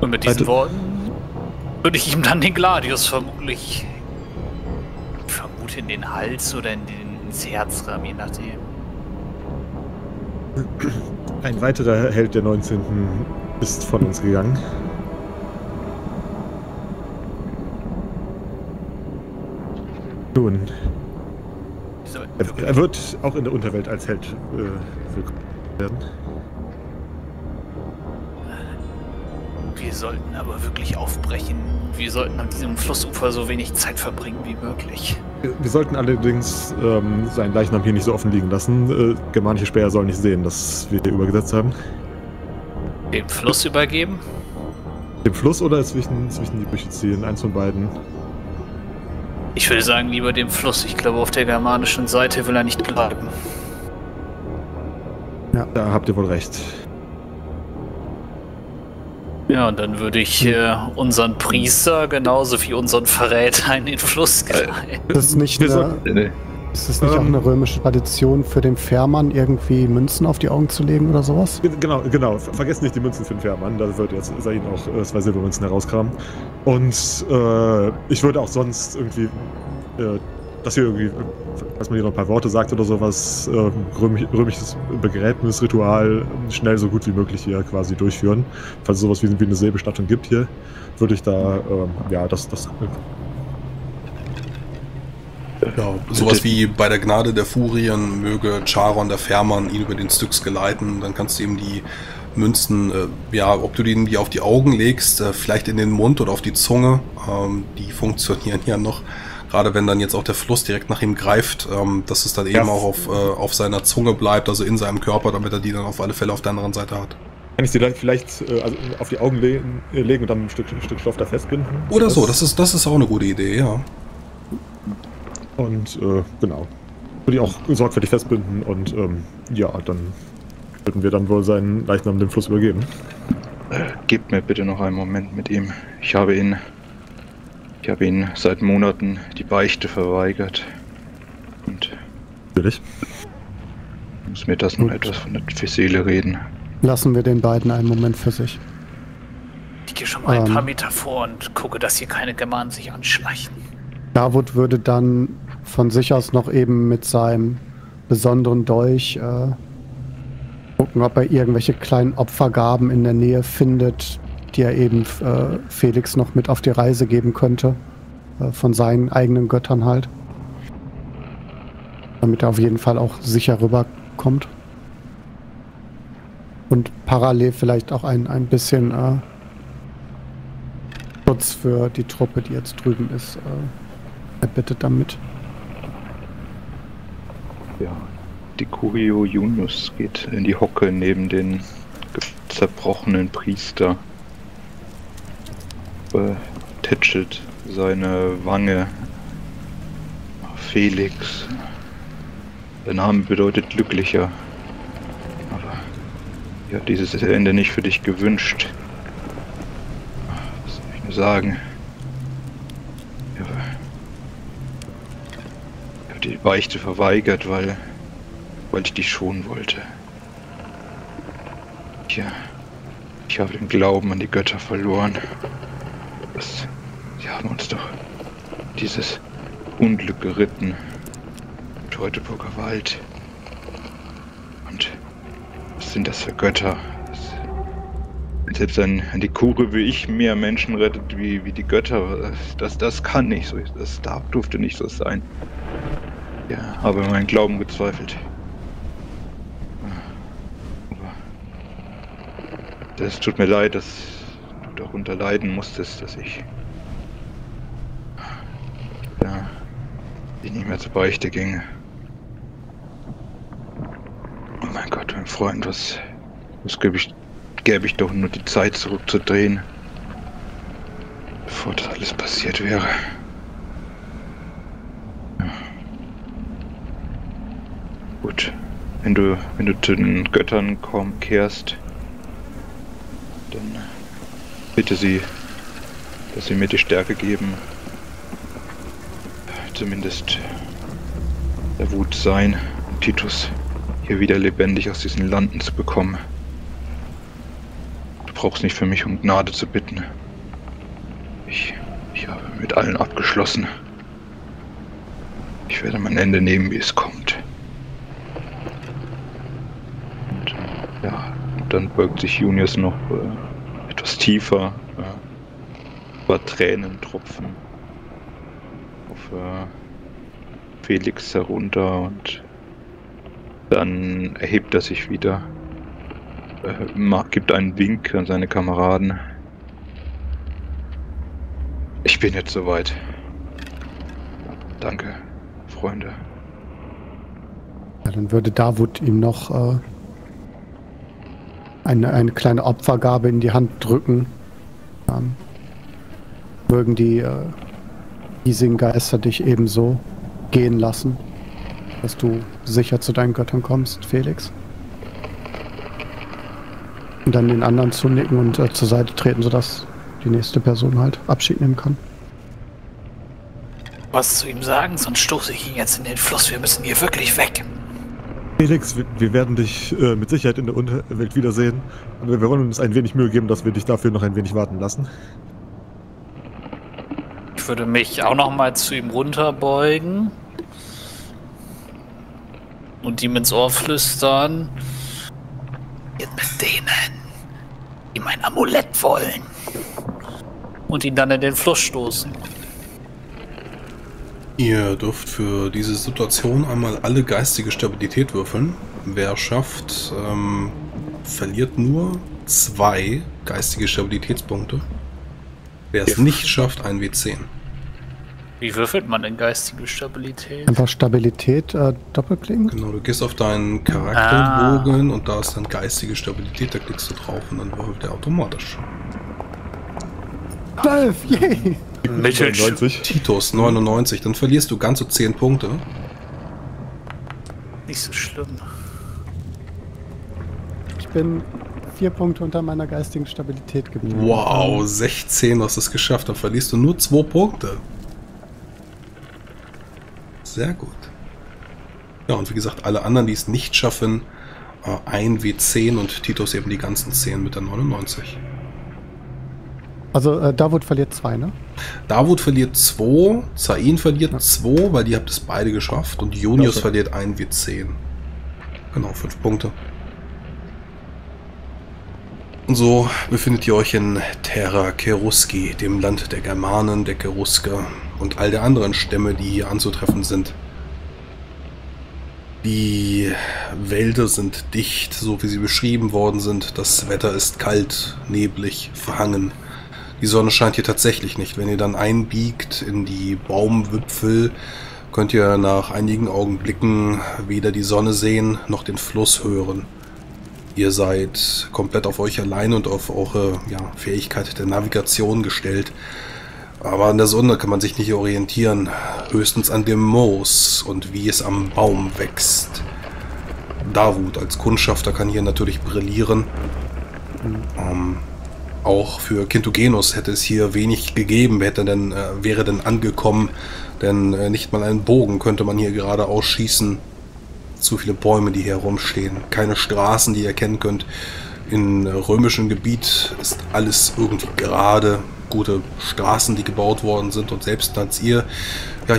Und mit diesen Worten würde ich ihm dann den Gladius vermutlich... Ich vermute in den Hals oder ins Herz ram, je nachdem. Ein weiterer Held der 19. ist von uns gegangen. Nun, er wird auch in der Unterwelt als Held willkommen werden. Wir sollten aber wirklich aufbrechen. Wir sollten an diesem Flussufer so wenig Zeit verbringen wie möglich. Wir sollten allerdings seinen Leichnam hier nicht so offen liegen lassen. Germanische Späher sollen nicht sehen, dass wir hier übergesetzt haben. Dem Fluss übergeben? Dem Fluss oder zwischen die Büsche ziehen? Eins von beiden. Ich würde sagen, lieber dem Fluss. Ich glaube, auf der germanischen Seite will er nicht bleiben. Ja, da habt ihr wohl recht. Ja, und dann würde ich unseren Priester genauso wie unseren Verräter in den Fluss gleiten. Ist das nicht auch eine römische Tradition, für den Fährmann irgendwie Münzen auf die Augen zu legen oder sowas? Genau. Vergesst nicht die Münzen für den Fährmann. Da wird jetzt Sahin auch 2 Silbermünzen herauskramen. Und ich würde auch sonst irgendwie, falls man hier noch ein paar Worte sagt oder sowas, römisches Begräbnisritual schnell so gut wie möglich hier quasi durchführen. Falls es sowas wie eine Seebestattung gibt hier, würde ich da, Ja, sowas wie bei der Gnade der Furien möge Charon, der Fährmann, ihn über den Styx geleiten, dann kannst du ihm die Münzen, ob du denen die auf die Augen legst, vielleicht in den Mund oder auf die Zunge, die funktionieren ja noch, gerade wenn dann jetzt auch der Fluss direkt nach ihm greift, dass es dann eben auch auf seiner Zunge bleibt, also in seinem Körper, damit er die dann auf alle Fälle auf der anderen Seite hat. Kann ich sie dann vielleicht auf die Augen legen und dann ein Stück Stoff da festbinden? Oder so, das ist auch eine gute Idee, ja. Und genau. Würde ich auch sorgfältig festbinden und dann würden wir wohl seinen Leichnam dem Fluss übergeben. Gebt mir bitte noch einen Moment mit ihm. Ich habe ihn seit Monaten die Beichte verweigert. Und natürlich. Muss mir das noch etwas von der Seele reden. Lassen wir den beiden einen Moment für sich. Ich gehe schon mal ein paar Meter vor und gucke, dass hier keine Germanen sich anschleichen. Dawood würde dann von sich aus noch eben mit seinem besonderen Dolch gucken, ob er irgendwelche kleinen Opfergaben in der Nähe findet, die er eben Felix noch mit auf die Reise geben könnte, von seinen eigenen Göttern halt. Damit er auf jeden Fall auch sicher rüberkommt. Und parallel vielleicht auch ein bisschen Schutz für die Truppe, die jetzt drüben ist. Er bittet damit. Ja, Dekurio Junius geht in die Hocke neben den zerbrochenen Priester. Tätschelt seine Wange. Felix. Der Name bedeutet glücklicher. Aber ja, dieses Ende nicht für dich gewünscht. Was soll ich nur sagen? Die Beichte verweigert, weil ich dich schonen wollte. Tja, ich habe den Glauben an die Götter verloren. Sie haben uns doch dieses Unglück geritten. Teutoburger Wald. Und was sind das für Götter? Selbst an die Kure, wie ich, mehr Menschen rettet wie die Götter. Das kann nicht so. Das durfte nicht so sein. Ja, habe an meinen Glauben gezweifelt. Aber es tut mir leid, dass du darunter leiden musstest, dass ich nicht mehr zur Beichte ginge. Oh mein Gott, mein Freund, was gäbe ich doch nur die Zeit zurückzudrehen, bevor das alles passiert wäre. Gut, wenn du zu den Göttern kehrst, dann bitte sie, dass sie mir die Stärke geben, zumindest der Wut sein, um Titus hier wieder lebendig aus diesen Landen zu bekommen. Du brauchst nicht für mich um Gnade zu bitten. Ich habe mit allen abgeschlossen. Ich werde mein Ende nehmen, wie es kommt. Und, ja, dann beugt sich Junius noch etwas tiefer, über Tränentropfen auf Felix herunter, und dann erhebt er sich wieder, gibt einen Wink an seine Kameraden. Ich bin jetzt soweit. Danke, Freunde. Ja, dann würde Davut ihm noch eine kleine Opfergabe in die Hand drücken. Mögen die hiesigen Geister dich ebenso gehen lassen, dass du sicher zu deinen Göttern kommst, Felix. Und dann den anderen zunicken und zur Seite treten, sodass die nächste Person halt Abschied nehmen kann. Was zu ihm sagen, sonst stoße ich ihn jetzt in den Fluss. Wir müssen hier wirklich weg. Felix, wir werden dich mit Sicherheit in der Unterwelt wiedersehen. Aber wir wollen uns ein wenig Mühe geben, dass wir dich dafür noch ein wenig warten lassen. Ich würde mich auch noch mal zu ihm runterbeugen und ihm ins Ohr flüstern. Geht mit denen, die mein Amulett wollen. Und ihn dann in den Fluss stoßen. Ihr dürft für diese Situation einmal alle geistige Stabilität würfeln. Wer schafft, verliert nur 2 geistige Stabilitätspunkte. Wer es nicht schafft, ein W10. Wie würfelt man denn geistige Stabilität? Einfach Stabilität doppelklicken? Genau, du gehst auf deinen Charakterbogen und da ist dann geistige Stabilität, da klickst du drauf und dann würfelt er automatisch. 12, yay! Titus 99, dann verlierst du ganze 10 Punkte. Nicht so schlimm. Ich bin 4 Punkte unter meiner geistigen Stabilität geblieben. Wow, 16 hast du es geschafft, dann verlierst du nur 2 Punkte. Sehr gut. Ja, und wie gesagt, alle anderen, die es nicht schaffen, ein W10 und Titus eben die ganzen 10 mit der 99. Also Davut verliert 2, ne? Davut verliert 2, Zain verliert 2, weil die habt es beide geschafft, und Junius verliert ein W10. Genau, 5 Punkte. Und so befindet ihr euch in Terra Cherusci, dem Land der Germanen, der Cherusker und all der anderen Stämme, die hier anzutreffen sind. Die Wälder sind dicht, so wie sie beschrieben worden sind. Das Wetter ist kalt, neblig, verhangen. Die Sonne scheint hier tatsächlich nicht. Wenn ihr dann einbiegt in die Baumwipfel, könnt ihr nach einigen Augenblicken weder die Sonne sehen noch den Fluss hören. Ihr seid komplett auf euch allein und auf eure Fähigkeit der Navigation gestellt. Aber an der Sonne kann man sich nicht orientieren, höchstens an dem Moos und wie es am Baum wächst. Davut als Kundschafter kann hier natürlich brillieren. Auch für Kintogenos hätte es hier wenig gegeben, wäre denn angekommen, denn nicht mal einen Bogen könnte man hier gerade ausschießen. Zu viele Bäume, die hier herumstehen, keine Straßen, die ihr erkennen könnt. Im römischen Gebiet ist alles irgendwie gerade, gute Straßen, die gebaut worden sind, und selbst als ihr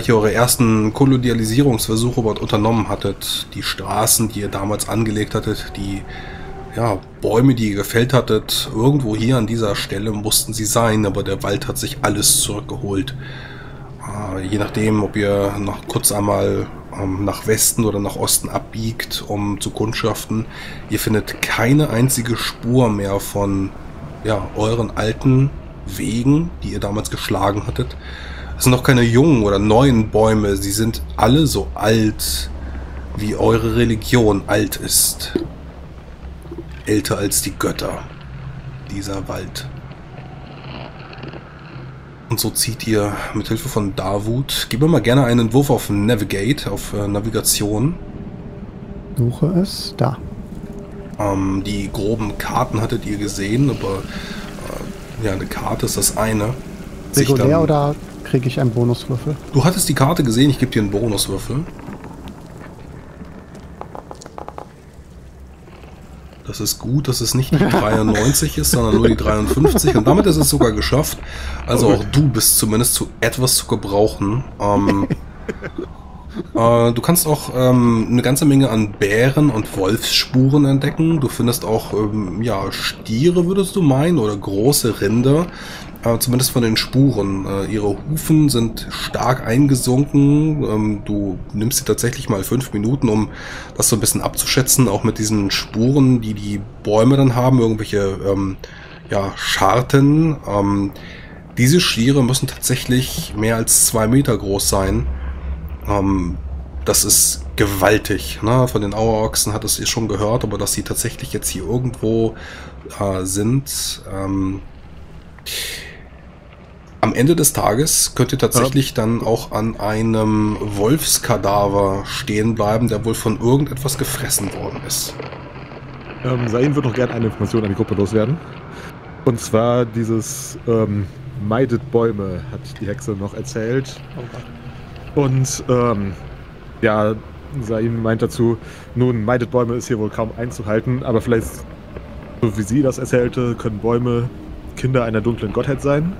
hier eure ersten Kolonialisierungsversuche dort unternommen hattet, die Straßen, die ihr damals angelegt hattet, die Bäume, die ihr gefällt hattet, irgendwo hier an dieser Stelle mussten sie sein, aber der Wald hat sich alles zurückgeholt. Je nachdem, ob ihr noch kurz einmal nach Westen oder nach Osten abbiegt, um zu kundschaften, ihr findet keine einzige Spur mehr von euren alten Wegen, die ihr damals geschlagen hattet. Es sind noch keine jungen oder neuen Bäume, sie sind alle so alt, wie eure Religion alt ist. Älter als die Götter, dieser Wald. Und so zieht ihr mit Hilfe von Davut. Gib mir mal gerne einen Wurf auf Navigate, auf Navigation. Suche es, da. Die groben Karten hattet ihr gesehen, aber eine Karte ist das eine. sich dann... Regulär oder kriege ich einen Bonuswürfel? Du hattest die Karte gesehen, ich gebe dir einen Bonuswürfel. Das ist gut, dass es nicht die 93 ist, sondern nur die 53. Und damit ist es sogar geschafft. Also auch du bist zumindest zu etwas zu gebrauchen. Du kannst auch eine ganze Menge an Bären- und Wolfsspuren entdecken. Du findest auch ja, Stiere, würdest du meinen, oder große Rinder. Zumindest von den Spuren. Ihre Hufen sind stark eingesunken. Du nimmst dir tatsächlich mal 5 Minuten, um das so ein bisschen abzuschätzen. Auch mit diesen Spuren, die die Bäume dann haben, irgendwelche ja, Scharten. Diese Stiere müssen tatsächlich mehr als 2 Meter groß sein. Das ist gewaltig. Ne? Von den Auerochsen hat es ihr schon gehört, aber dass sie tatsächlich jetzt hier irgendwo sind... Am Ende des Tages könnt ihr tatsächlich dann auch an einem Wolfskadaver stehen bleiben, der wohl von irgendetwas gefressen worden ist. Sahin würde noch gerne eine Information an die Gruppe loswerden. Und zwar dieses Meidet Bäume, hat die Hexe noch erzählt. Und ja, Sahin meint dazu, nun, Meidet Bäume ist hier wohl kaum einzuhalten, aber vielleicht, so wie sie das erzählte, können Bäume Kinder einer dunklen Gottheit sein.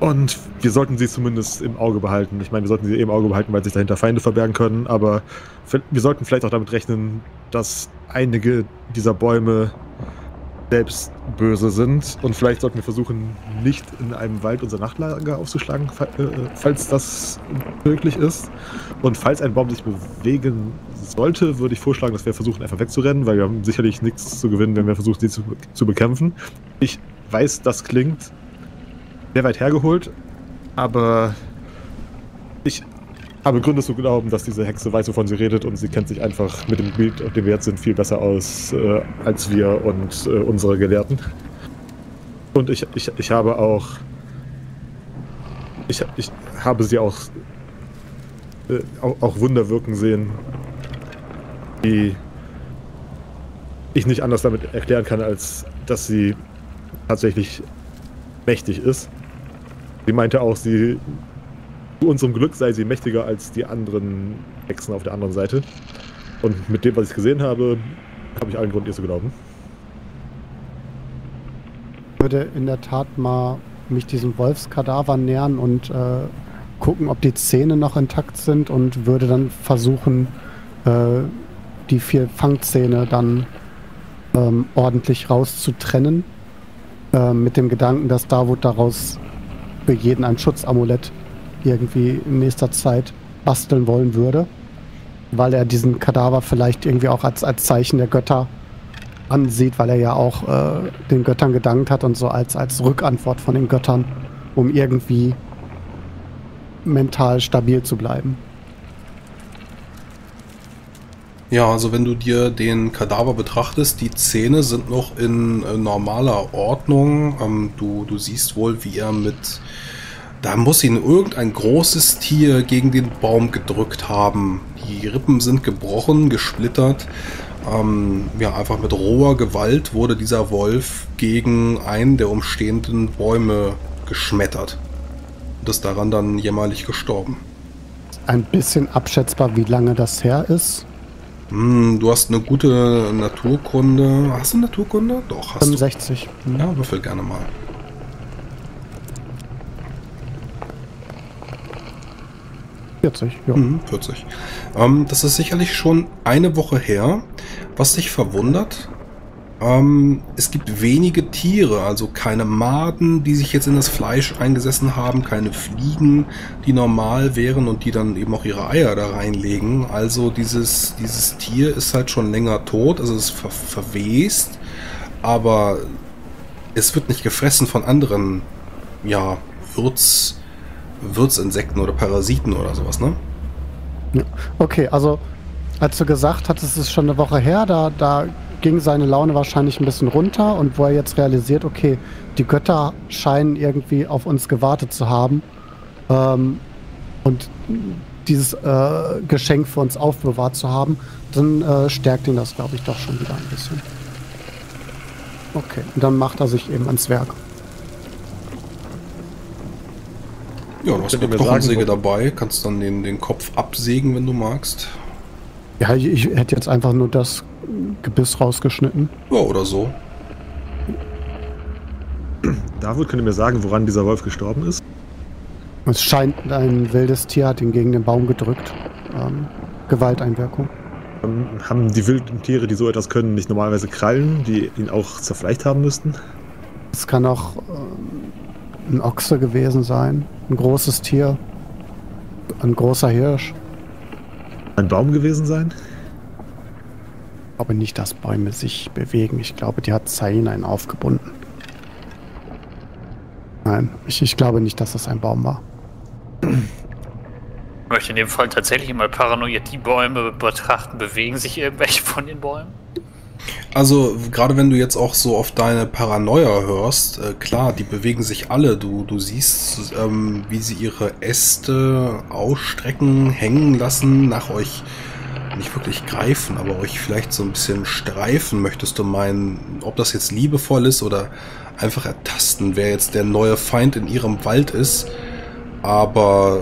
Und wir sollten sie zumindest im Auge behalten. Ich meine, wir sollten sie im Auge behalten, weil sich dahinter Feinde verbergen können, aber wir sollten vielleicht auch damit rechnen, dass einige dieser Bäume selbst böse sind. Und vielleicht sollten wir versuchen, nicht in einem Wald unser Nachtlager aufzuschlagen, falls das möglich ist. Und falls ein Baum sich bewegen sollte, würde ich vorschlagen, dass wir versuchen, einfach wegzurennen, weil wir haben sicherlich nichts zu gewinnen, wenn wir versuchen, sie zu bekämpfen. Ich weiß, das klingt sehr weit hergeholt, aber ich habe Gründe zu glauben, dass diese Hexe weiß, wovon sie redet, und sie kennt sich einfach mit dem Gebiet, auf dem wir jetzt sind, viel besser aus als wir und unsere Gelehrten. Und ich habe auch... Ich habe sie auch, auch Wunder wirken sehen, die ich nicht anders damit erklären kann, als dass sie tatsächlich mächtig ist. Sie meinte auch, sie... Zu unserem Glück sei sie mächtiger als die anderen Hexen auf der anderen Seite. Und mit dem, was ich gesehen habe, habe ich allen Grund, ihr zu glauben. Ich würde in der Tat mal mich diesem Wolfskadaver nähern und gucken, ob die Zähne noch intakt sind, und würde dann versuchen, die 4 Fangzähne dann ordentlich rauszutrennen. Mit dem Gedanken, dass Davut daraus für jeden ein Schutzamulett irgendwie in nächster Zeit basteln wollen würde, weil er diesen Kadaver vielleicht irgendwie auch als Zeichen der Götter ansieht, weil er ja auch den Göttern gedankt hat und so als Rückantwort von den Göttern, um irgendwie mental stabil zu bleiben. Ja, also wenn du dir den Kadaver betrachtest, die Zähne sind noch in normaler Ordnung. Du siehst wohl, wie er mit... Da muss ihn irgendein großes Tier gegen den Baum gedrückt haben. Die Rippen sind gebrochen, gesplittert. Ja, einfach mit roher Gewalt wurde dieser Wolf gegen einen der umstehenden Bäume geschmettert. Und ist daran dann jämmerlich gestorben. Ein bisschen abschätzbar, wie lange das her ist. Du hast eine gute Naturkunde. Hast du Naturkunde? Doch, hast 65. Du. Ja, würfel gerne mal. Ja. 40. Das ist sicherlich schon eine Woche her. Was dich verwundert, es gibt wenige Tiere, also keine Maden, die sich jetzt in das Fleisch eingesessen haben, keine Fliegen, die normal wären und die dann eben auch ihre Eier da reinlegen. Also dieses Tier ist halt schon länger tot, also es ist verwest, aber es wird nicht gefressen von anderen, ja, Wirtsinsekten oder Parasiten oder sowas, ne? Okay, also als du gesagt hattest, es ist schon eine Woche her, da ging seine Laune wahrscheinlich ein bisschen runter, und wo er jetzt realisiert, okay, die Götter scheinen irgendwie auf uns gewartet zu haben und dieses Geschenk für uns aufbewahrt zu haben, dann stärkt ihn das, glaube ich, doch schon wieder ein bisschen. Okay, und dann macht er sich eben ans Werk. Ja, du hast eine Knochensäge dabei, kannst dann den Kopf absägen, wenn du magst. Ja, ich hätte jetzt einfach nur das Gebiss rausgeschnitten. Ja, oder so. David, könnt ihr mir sagen, woran dieser Wolf gestorben ist? Es scheint, ein wildes Tier hat ihn gegen den Baum gedrückt. Gewalteinwirkung. Haben die wilden Tiere, die so etwas können, nicht normalerweise Krallen, die ihn auch zerfleischt haben müssten? Es kann auch ein Ochse gewesen sein, ein großes Tier, ein großer Hirsch. Ein Baum gewesen sein? Ich glaube nicht, dass Bäume sich bewegen. Ich glaube, die hat Zain aufgebunden. Nein, ich glaube nicht, dass das ein Baum war. Ich möchte in dem Fall tatsächlich mal paranoid die Bäume betrachten. Bewegen sich irgendwelche von den Bäumen? Also, gerade wenn du jetzt auch so auf deine Paranoia hörst, klar, die bewegen sich alle. Du siehst, wie sie ihre Äste ausstrecken, hängen lassen, nach euch nicht wirklich greifen, aber euch vielleicht so ein bisschen streifen, möchtest du meinen. Ob das jetzt liebevoll ist oder einfach ertasten, wer jetzt der neue Feind in ihrem Wald ist. Aber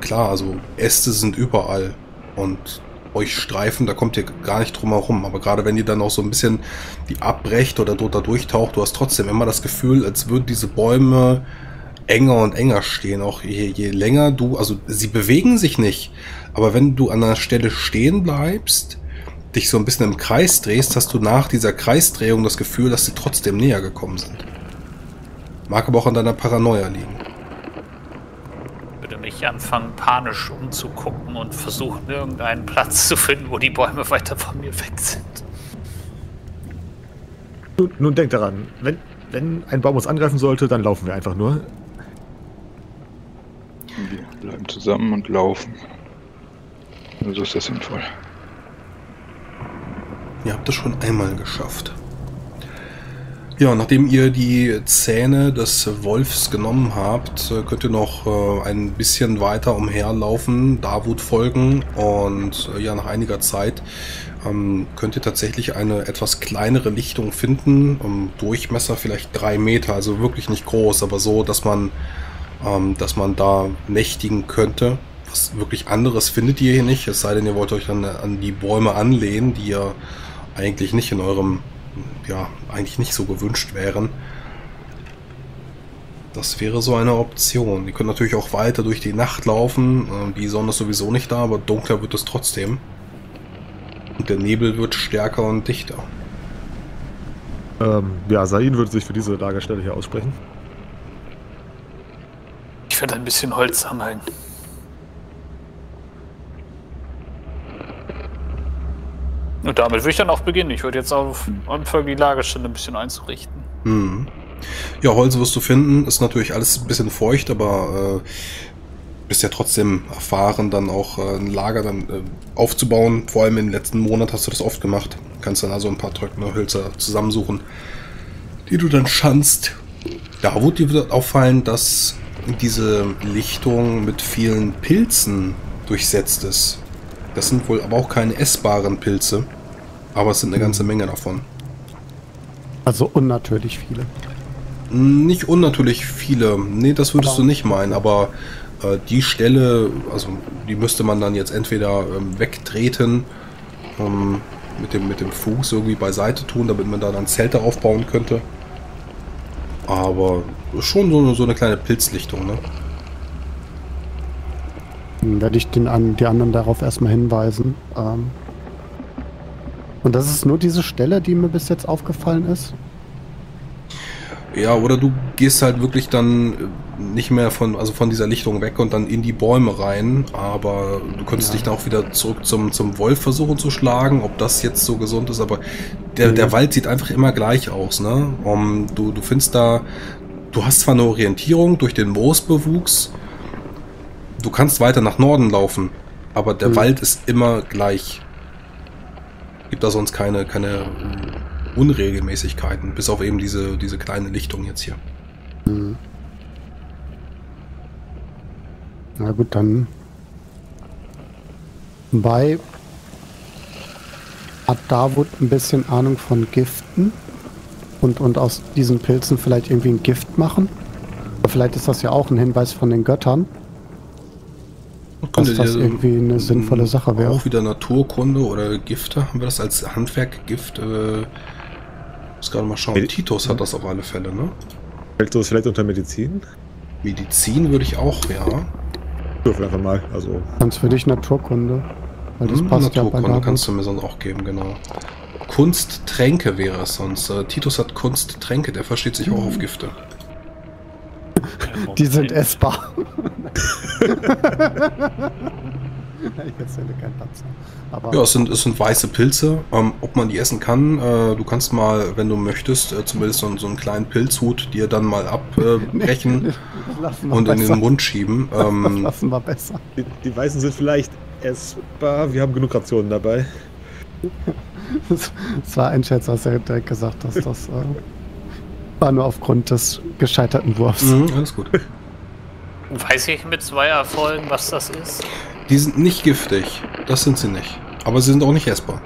klar, also Äste sind überall und euch streifen, da kommt ihr gar nicht drum herum. Aber gerade wenn ihr dann auch so ein bisschen die abbrecht oder dort da durchtaucht, du hast trotzdem immer das Gefühl, als würden diese Bäume enger und enger stehen. Auch je länger du, also sie bewegen sich nicht. Aber wenn du an einer Stelle stehen bleibst, dich so ein bisschen im Kreis drehst, hast du nach dieser Kreisdrehung das Gefühl, dass sie trotzdem näher gekommen sind. Mag aber auch an deiner Paranoia liegen. Mich anfangen, panisch umzugucken und versuchen, irgendeinen Platz zu finden, wo die Bäume weiter von mir weg sind. Nun denkt daran, wenn ein Baum uns angreifen sollte, dann laufen wir einfach nur. Wir bleiben zusammen und laufen. Also ist das sinnvoll. Ihr habt das schon einmal geschafft. Ja, nachdem ihr die Zähne des Wolfs genommen habt, könnt ihr noch ein bisschen weiter umherlaufen, Davut folgen und ja, nach einiger Zeit könnt ihr tatsächlich eine etwas kleinere Lichtung finden, Durchmesser vielleicht 3 Meter, also wirklich nicht groß, aber so, dass man da nächtigen könnte. Was wirklich anderes findet ihr hier nicht, es sei denn, ihr wollt euch dann an die Bäume anlehnen, die ihr eigentlich nicht in eurem eigentlich nicht so gewünscht wären. Das wäre so eine Option. Die können natürlich auch weiter durch die Nacht laufen. Die Sonne ist sowieso nicht da, aber dunkler wird es trotzdem. Und der Nebel wird stärker und dichter. Ja, Zain würde sich für diese Lagerstelle hier aussprechen. Ich werde ein bisschen Holz sammeln. Und damit würde ich dann auch beginnen. Ich würde jetzt auf Anfang die Lagerstelle ein bisschen einzurichten. Hm. Ja, Holz wirst du finden. Ist natürlich alles ein bisschen feucht, aber bist ja trotzdem erfahren, dann auch ein Lager dann aufzubauen. Vor allem im letzten Monat hast du das oft gemacht. Kannst dann also ein paar trockene Hölzer zusammensuchen, die du dann schanzt. Da wird dir auffallen, dass diese Lichtung mit vielen Pilzen durchsetzt ist. Das sind wohl aber auch keine essbaren Pilze, aber es sind eine ganze Menge davon. Also unnatürlich viele. Nicht unnatürlich viele, nee, das würdest du nicht meinen, aber die Stelle, also die müsste man dann jetzt entweder wegtreten, mit dem Fuß irgendwie beiseite tun, damit man da dann Zelte aufbauen könnte. Aber schon so eine kleine Pilzlichtung, ne? Werde ich die anderen darauf erstmal hinweisen. Und das ist nur diese Stelle, die mir bis jetzt aufgefallen ist? Ja, oder du gehst halt wirklich dann nicht mehr von dieser Lichtung weg und dann in die Bäume rein, aber du könntest dich dann auch wieder zurück zum Wolf versuchen zu schlagen, ob das jetzt so gesund ist, aber der Wald sieht einfach immer gleich aus, ne? Du findest da, du hast zwar eine Orientierung durch den Moosbewuchs, du kannst weiter nach Norden laufen, aber der Wald ist immer gleich. Gibt da sonst keine Unregelmäßigkeiten, bis auf eben diese kleine Lichtung jetzt hier. Mhm. Na gut, dann hat Davut ein bisschen Ahnung von Giften und aus diesen Pilzen vielleicht irgendwie ein Gift machen? Vielleicht ist das ja auch ein Hinweis von den Göttern, dass das irgendwie eine sinnvolle Sache wäre. Auch wieder Naturkunde oder Gifte. Haben wir das als Handwerk, Gift? Muss gerade mal schauen. Titus hat das auf alle Fälle, ne? Vielleicht unter Medizin? Medizin würde ich auch, ja. Würfel einfach mal, also. Sonst würde ich Naturkunde. Weil das passt ja bei Naturkunde kannst du mir sonst auch geben, genau. Kunsttränke wäre es sonst. Titus hat Kunsttränke, der versteht sich auch auf Gifte. Die sind essbar. Ja, es sind weiße Pilze. Ob man die essen kann, du kannst mal, wenn du möchtest, zumindest so einen kleinen Pilzhut dir dann mal abbrechen und in den Mund schieben. Lassen wir besser. Die weißen sind vielleicht essbar. Wir haben genug Rationen dabei. Das war ein Scherz, als er direkt gesagt hat, dass das... war nur aufgrund des gescheiterten Wurfs. Alles gut. Weiß ich mit 2 Erfolgen, was das ist? Die sind nicht giftig. Das sind sie nicht. Aber sie sind auch nicht essbar.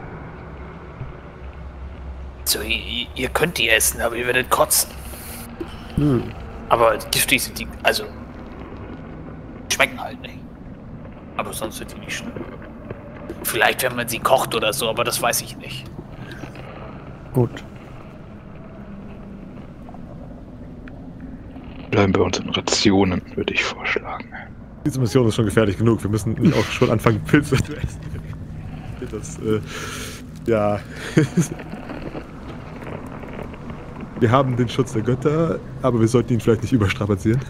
So, ihr könnt die essen, aber ihr werdet kotzen. Aber giftig sind die... Also... Schmecken halt nicht. Aber sonst sind die nicht schlimm. Vielleicht, wenn man sie kocht oder so, aber das weiß ich nicht. Gut. Bleiben bei uns in Rationen, würde ich vorschlagen. Diese Mission ist schon gefährlich genug. Wir müssen nicht auch schon anfangen, Pilze zu essen. Das, ja. Wir haben den Schutz der Götter, aber wir sollten ihn vielleicht nicht überstrapazieren.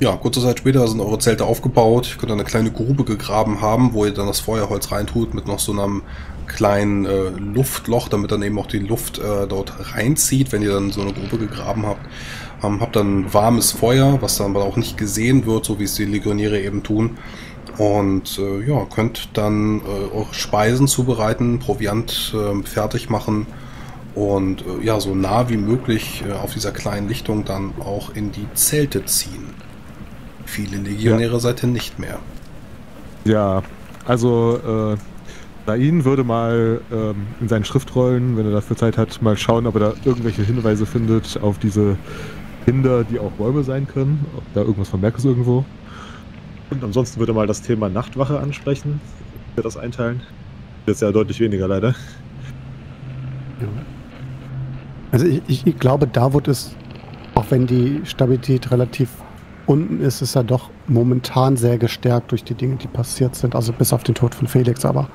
Ja, kurze Zeit später sind eure Zelte aufgebaut. Ihr könnt eine kleine Grube gegraben haben, wo ihr dann das Feuerholz reintut mit noch so einem kleinen Luftloch, damit dann eben auch die Luft dort reinzieht, wenn ihr dann so eine Grube gegraben habt. Habt dann warmes Feuer, was dann aber auch nicht gesehen wird, so wie es die Legionäre eben tun. Und ja, könnt dann eure Speisen zubereiten, Proviant fertig machen und ja, so nah wie möglich auf dieser kleinen Lichtung dann auch in die Zelte ziehen. Viele Legionäre seid ihr nicht mehr. Ja, also Dain würde mal in seinen Schriftrollen, wenn er dafür Zeit hat, mal schauen, ob er da irgendwelche Hinweise findet auf diese Kinder, die auch Bäume sein können, ob da irgendwas von Merkes irgendwo. Und ansonsten würde er mal das Thema Nachtwache ansprechen, wird das einteilen. Das ist ja deutlich weniger, leider. Ja. Also ich glaube, da wird es, auch wenn die Stabilität relativ unten ist, ist er doch momentan sehr gestärkt durch die Dinge, die passiert sind. Also bis auf den Tod von Felix, aber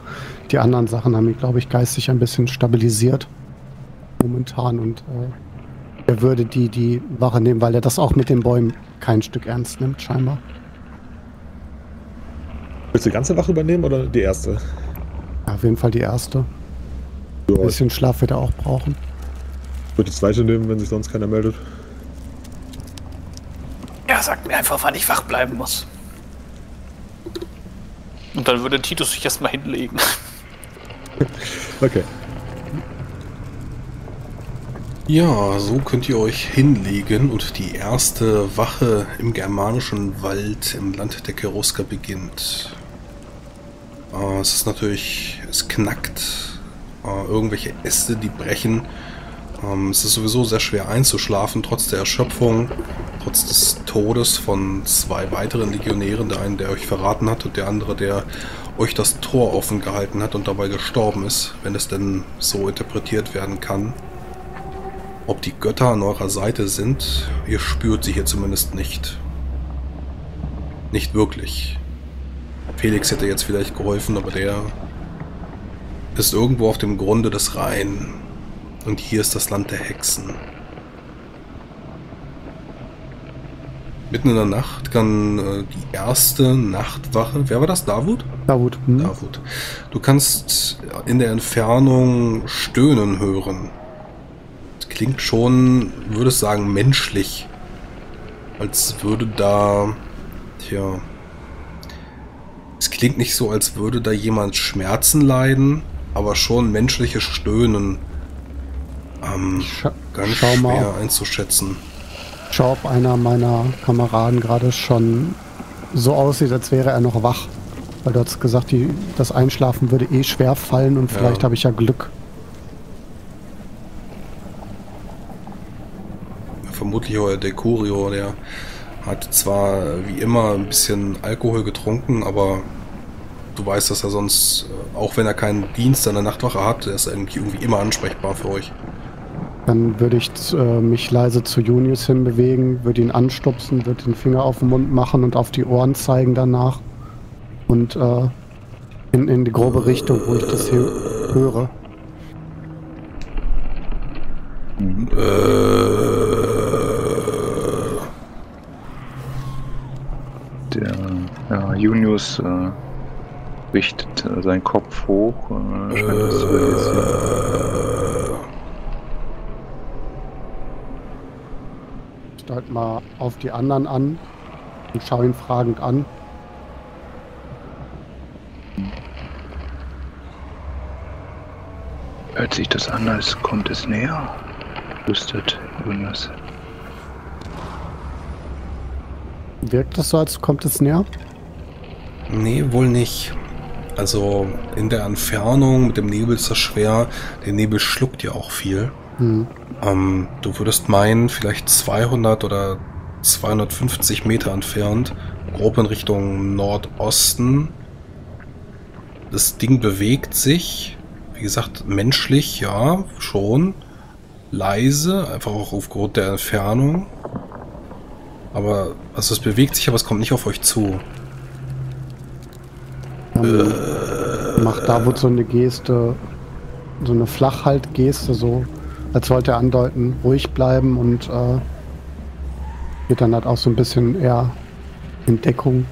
die anderen Sachen haben ihn, glaube ich, geistig ein bisschen stabilisiert momentan. Und er würde die Wache nehmen, weil er das auch mit den Bäumen kein Stück ernst nimmt, scheinbar. Willst du die ganze Wache übernehmen oder die erste? Ja, auf jeden Fall die erste. Ja. Ein bisschen Schlaf wird er auch brauchen. Ich würde die zweite nehmen, wenn sich sonst keiner meldet. Ja, sagt mir einfach, wann ich wach bleiben muss. Und dann würde Titus sich erstmal hinlegen. Okay. Ja, so könnt ihr euch hinlegen und die erste Wache im germanischen Wald im Land der Cherusker beginnt. Es ist natürlich, es knackt, irgendwelche Äste, die brechen. Es ist sowieso sehr schwer einzuschlafen, trotz der Erschöpfung, trotz des Todes von 2 weiteren Legionären. Der eine, der euch verraten hat, und der andere, der euch das Tor offen gehalten hat und dabei gestorben ist, wenn es denn so interpretiert werden kann. Ob die Götter an eurer Seite sind, ihr spürt sie hier zumindest nicht. Nicht wirklich. Felix hätte jetzt vielleicht geholfen, aber der ist irgendwo auf dem Grunde des Rhein. Und hier ist das Land der Hexen. Mitten in der Nacht kann die erste Nachtwache... Wer war das? Davut? Davut. Davut. Du kannst in der Entfernung Stöhnen hören. Das klingt schon, würde ich sagen, menschlich. Als würde da... Tja... Es klingt nicht so, als würde da jemand Schmerzen leiden, aber schon menschliche Stöhnen. Ganz schwer einzuschätzen. Schau, ob einer meiner Kameraden gerade schon so aussieht, als wäre er noch wach. Weil du hast gesagt, das Einschlafen würde eh schwer fallen und vielleicht habe ich ja Glück. vermutlich auch der Dekurio, der hat zwar wie immer ein bisschen Alkohol getrunken, aber du weißt, dass er sonst, auch wenn er keinen Dienst an der Nachtwache hat, der ist irgendwie immer ansprechbar für euch. Dann würde ich mich leise zu Junius hinbewegen, würde ihn anstupsen, würde den Finger auf den Mund machen und auf die Ohren zeigen danach und in die grobe Richtung, wo ich das höre. Junius richtet seinen Kopf hoch. Scheint das zu realisieren. Ich halt mal auf die anderen an und schaue ihn fragend an. Hört sich das an, als kommt es näher? Lüstert Junius. Wirkt das so, als kommt es näher? Nee, wohl nicht. Also in der Entfernung mit dem Nebel ist das schwer. Der Nebel schluckt ja auch viel. Mhm. Du würdest meinen, vielleicht 200 oder 250 Meter entfernt, grob in Richtung Nordosten. Das Ding bewegt sich. Wie gesagt, menschlich, ja, schon. Leise, einfach auch aufgrund der Entfernung. Aber, also es bewegt sich, aber es kommt nicht auf euch zu. Macht David so eine Geste, so eine Flachhaltgeste, so als wollte er andeuten, ruhig bleiben und geht dann halt auch so ein bisschen eher in Deckung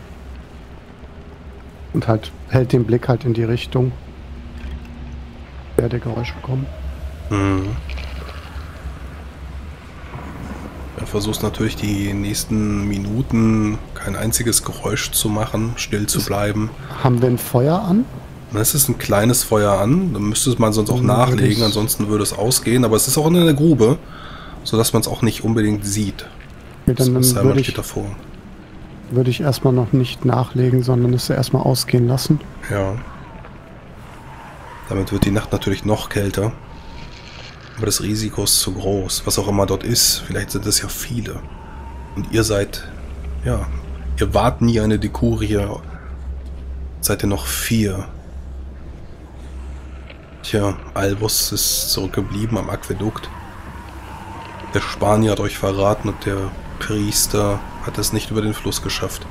und halt hält den Blick halt in die Richtung, der die Geräusche kommen. Mhm. Du versuchst natürlich die nächsten Minuten kein einziges Geräusch zu machen, still zu bleiben. Haben wir ein Feuer an? Es ist ein kleines Feuer an, dann müsste man sonst auch nachlegen, ansonsten würde es ausgehen, aber es ist auch in einer Grube, sodass man es auch nicht unbedingt sieht. Okay, das würde ich davor. Würde ich erstmal noch nicht nachlegen, sondern es erstmal ausgehen lassen. Ja. Damit wird die Nacht natürlich noch kälter. Aber das Risiko ist zu groß, was auch immer dort ist. Vielleicht sind es ja viele. Und ihr seid, ja, ihr wart nie eine Dekurie. Seid ihr noch 4. Tja, Albus ist zurückgeblieben am Aquädukt. Der Spanier hat euch verraten und der Priester hat es nicht über den Fluss geschafft.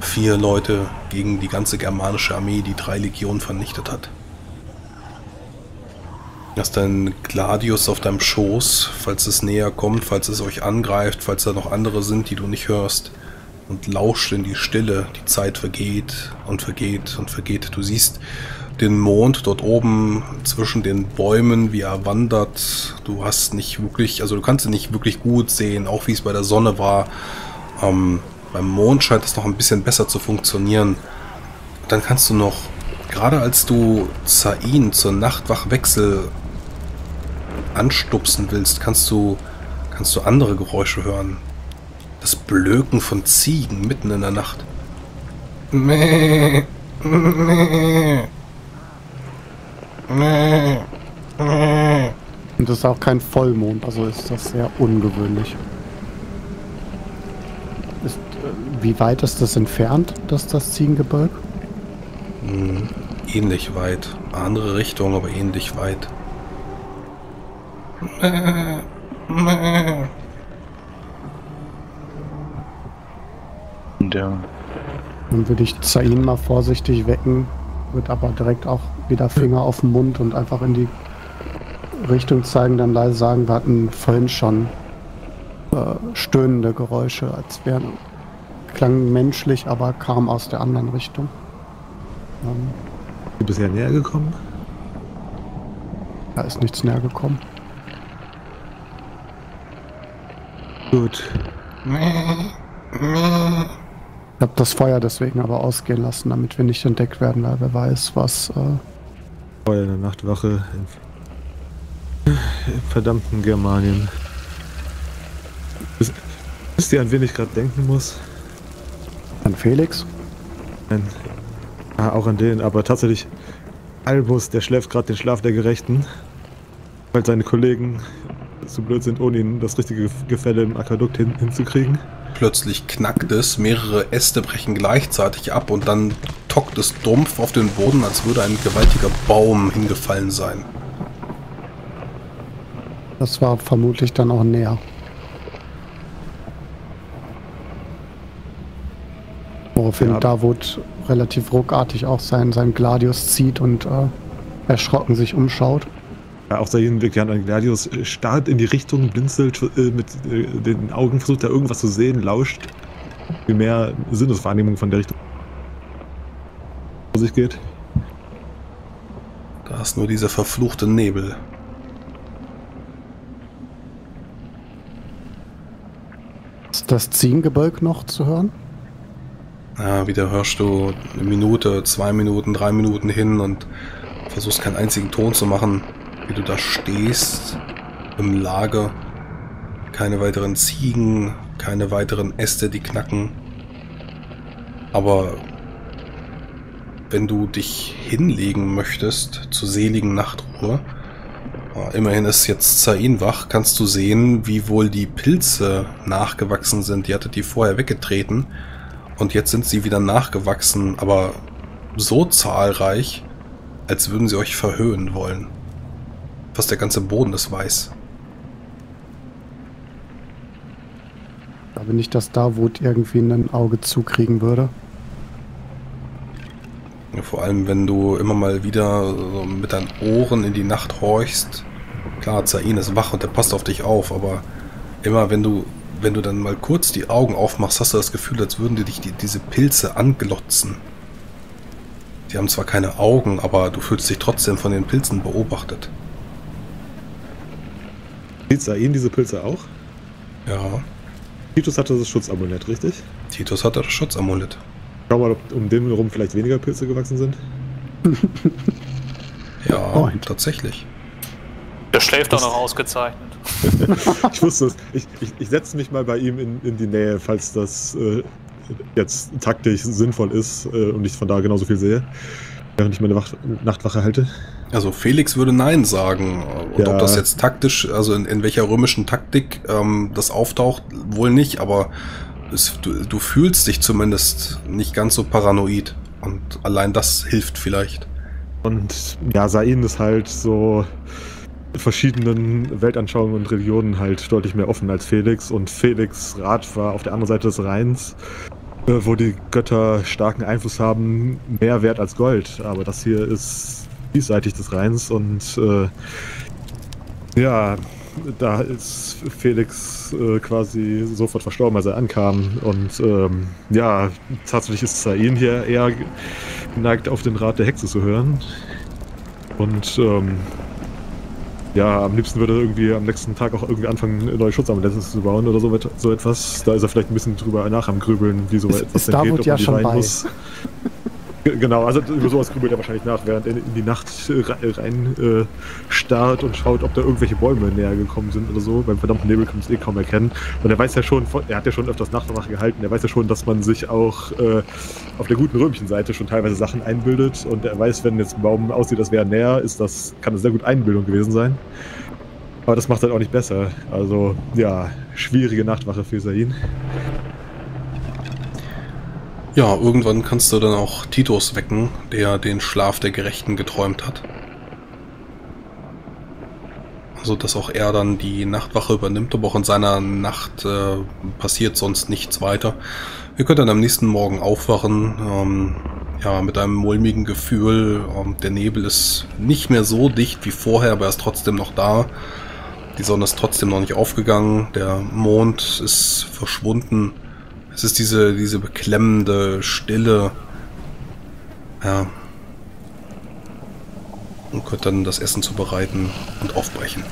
4 Leute gegen die ganze germanische Armee, die 3 Legionen vernichtet hat. Hast dein Gladius auf deinem Schoß, falls es näher kommt, falls es euch angreift, falls da noch andere sind, die du nicht hörst, und lauscht in die Stille. Die Zeit vergeht und vergeht und vergeht. Du siehst den Mond dort oben zwischen den Bäumen, wie er wandert. Du hast nicht wirklich, also du kannst ihn nicht wirklich gut sehen, auch wie es bei der Sonne war. Beim Mond scheint es noch ein bisschen besser zu funktionieren. Und dann kannst du noch, gerade als du Zain zur Nachtwachwechsel anstupsen willst, kannst du andere Geräusche hören. Das Blöken von Ziegen mitten in der Nacht. Und das ist auch kein Vollmond, also ist das sehr ungewöhnlich. Wie weit ist das entfernt, dass das Ziegengebölk? Ähnlich weit. Andere Richtung, aber ähnlich weit. Ja. Dann würde ich Zain mal vorsichtig wecken, wird aber direkt auch wieder Finger auf den Mund und einfach in die Richtung zeigen, dann leise sagen, wir hatten vorhin schon stöhnende Geräusche, als wären, klangen menschlich, aber kamen aus der anderen Richtung. Du bist ja näher gekommen? Da ist nichts näher gekommen. Gut. Ich habe das Feuer deswegen aber ausgehen lassen, damit wir nicht entdeckt werden, weil wer weiß, was... Feuer in der Nachtwache im verdammten Germanien. Wisst ihr, an wen ich gerade denken muss? An Felix? Nein. Ja, auch an den, aber tatsächlich Albus, der schläft gerade den Schlaf der Gerechten, weil seine Kollegen zu blöd sind, ohne ihnen das richtige Gefälle im Aquädukt hinzukriegen. Plötzlich knackt es, mehrere Äste brechen gleichzeitig ab und dann tockt es dumpf auf den Boden, als würde ein gewaltiger Baum hingefallen sein. Das war vermutlich dann auch näher. Woraufhin ja. Davut relativ ruckartig auch seinen Gladius zieht und erschrocken sich umschaut. Ja, auf seinen Weg an Gladius starrt in die Richtung, blinzelt mit den Augen, versucht da irgendwas zu sehen, lauscht. Viel mehr Sinneswahrnehmung von der Richtung, wo sich geht. Da ist nur dieser verfluchte Nebel. Ist das Ziehengebeug noch zu hören? Ja, wieder hörst du 1 Minute, 2 Minuten, 3 Minuten hin und versuchst keinen einzigen Ton zu machen. Wie du da stehst, im Lager, keine weiteren Ziegen, keine weiteren Äste, die knacken. Aber wenn du dich hinlegen möchtest zur seligen Nachtruhe, immerhin ist jetzt Zain wach, kannst du sehen, wie wohl die Pilze nachgewachsen sind. Die hatte die vorher weggetreten und jetzt sind sie wieder nachgewachsen, aber so zahlreich, als würden sie euch verhöhnen wollen. Fast der ganze Boden ist weiß. Ich glaube nicht, dass Davut irgendwie ein Auge zukriegen würde. Ja, vor allem, wenn du immer mal wieder so mit deinen Ohren in die Nacht horchst. Klar, Zain ist wach und der passt auf dich auf, aber immer wenn du dann mal kurz die Augen aufmachst, hast du das Gefühl, als würden dir diese Pilze anglotzen. Die haben zwar keine Augen, aber du fühlst dich trotzdem von den Pilzen beobachtet. Sieht Zain diese Pilze auch? Ja. Titus hatte das Schutzamulett, richtig? Titus hatte das Schutzamulett. Schau mal, ob um den herum vielleicht weniger Pilze gewachsen sind. Ja, oh, tatsächlich. Der schläft doch noch ausgezeichnet. Ich wusste es. Ich setze mich mal bei ihm in die Nähe, falls das jetzt taktisch sinnvoll ist und ich von da genauso viel sehe, während ich meine Nachtwache halte. Also Felix würde Nein sagen. Und ja. Ob das jetzt taktisch, also in welcher römischen Taktik das auftaucht, wohl nicht, aber du fühlst dich zumindest nicht ganz so paranoid. Und allein das hilft vielleicht. Und ja, Zain ist halt so verschiedenen Weltanschauungen und Religionen halt deutlich mehr offen als Felix. Und Felix' Rat war auf der anderen Seite des Rheins, wo die Götter starken Einfluss haben, mehr wert als Gold. Aber das hier ist diesseitig des Rheins und ja, da ist Felix quasi sofort verstorben, als er ankam. Und ja, tatsächlich ist Zain hier eher geneigt, auf den Rat der Hexe zu hören. Und ja, am liebsten würde er irgendwie am nächsten Tag auch irgendwie anfangen, neue Schutzamulette zu bauen oder so etwas. Da ist er vielleicht ein bisschen drüber nach am Grübeln, wie so etwas denn geht, ob man die rein muss. Genau, also über sowas grübelt er wahrscheinlich nach, während er in die Nacht rein starrt und schaut, ob da irgendwelche Bäume näher gekommen sind oder so. Beim verdammten Nebel kann man es eh kaum erkennen. Und er weiß ja schon, er hat ja schon öfters Nachtwache gehalten, er weiß ja schon, dass man sich auch auf der guten römischen Seite schon teilweise Sachen einbildet. Und er weiß, wenn jetzt ein Baum aussieht, als wäre er näher, kann das sehr gut Einbildung gewesen sein. Aber das macht halt auch nicht besser. Also ja, schwierige Nachtwache für Zain. Ja, irgendwann kannst du dann auch Titus wecken, der den Schlaf der Gerechten geträumt hat. Also, dass auch er dann die Nachtwache übernimmt, aber auch in seiner Nacht passiert sonst nichts weiter. Ihr könnt dann am nächsten Morgen aufwachen, ja, mit einem mulmigen Gefühl. Der Nebel ist nicht mehr so dicht wie vorher, aber er ist trotzdem noch da. Die Sonne ist trotzdem noch nicht aufgegangen, der Mond ist verschwunden. Es ist diese beklemmende Stille. Ja. Und könnt dann das Essen zubereiten und aufbrechen.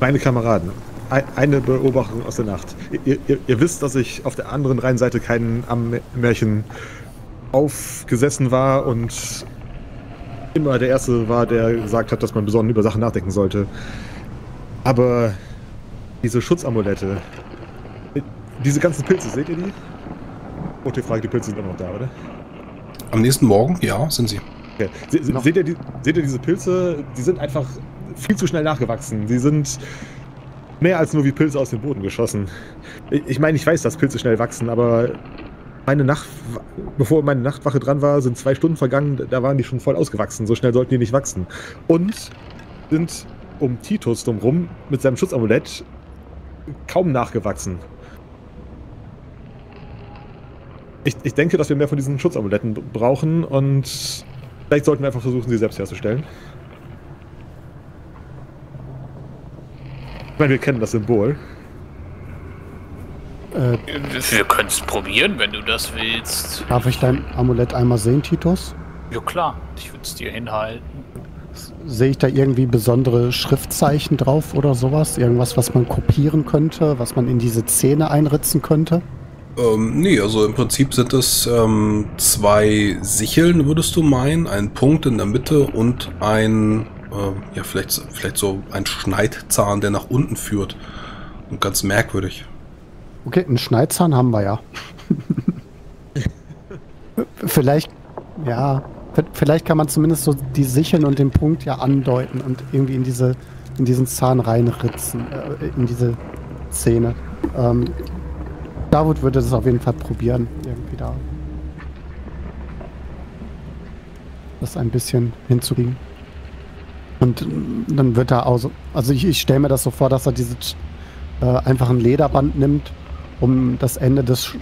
Meine Kameraden, eine Beobachtung aus der Nacht. Ihr wisst, dass ich auf der anderen Rheinseite keinen Ammärchen aufgesessen war und immer der Erste war, der gesagt hat, dass man besonnen über Sachen nachdenken sollte. Aber diese Schutzamulette, diese ganzen Pilze, seht ihr die? Oh, die Frage, die Pilze sind immer noch da, oder? Am nächsten Morgen, ja, sind sie. Okay. Seht ihr diese Pilze? Die sind einfach viel zu schnell nachgewachsen. Die sind mehr als nur wie Pilze aus dem Boden geschossen. Ich meine, ich weiß, dass Pilze schnell wachsen, aber bevor meine Nachtwache dran war, sind 2 Stunden vergangen, da waren die schon voll ausgewachsen. So schnell sollten die nicht wachsen. Und sind um Titus drumherum mit seinem Schutzamulett kaum nachgewachsen. Ich denke, dass wir mehr von diesen Schutzamuletten brauchen und vielleicht sollten wir einfach versuchen, sie selbst herzustellen. Ich meine, wir kennen das Symbol. Wir können es probieren, wenn du das willst. Darf ich dein Amulett einmal sehen, Titus? Ja klar, ich würde es dir hinhalten. Sehe ich da irgendwie besondere Schriftzeichen drauf oder sowas? Irgendwas, was man kopieren könnte, was man in diese Zähne einritzen könnte? Nee, also im Prinzip sind es 2 Sicheln, würdest du meinen. Ein Punkt in der Mitte und ein, ja vielleicht so ein Schneidzahn, der nach unten führt. Und ganz merkwürdig. Okay, einen Schneidzahn haben wir ja. Vielleicht kann man zumindest so die Sicheln und den Punkt ja andeuten und irgendwie in diesen Zahn reinritzen, in diese Szene. David würde das auf jeden Fall probieren, irgendwie da. Das ein bisschen hinzukriegen. Und dann wird er auch so, also ich stelle mir das so vor, dass er dieses einfach ein Lederband nimmt, um das Ende des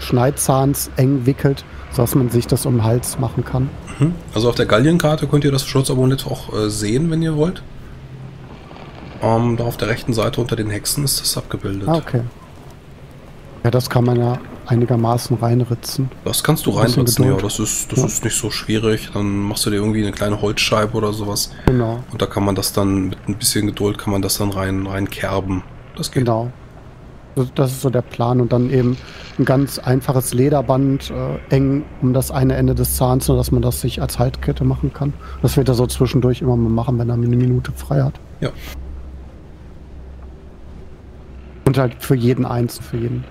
Schneidzahns eng wickelt, sodass man sich das um den Hals machen kann. Also auf der Gallienkarte könnt ihr das Schutzamulett auch sehen, wenn ihr wollt. Da auf der rechten Seite unter den Hexen ist das abgebildet. Ah, okay. Ja, das kann man ja einigermaßen reinritzen. Das kannst du reinritzen, ja. Das ist nicht so schwierig. Dann machst du dir irgendwie eine kleine Holzscheibe oder sowas. Genau. Und da kann man das dann mit ein bisschen Geduld reinkerben. Das geht. Genau. Das ist so der Plan. Und dann eben ein ganz einfaches Lederband eng um das eine Ende des Zahns, sodass man das sich als Haltkette machen kann. Das wird er so zwischendurch immer mal machen, wenn er eine Minute frei hat. Ja. Und halt für jeden eins, für jeden.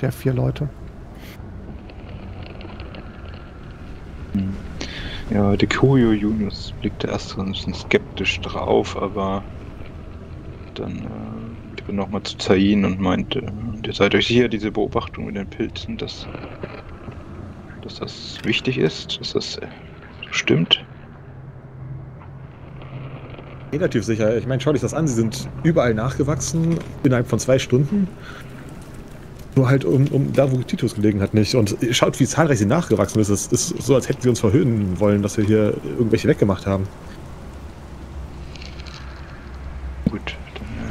Der 4 Leute. Ja, Dekurio Junius blickte erst ein bisschen skeptisch drauf, aber dann ich bin nochmal zu Zain und meinte, ihr seid euch sicher, diese Beobachtung mit den Pilzen, dass das wichtig ist, dass das stimmt? Relativ sicher. Ich meine, schau dich das an, sie sind überall nachgewachsen, innerhalb von 2 Stunden. Nur halt um da, wo Titus gelegen hat, nicht. Und schaut, wie zahlreich sie nachgewachsen ist. Es ist so, als hätten sie uns verhöhnen wollen, dass wir hier irgendwelche weggemacht haben. Gut, dann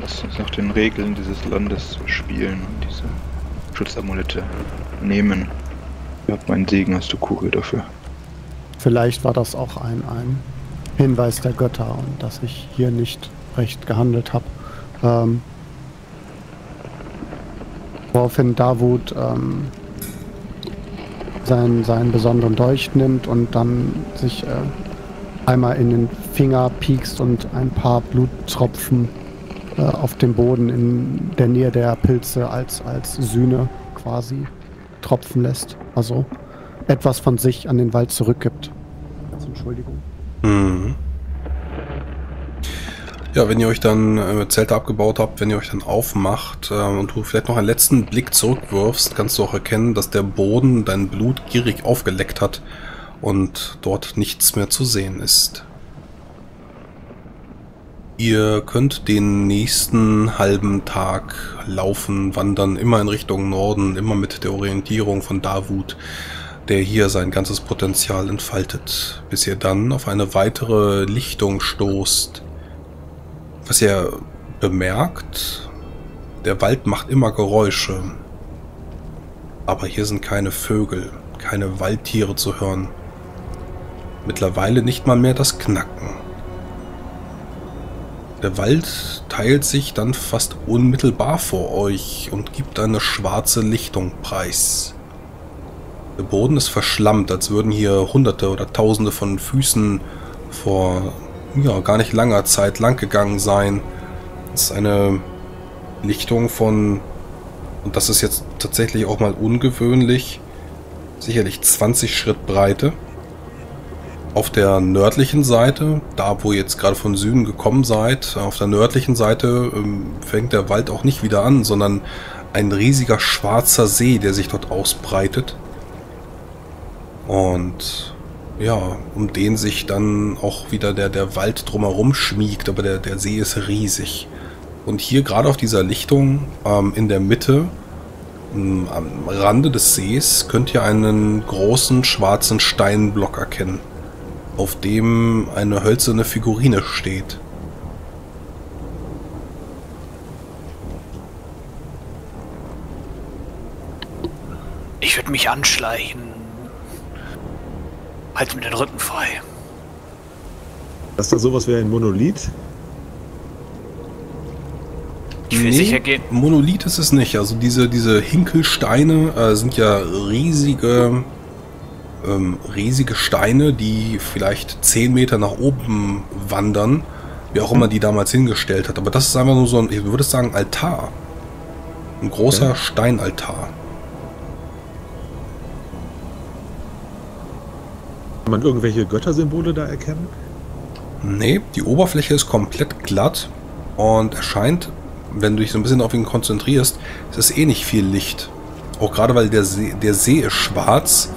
lasst uns nach den Regeln dieses Landes spielen und diese Schutzamulette nehmen. Ihr habt meinen Segen, hast du Kugel dafür. Vielleicht war das auch ein Hinweis der Götter und dass ich hier nicht recht gehandelt habe. Woraufhin Davut seinen besonderen Dolch nimmt und dann sich einmal in den Finger piekst und ein paar Bluttropfen auf dem Boden in der Nähe der Pilze als Sühne quasi tropfen lässt. Also etwas von sich an den Wald zurückgibt. Also, Entschuldigung. Mhm. Ja, wenn ihr euch dann Zelte abgebaut habt, wenn ihr euch dann aufmacht und du vielleicht noch einen letzten Blick zurückwirfst, kannst du auch erkennen, dass der Boden dein Blut gierig aufgeleckt hat und dort nichts mehr zu sehen ist. Ihr könnt den nächsten halben Tag laufen, wandern, immer in Richtung Norden, immer mit der Orientierung von Davut, der hier sein ganzes Potenzial entfaltet, bis ihr dann auf eine weitere Lichtung stoßt. Was ihr bemerkt, der Wald macht immer Geräusche, aber hier sind keine Vögel, keine Waldtiere zu hören. Mittlerweile nicht mal mehr das Knacken. Der Wald teilt sich dann fast unmittelbar vor euch und gibt eine schwarze Lichtung preis. Der Boden ist verschlammt, als würden hier Hunderte oder Tausende von Füßen vor ja, gar nicht langer Zeit lang gegangen sein. Das ist eine Lichtung von, und das ist jetzt tatsächlich auch mal ungewöhnlich, sicherlich 20 Schritt Breite Auf der nördlichen Seite, da wo ihr jetzt gerade von Süden gekommen seid, auf der nördlichen Seite fängt der Wald auch nicht wieder an, sondern ein riesiger schwarzer See, der sich dort ausbreitet. Und ja, um den sich dann auch wieder der Wald drumherum schmiegt, aber der See ist riesig. Und hier gerade auf dieser Lichtung in der Mitte, am Rande des Sees, könnt ihr einen großen schwarzen Steinblock erkennen, auf dem eine hölzerne Figurine steht. Ich würde mich anschleichen. Halt mir den Rücken frei. Ist da sowas wie ein Monolith? Ich will sicher gehen. Monolith ist es nicht. Also diese Hinkelsteine sind ja riesige Steine, die vielleicht 10 Meter nach oben wandern, wie auch immer die damals hingestellt hat. Aber das ist einfach nur so ein, ich würde sagen, Altar. Ein großer Steinaltar. Kann man irgendwelche Göttersymbole da erkennen? Nee, die Oberfläche ist komplett glatt und erscheint, wenn du dich so ein bisschen auf ihn konzentrierst, es ist eh nicht viel Licht. Auch gerade, weil der See ist schwarz.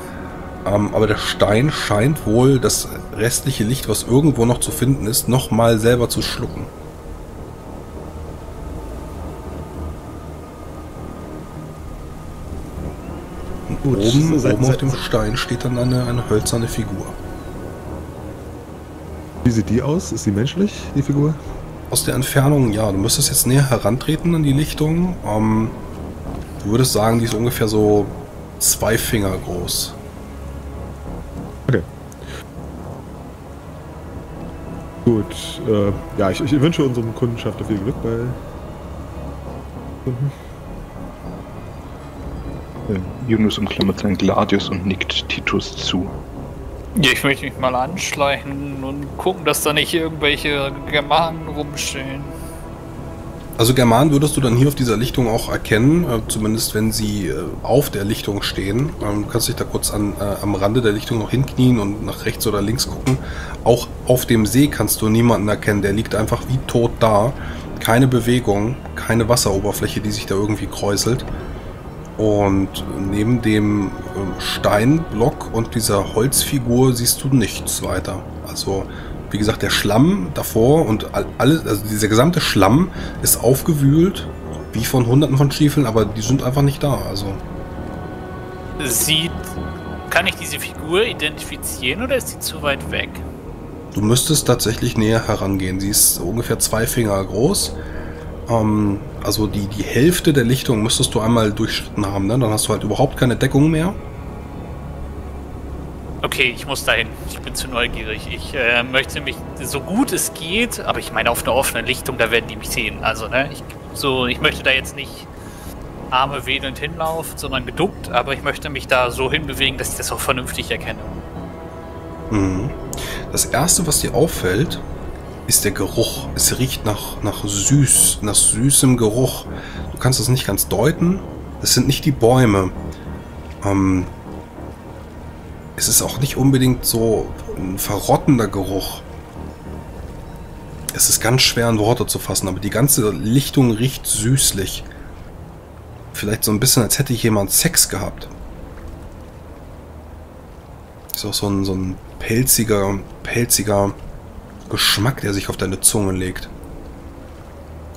Aber der Stein scheint wohl das restliche Licht, was irgendwo noch zu finden ist, nochmal selber zu schlucken. Und gut, oben auf dem Stein steht dann eine hölzerne Figur. Wie sieht die aus? Ist sie menschlich, die Figur? Aus der Entfernung, ja. Du müsstest jetzt näher herantreten an die Lichtung. Du würdest sagen, die ist ungefähr so 2 Finger groß. Okay. Gut. Ja, ich wünsche unserem Kundschafter viel Glück bei Kunden. Jonas umklammert seinen Gladius und nickt Titus zu. Ja, ich möchte mich mal anschleichen und gucken, dass da nicht irgendwelche Germanen rumstehen. Also Germanen würdest du dann hier auf dieser Lichtung auch erkennen, zumindest wenn sie auf der Lichtung stehen. Du kannst dich da kurz am Rande der Lichtung noch hinknien und nach rechts oder links gucken. Auch auf dem See kannst du niemanden erkennen, der liegt einfach wie tot da. Keine Bewegung, keine Wasseroberfläche, die sich da irgendwie kräuselt. Und neben dem Steinblock und dieser Holzfigur siehst du nichts weiter. Also wie gesagt, der Schlamm davor und alles, also dieser gesamte Schlamm ist aufgewühlt, wie von Hunderten von Stiefeln, aber die sind einfach nicht da, also. Kann ich diese Figur identifizieren oder ist sie zu weit weg? Du müsstest tatsächlich näher herangehen. Sie ist ungefähr 2 Finger groß. Also die Hälfte der Lichtung müsstest du einmal durchschritten haben, ne? Dann hast du halt überhaupt keine Deckung mehr. Okay, ich muss dahin. Ich bin zu neugierig. Ich möchte mich so gut es geht, aber ich meine auf einer offenen Lichtung, da werden die mich sehen. Also, ne, ich möchte da jetzt nicht Arme wedelnd hinlaufen, sondern geduckt, aber ich möchte mich da so hinbewegen, dass ich das auch vernünftig erkenne. Mhm. Das Erste, was dir auffällt, ist der Geruch. Es riecht nach süßem Geruch. Du kannst es nicht ganz deuten. Es sind nicht die Bäume. Es ist auch nicht unbedingt so ein verrottender Geruch. Es ist ganz schwer in Worte zu fassen, aber die ganze Lichtung riecht süßlich. Vielleicht so ein bisschen, als hätte jemand Sex gehabt. Ist auch so ein pelziger Geschmack, der sich auf deine Zunge legt.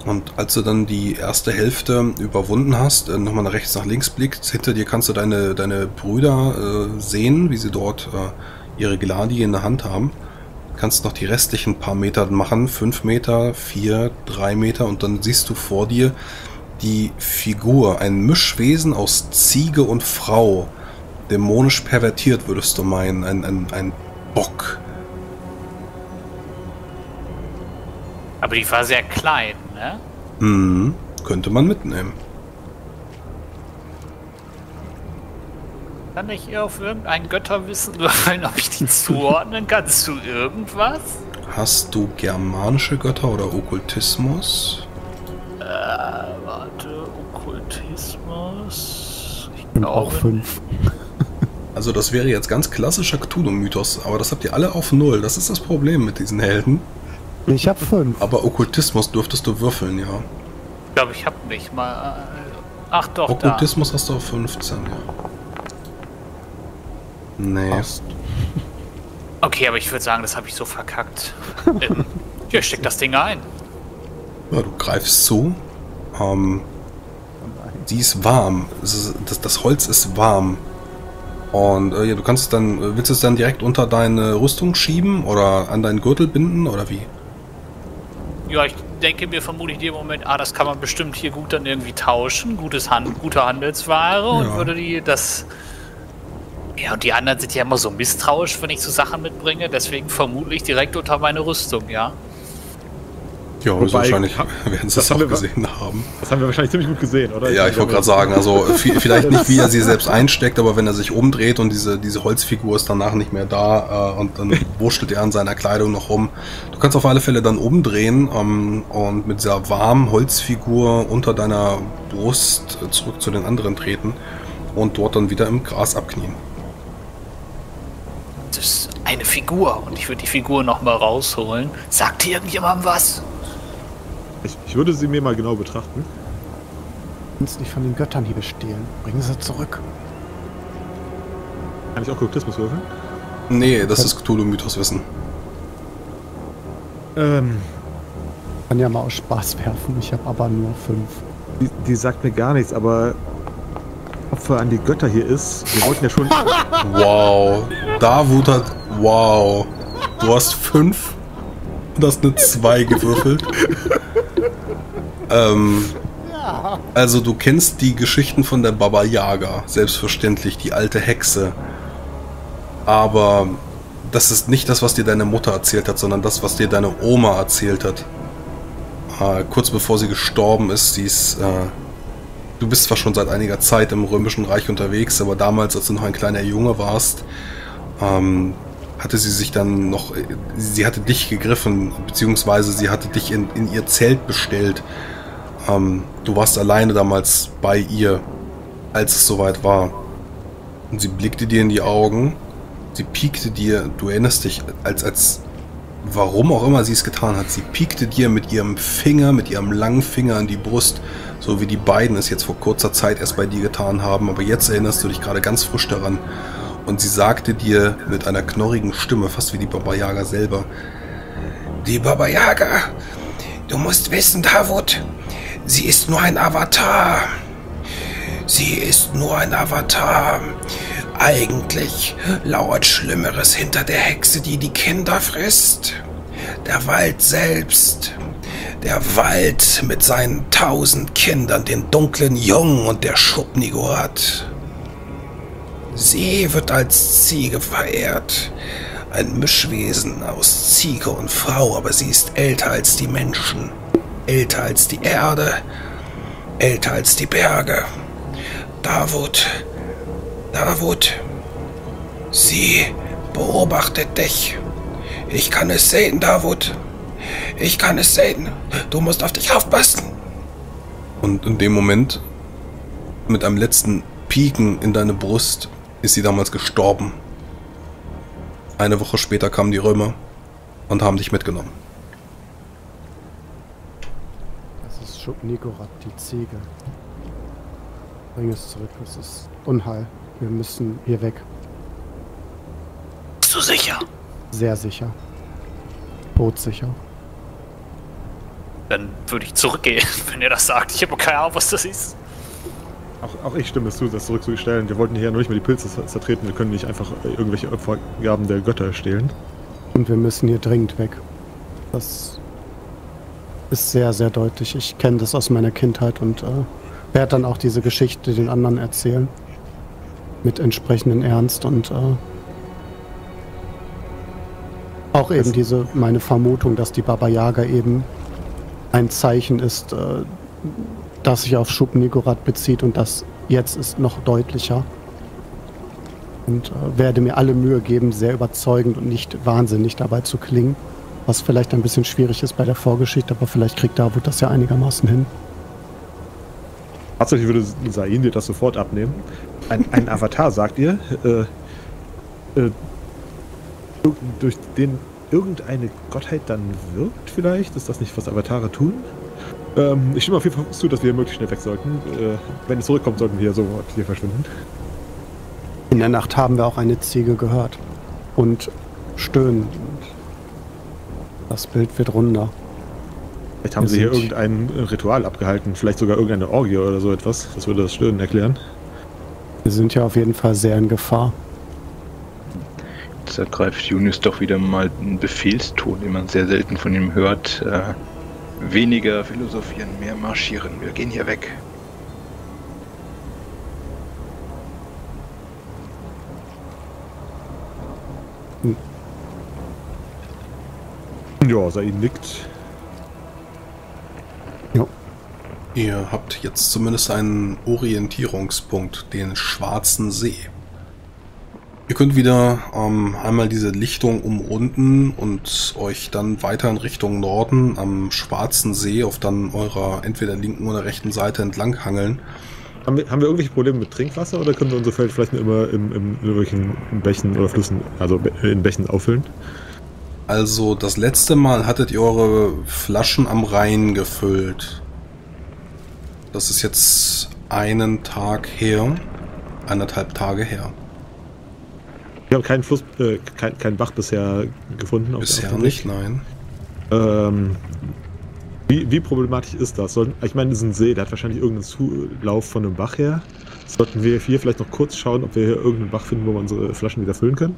Und als du dann die erste Hälfte überwunden hast, nochmal nach rechts, nach links blickst, hinter dir kannst du deine Brüder sehen, wie sie dort ihre Gladien in der Hand haben. Kannst noch die restlichen paar Meter machen, 5 Meter, 4, 3 Meter und dann siehst du vor dir die Figur, ein Mischwesen aus Ziege und Frau. Dämonisch pervertiert, würdest du meinen, ein Bock. Aber die war sehr klein, ne? Mhm, könnte man mitnehmen. Kann ich ihr auf irgendein Götterwissen überfallen, ob ich die zuordnen kann? Kannst du irgendwas? Hast du germanische Götter oder Okkultismus? Warte, Okkultismus... Ich bin auch 5. Also das wäre jetzt ganz klassischer Cthulhu-Mythos, aber das habt ihr alle auf 0. Das ist das Problem mit diesen Helden. Ich hab 5. Aber Okkultismus dürftest du würfeln, ja. Ich glaube, ich hab nicht mal... Ach doch, Okkultismus da. Hast du auf 15, ja. Nee. Passt. Okay, aber ich würde sagen, das habe ich so verkackt. Hier, steck das Ding ein. Ja, du greifst zu. Sie ist warm. Das Holz ist warm. Und ja, du kannst es dann, willst du es dann direkt unter deine Rüstung schieben oder an deinen Gürtel binden oder wie? Ja, ich denke mir vermutlich in dem Moment, das kann man bestimmt hier gut dann irgendwie tauschen. Gute Handelsware, ja. Und würde die das... Ja, und die anderen sind ja immer so misstrauisch, wenn ich so Sachen mitbringe, deswegen vermutlich direkt unter meine Rüstung, ja. Ja, wahrscheinlich werden sie das auch gesehen haben. Das haben wir wahrscheinlich ziemlich gut gesehen, oder? Ja, ich wollte gerade sagen, also vielleicht nicht, wie er sie selbst einsteckt, aber wenn er sich umdreht und diese Holzfigur ist danach nicht mehr da und dann wurschtelt er an seiner Kleidung noch rum. Du kannst auf alle Fälle dann umdrehen und mit dieser warmen Holzfigur unter deiner Brust zurück zu den anderen treten und dort dann wieder im Gras abknien. Das ist eine Figur und ich würde die Figur nochmal rausholen. Sagt hier irgendjemandem was? Ich würde sie mir mal genau betrachten. Du kannst nicht von den Göttern hier bestehlen. Bringen sie zurück. Kann ich auch Okkultismus würfeln? Nee, das ist Cthulhu-Mythos-Wissen. Ich kann ja mal aus Spaß werfen. Ich habe aber nur 5. Die sagt mir gar nichts, aber... Opfer an die Götter hier ist. Wir wollten ja schon... Wow. Da wutert... Wow. Du hast 5 und hast eine 2 gewürfelt. Also du kennst die Geschichten von der Baba Yaga. Selbstverständlich, die alte Hexe. Aber das ist nicht das, was dir deine Mutter erzählt hat, sondern das, was dir deine Oma erzählt hat. Kurz bevor sie gestorben ist, sie ist... Du bist zwar schon seit einiger Zeit im Römischen Reich unterwegs, aber damals, als du noch ein kleiner Junge warst, hatte sie sich dann noch... Sie hatte dich gegriffen, beziehungsweise sie hatte dich in ihr Zelt bestellt. Du warst alleine damals bei ihr, als es soweit war. Und sie blickte dir in die Augen, sie piekte dir, du erinnerst dich, als warum auch immer sie es getan hat, sie piekte dir mit ihrem Finger, mit ihrem langen Finger in die Brust, so wie die beiden es jetzt vor kurzer Zeit erst bei dir getan haben, aber jetzt erinnerst du dich gerade ganz frisch daran. Und sie sagte dir mit einer knorrigen Stimme, fast wie die Baba Yaga selber, die Baba Yaga, du musst wissen, Davut, sie ist nur ein Avatar. Sie ist nur ein Avatar. Eigentlich lauert Schlimmeres hinter der Hexe, die die Kinder frisst. Der Wald selbst. Der Wald mit seinen 1000 Kindern, den dunklen Jungen und der Shub-Niggurath. Sie wird als Ziege verehrt. Ein Mischwesen aus Ziege und Frau, aber sie ist älter als die Menschen. Älter als die Erde. Älter als die Berge. Davut, sie beobachtet dich. Ich kann es sehen, Davut. Ich kann es sehen. Du musst auf dich aufpassen. Und in dem Moment, mit einem letzten Pieken in deine Brust, ist sie damals gestorben. Eine Woche später kamen die Römer und haben dich mitgenommen. Das ist Shub-Niggurath, die Ziege. Bring es zurück, das ist Unheil. Wir müssen hier weg. Bist du sicher? Sehr sicher. Todsicher. Dann würde ich zurückgehen, wenn ihr das sagt. Ich habe keine Ahnung, was das ist. Auch ich stimme es zu, das zurückzustellen. Wir wollten hier ja noch nicht mal die Pilze zertreten. Wir können nicht einfach irgendwelche Opfergaben der Götter stehlen. Und wir müssen hier dringend weg. Das ist sehr, sehr deutlich. Ich kenne das aus meiner Kindheit und werde dann auch diese Geschichte den anderen erzählen. Mit entsprechendem Ernst und auch eben diese, meine Vermutung, dass die Baba Yaga eben ein Zeichen ist, das sich auf Shub-Niggurath bezieht und das jetzt ist noch deutlicher. Und werde mir alle Mühe geben, sehr überzeugend und nicht wahnsinnig dabei zu klingen, was vielleicht ein bisschen schwierig ist bei der Vorgeschichte, aber vielleicht kriegt Davut das ja einigermaßen hin. Tatsächlich würde Sahin dir das sofort abnehmen. Ein Avatar, sagt ihr? durch den irgendeine Gottheit dann wirkt vielleicht? Ist das nicht, was Avatare tun? Ich stimme auf jeden Fall zu, dass wir möglichst schnell weg sollten. Wenn es zurückkommt, sollten wir so hier verschwinden. In der Nacht haben wir auch eine Ziege gehört. Und stöhnen. Das Bild wird runder. Vielleicht haben sie hier irgendein Ritual abgehalten. Vielleicht sogar irgendeine Orgie oder so etwas. Das würde das Stöhnen erklären. Wir sind ja auf jeden Fall sehr in Gefahr. Jetzt ergreift Junius doch wieder mal einen Befehlston, den man sehr selten von ihm hört. Weniger philosophieren, mehr marschieren. Wir gehen hier weg. Ja, Said nickt. Ja. Ihr habt jetzt zumindest einen Orientierungspunkt, den Schwarzen See. Ihr könnt wieder einmal diese Lichtung umrunden und euch dann weiter in Richtung Norden am Schwarzen See auf dann eurer entweder linken oder rechten Seite entlang hangeln. Haben wir irgendwelche Probleme mit Trinkwasser oder können wir unser Feld vielleicht immer in irgendwelchen Bächen oder Flüssen, also in Bächen auffüllen? Also das letzte Mal hattet ihr eure Flaschen am Rhein gefüllt. Das ist jetzt einen Tag her, 1,5 Tage her. Ich habe keinen Fluss, keinen Bach bisher gefunden. Bisher nicht, nein. Wie problematisch ist das? Ich meine, das ist ein See, der hat wahrscheinlich irgendeinen Zulauf von einem Bach her. Sollten wir hier vielleicht noch kurz schauen, ob wir hier irgendeinen Bach finden, wo wir unsere Flaschen wieder füllen können?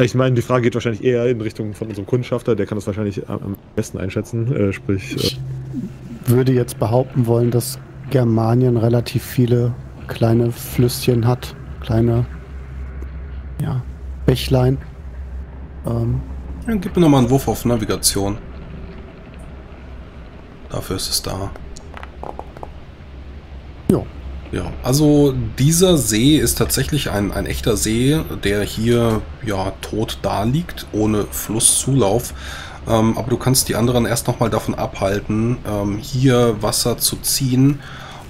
Ich meine, die Frage geht wahrscheinlich eher in Richtung von unserem Kundschafter, der kann das wahrscheinlich am besten einschätzen, sprich... Ich würde jetzt behaupten wollen, dass Germanien relativ viele kleine Flüsschen hat, kleine Bächlein. Dann gib mir nochmal einen Wurf auf Navigation. Dafür ist es da. Jo. Ja, also dieser See ist tatsächlich ein echter See, der hier ja tot da liegt, ohne Flusszulauf. Aber du kannst die anderen erst nochmal davon abhalten, hier Wasser zu ziehen.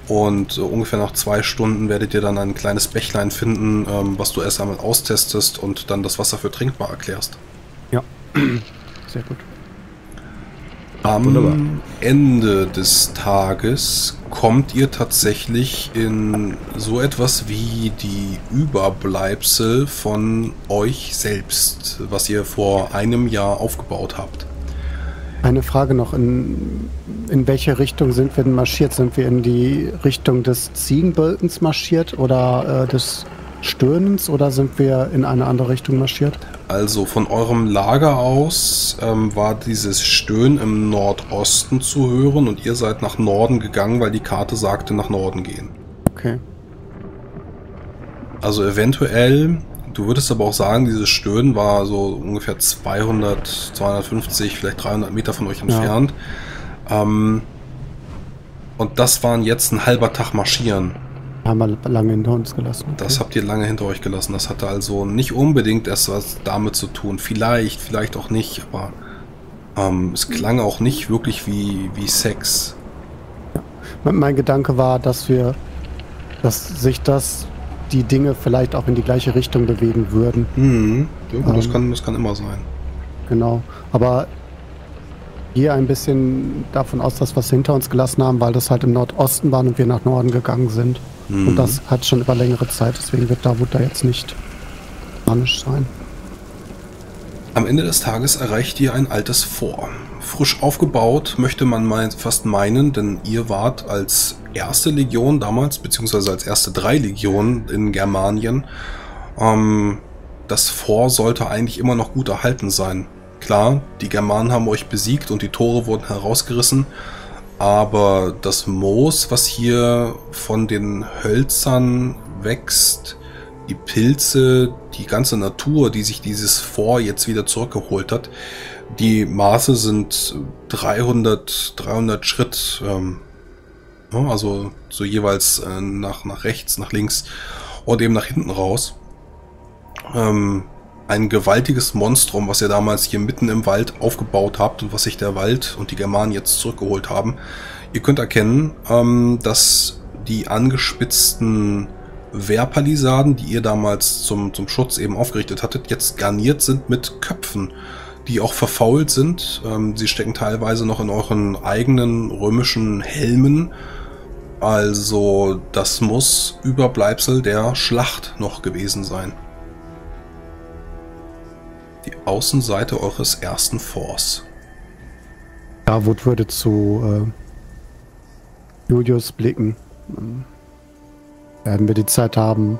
Und ungefähr nach 2 Stunden werdet ihr dann ein kleines Bächlein finden, was du erst einmal austestest und dann das Wasser für trinkbar erklärst. Ja, sehr gut. Am Wunderbar. Ende des Tages kommt ihr tatsächlich in so etwas wie die Überbleibsel von euch selbst, was ihr vor einem Jahr aufgebaut habt. Eine Frage noch, in welche Richtung sind wir denn marschiert? Sind wir in die Richtung des Ziegenbölkens marschiert oder des Stöhnens oder sind wir in eine andere Richtung marschiert? Also von eurem Lager aus war dieses Stöhnen im Nordosten zu hören und ihr seid nach Norden gegangen, weil die Karte sagte, nach Norden gehen. Okay. Also eventuell, du würdest aber auch sagen, dieses Stöhnen war so ungefähr 200, 250, vielleicht 300 Meter von euch entfernt. Ja. Und das waren jetzt ein halber Tag marschieren. Haben wir lange hinter uns gelassen. Okay. Das habt ihr lange hinter euch gelassen. Das hatte also nicht unbedingt erst was damit zu tun. Vielleicht auch nicht, aber es klang auch nicht wirklich wie Sex. Ja. Mein Gedanke war, dass sich die Dinge vielleicht auch in die gleiche Richtung bewegen würden. Mhm. Ja, das kann immer sein. Genau, aber hier ein bisschen davon aus, dass wir es hinter uns gelassen haben, weil das halt im Nordosten waren und wir nach Norden gegangen sind. Und das hat schon über längere Zeit, deswegen wird Davut da jetzt nicht panisch sein. Am Ende des Tages erreicht ihr ein altes Fort. Frisch aufgebaut, möchte man fast meinen, denn ihr wart als erste Legion damals, beziehungsweise als erste 3 Legionen in Germanien. Das Fort sollte eigentlich immer noch gut erhalten sein. Klar, die Germanen haben euch besiegt und die Tore wurden herausgerissen. Aber das Moos, was hier von den Hölzern wächst, die Pilze, die ganze Natur, die sich dieses Fort jetzt wieder zurückgeholt hat, die Maße sind 300 Schritt, also so jeweils nach rechts, nach links und eben nach hinten raus. Ein gewaltiges Monstrum, was ihr damals hier mitten im Wald aufgebaut habt und was sich der Wald und die Germanen jetzt zurückgeholt haben. Ihr könnt erkennen, dass die angespitzten Wehrpalisaden, die ihr damals zum Schutz eben aufgerichtet hattet, jetzt garniert sind mit Köpfen, die auch verfault sind. Sie stecken teilweise noch in euren eigenen römischen Helmen. Also das muss Überbleibsel der Schlacht noch gewesen sein. Die Außenseite eures ersten Forts. Dawood würde zu Julius blicken. Werden wir die Zeit haben,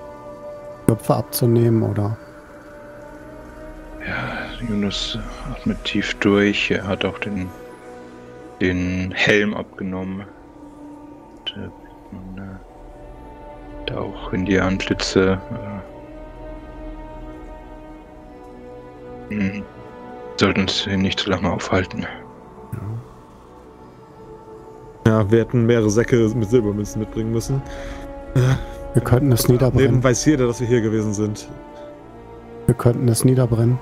Köpfe abzunehmen, oder? Ja, Jonas atmet tief durch. Er hat auch den Helm abgenommen. Und, da auch in die Antlitze. Sollten uns nicht zu lange aufhalten. Ja, wir hätten mehrere Säcke mit Silbermünzen mitbringen müssen. Wir könnten es niederbrennen. Neben weiß jeder, dass wir hier gewesen sind. Wir könnten es niederbrennen.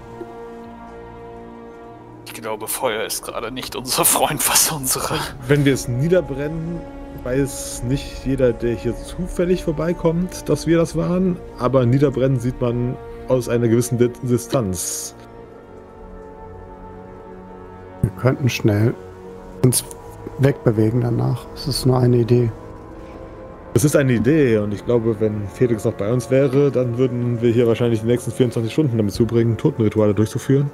Ich glaube, Feuer ist gerade nicht unser Freund, was unsere... Wenn wir es niederbrennen, weiß nicht jeder, der hier zufällig vorbeikommt, dass wir das waren. Aber niederbrennen sieht man aus einer gewissen Distanz. Wir könnten schnell uns wegbewegen danach. Es ist nur eine Idee. Es ist eine Idee, und ich glaube, wenn Felix noch bei uns wäre, dann würden wir hier wahrscheinlich die nächsten 24 Stunden damit zubringen, Totenrituale durchzuführen.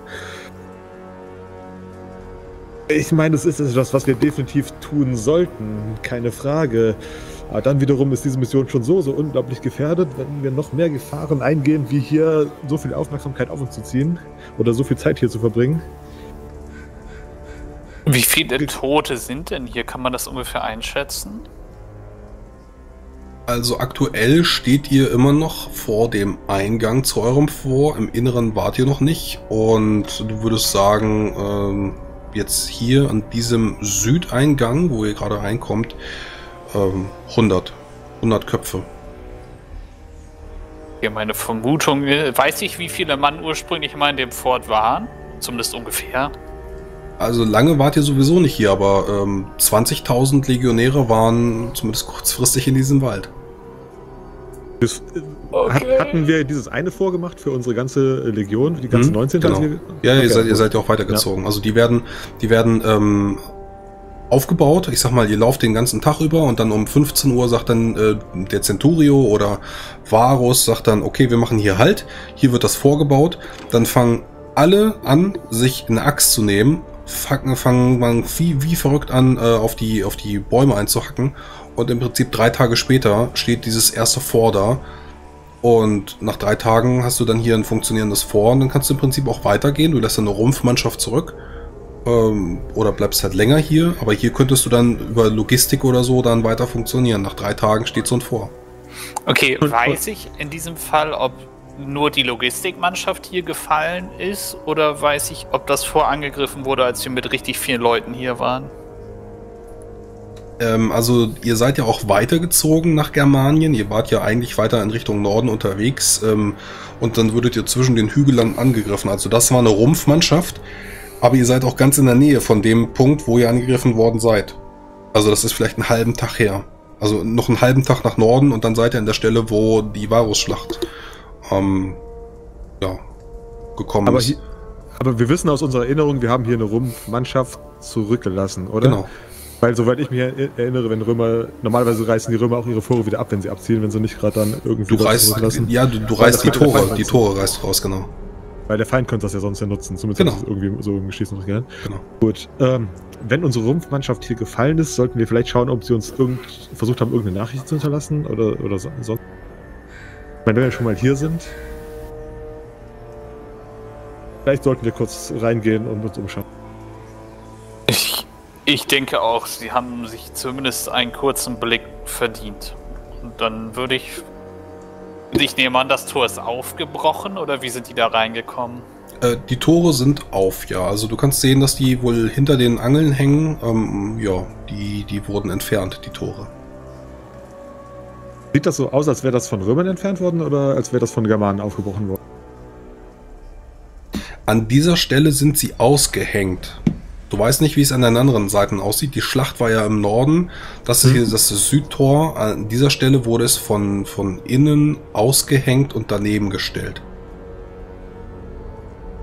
Ich meine, das ist etwas, was wir definitiv tun sollten, keine Frage. Aber dann wiederum ist diese Mission schon so unglaublich gefährdet, wenn wir noch mehr Gefahren eingehen, wie hier so viel Aufmerksamkeit auf uns zu ziehen oder so viel Zeit hier zu verbringen. Wie viele Tote sind denn hier? Kann man das ungefähr einschätzen? Also aktuell steht ihr immer noch vor dem Eingang zu eurem Fort, im Inneren wart ihr noch nicht, und du würdest sagen, jetzt hier an diesem Südeingang, wo ihr gerade reinkommt, 100 Köpfe. Ja, meine Vermutung, weiß ich, wie viele Mann ursprünglich mal in dem Fort waren, zumindest ungefähr. Also lange wart ihr sowieso nicht hier, aber 20.000 Legionäre waren zumindest kurzfristig in diesem Wald. Okay. Hatten wir dieses eine vorgemacht für unsere ganze Legion, die ganzen 19? Genau. Ja, okay. ihr seid ja auch weitergezogen. Ja. Also die werden aufgebaut. Ich sag mal, ihr lauft den ganzen Tag über, und dann um 15 Uhr sagt dann der Centurio oder Varus, sagt dann, okay, wir machen hier Halt. Hier wird das vorgebaut. Dann fangen alle an, sich eine Axt zu nehmen. Fangen wie verrückt an, auf die Bäume einzuhacken, und im Prinzip 3 Tage später steht dieses erste Fort da, und nach 3 Tagen hast du dann hier ein funktionierendes Fort, und dann kannst du im Prinzip auch weitergehen. Du lässt dann eine Rumpfmannschaft zurück, oder bleibst halt länger hier, aber hier könntest du dann über Logistik oder so dann weiter funktionieren. Nach 3 Tagen steht so ein Fort. Okay, weiß ich in diesem Fall, ob nur die Logistikmannschaft hier gefallen ist, oder weiß ich, ob das Fort angegriffen wurde, als wir mit richtig vielen Leuten hier waren? Also ihr seid ja auch weitergezogen nach Germanien, ihr wart ja eigentlich weiter in Richtung Norden unterwegs, und dann würdet ihr zwischen den Hügeln angegriffen. Also das war eine Rumpfmannschaft, aber ihr seid auch ganz in der Nähe von dem Punkt, wo ihr angegriffen worden seid. Also das ist vielleicht einen halben Tag her. Also noch einen halben Tag nach Norden, und dann seid ihr an der Stelle, wo die Varusschlacht gekommen ist. Aber wir wissen aus unserer Erinnerung, wir haben hier eine Rumpfmannschaft zurückgelassen, oder? Genau. Weil, soweit ich mich erinnere, wenn Römer, normalerweise reißen die Römer auch ihre Tore wieder ab, wenn sie abziehen, wenn sie nicht gerade dann irgendwie zurücklassen. Ja, du reißt die Tore reißt raus, genau. Weil der Feind könnte das ja sonst ja nutzen, zumindest irgendwie so geschießen und gerne. Genau. Gut, wenn unsere Rumpfmannschaft hier gefallen ist, sollten wir vielleicht schauen, ob sie uns versucht haben, irgendeine Nachricht zu hinterlassen, oder sonst. Ich meine, wenn wir schon mal hier sind, vielleicht sollten wir kurz reingehen und uns umschauen. Ich denke auch, sie haben sich zumindest einen kurzen Blick verdient. Und dann würde ich... Ich nehme an, das Tor ist aufgebrochen, oder wie sind die da reingekommen? Die Tore sind auf, ja. Also du kannst sehen, dass die wohl hinter den Angeln hängen. Die wurden entfernt, die Tore. Sieht das so aus, als wäre das von Römern entfernt worden, oder als wäre das von Germanen aufgebrochen worden? An dieser Stelle sind sie ausgehängt. Du weißt nicht, wie es an den anderen Seiten aussieht. Die Schlacht war ja im Norden. Das ist das Südtor. An dieser Stelle wurde es von innen ausgehängt und daneben gestellt.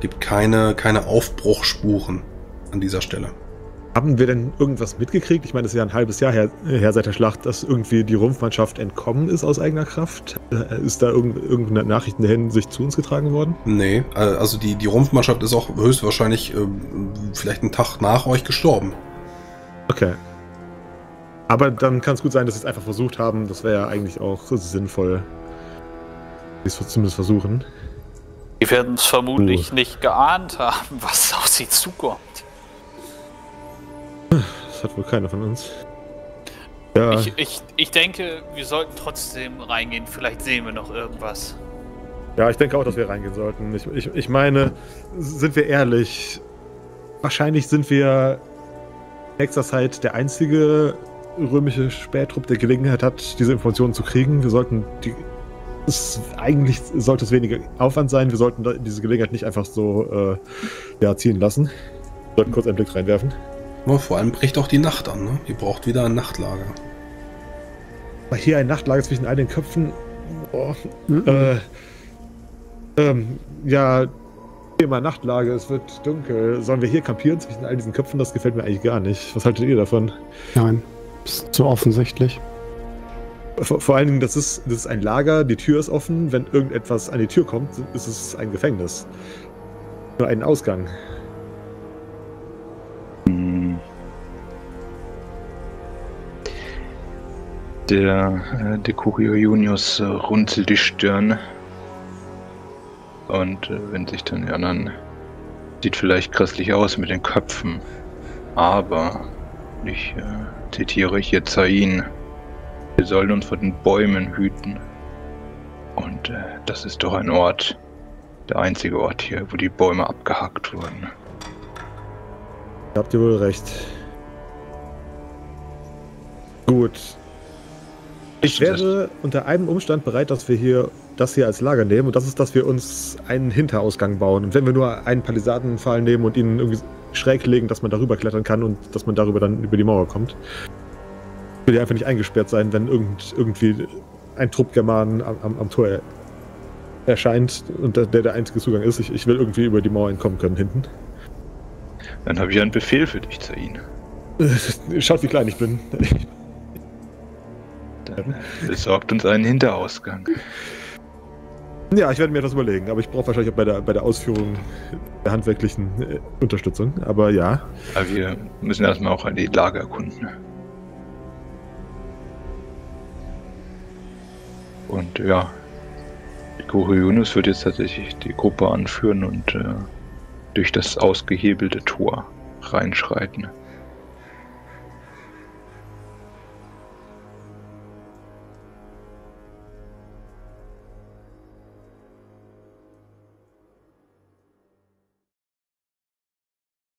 Gibt keine Aufbruchspuren an dieser Stelle. Haben wir denn irgendwas mitgekriegt? Ich meine, das ist ja ein halbes Jahr her seit der Schlacht, dass irgendwie die Rumpfmannschaft entkommen ist aus eigener Kraft. Ist da irgendeine Nachricht in der Hinsicht zu uns getragen worden? Nee, also die Rumpfmannschaft ist auch höchstwahrscheinlich vielleicht einen Tag nach euch gestorben. Okay. Aber dann kann es gut sein, dass sie es einfach versucht haben. Das wäre ja eigentlich auch sinnvoll. Ich würde es zumindest versuchen. Die werden es vermutlich nicht geahnt haben, was auf sie zukommt. Das hat wohl keiner von uns. Ja. Ich denke, wir sollten trotzdem reingehen. Vielleicht sehen wir noch irgendwas. Ja, ich denke auch, dass wir reingehen sollten. Ich meine, sind wir ehrlich, wahrscheinlich sind wir in nächster Zeit der einzige römische Spähtrupp, der Gelegenheit hat, diese Informationen zu kriegen. Wir sollten eigentlich sollte es weniger Aufwand sein. Wir sollten diese Gelegenheit nicht einfach so ziehen lassen. Wir sollten kurz einen Blick reinwerfen. Ja, vor allem bricht auch die Nacht an, ne? Ihr braucht wieder ein Nachtlager. Hier ein Nachtlager zwischen all den Köpfen. Oh. Ja, Thema Nachtlager, es wird dunkel. Sollen wir hier kampieren zwischen all diesen Köpfen? Das gefällt mir eigentlich gar nicht. Was haltet ihr davon? Nein, ist zu offensichtlich. Vor allen Dingen, das ist ein Lager, die Tür ist offen. Wenn irgendetwas an die Tür kommt, ist es ein Gefängnis. Nur einen Ausgang. Der Dekurio Junius runzelt die Stirn und wendet sich dann die anderen. Sieht vielleicht grässlich aus mit den Köpfen, aber ich zitiere hier Zain: Wir sollen uns vor den Bäumen hüten. Und das ist doch ein Ort, der einzige Ort hier, wo die Bäume abgehackt wurden. Da habt ihr wohl recht. Gut. Ich wäre unter einem Umstand bereit, dass wir das hier als Lager nehmen. Und das ist, dass wir uns einen Hinterausgang bauen. Und wenn wir nur einen Palisadenpfahl nehmen und ihn irgendwie schräg legen, dass man darüber klettern kann und dass man darüber dann über die Mauer kommt. Will ja einfach nicht eingesperrt sein, wenn irgendwie ein Trupp Germanen am Tor erscheint und der einzige Zugang ist. Ich will irgendwie über die Mauer entkommen können hinten. Dann habe ich einen Befehl für dich, Zain. Schaut, wie klein ich bin. Besorgt uns einen Hinterausgang. Ja, ich werde mir etwas überlegen, aber ich brauche wahrscheinlich auch bei der Ausführung der handwerklichen Unterstützung, aber ja. Aber wir müssen erstmal auch die Lager erkunden. Und ja, Dekurio wird jetzt tatsächlich die Gruppe anführen und durch das ausgehebelte Tor reinschreiten.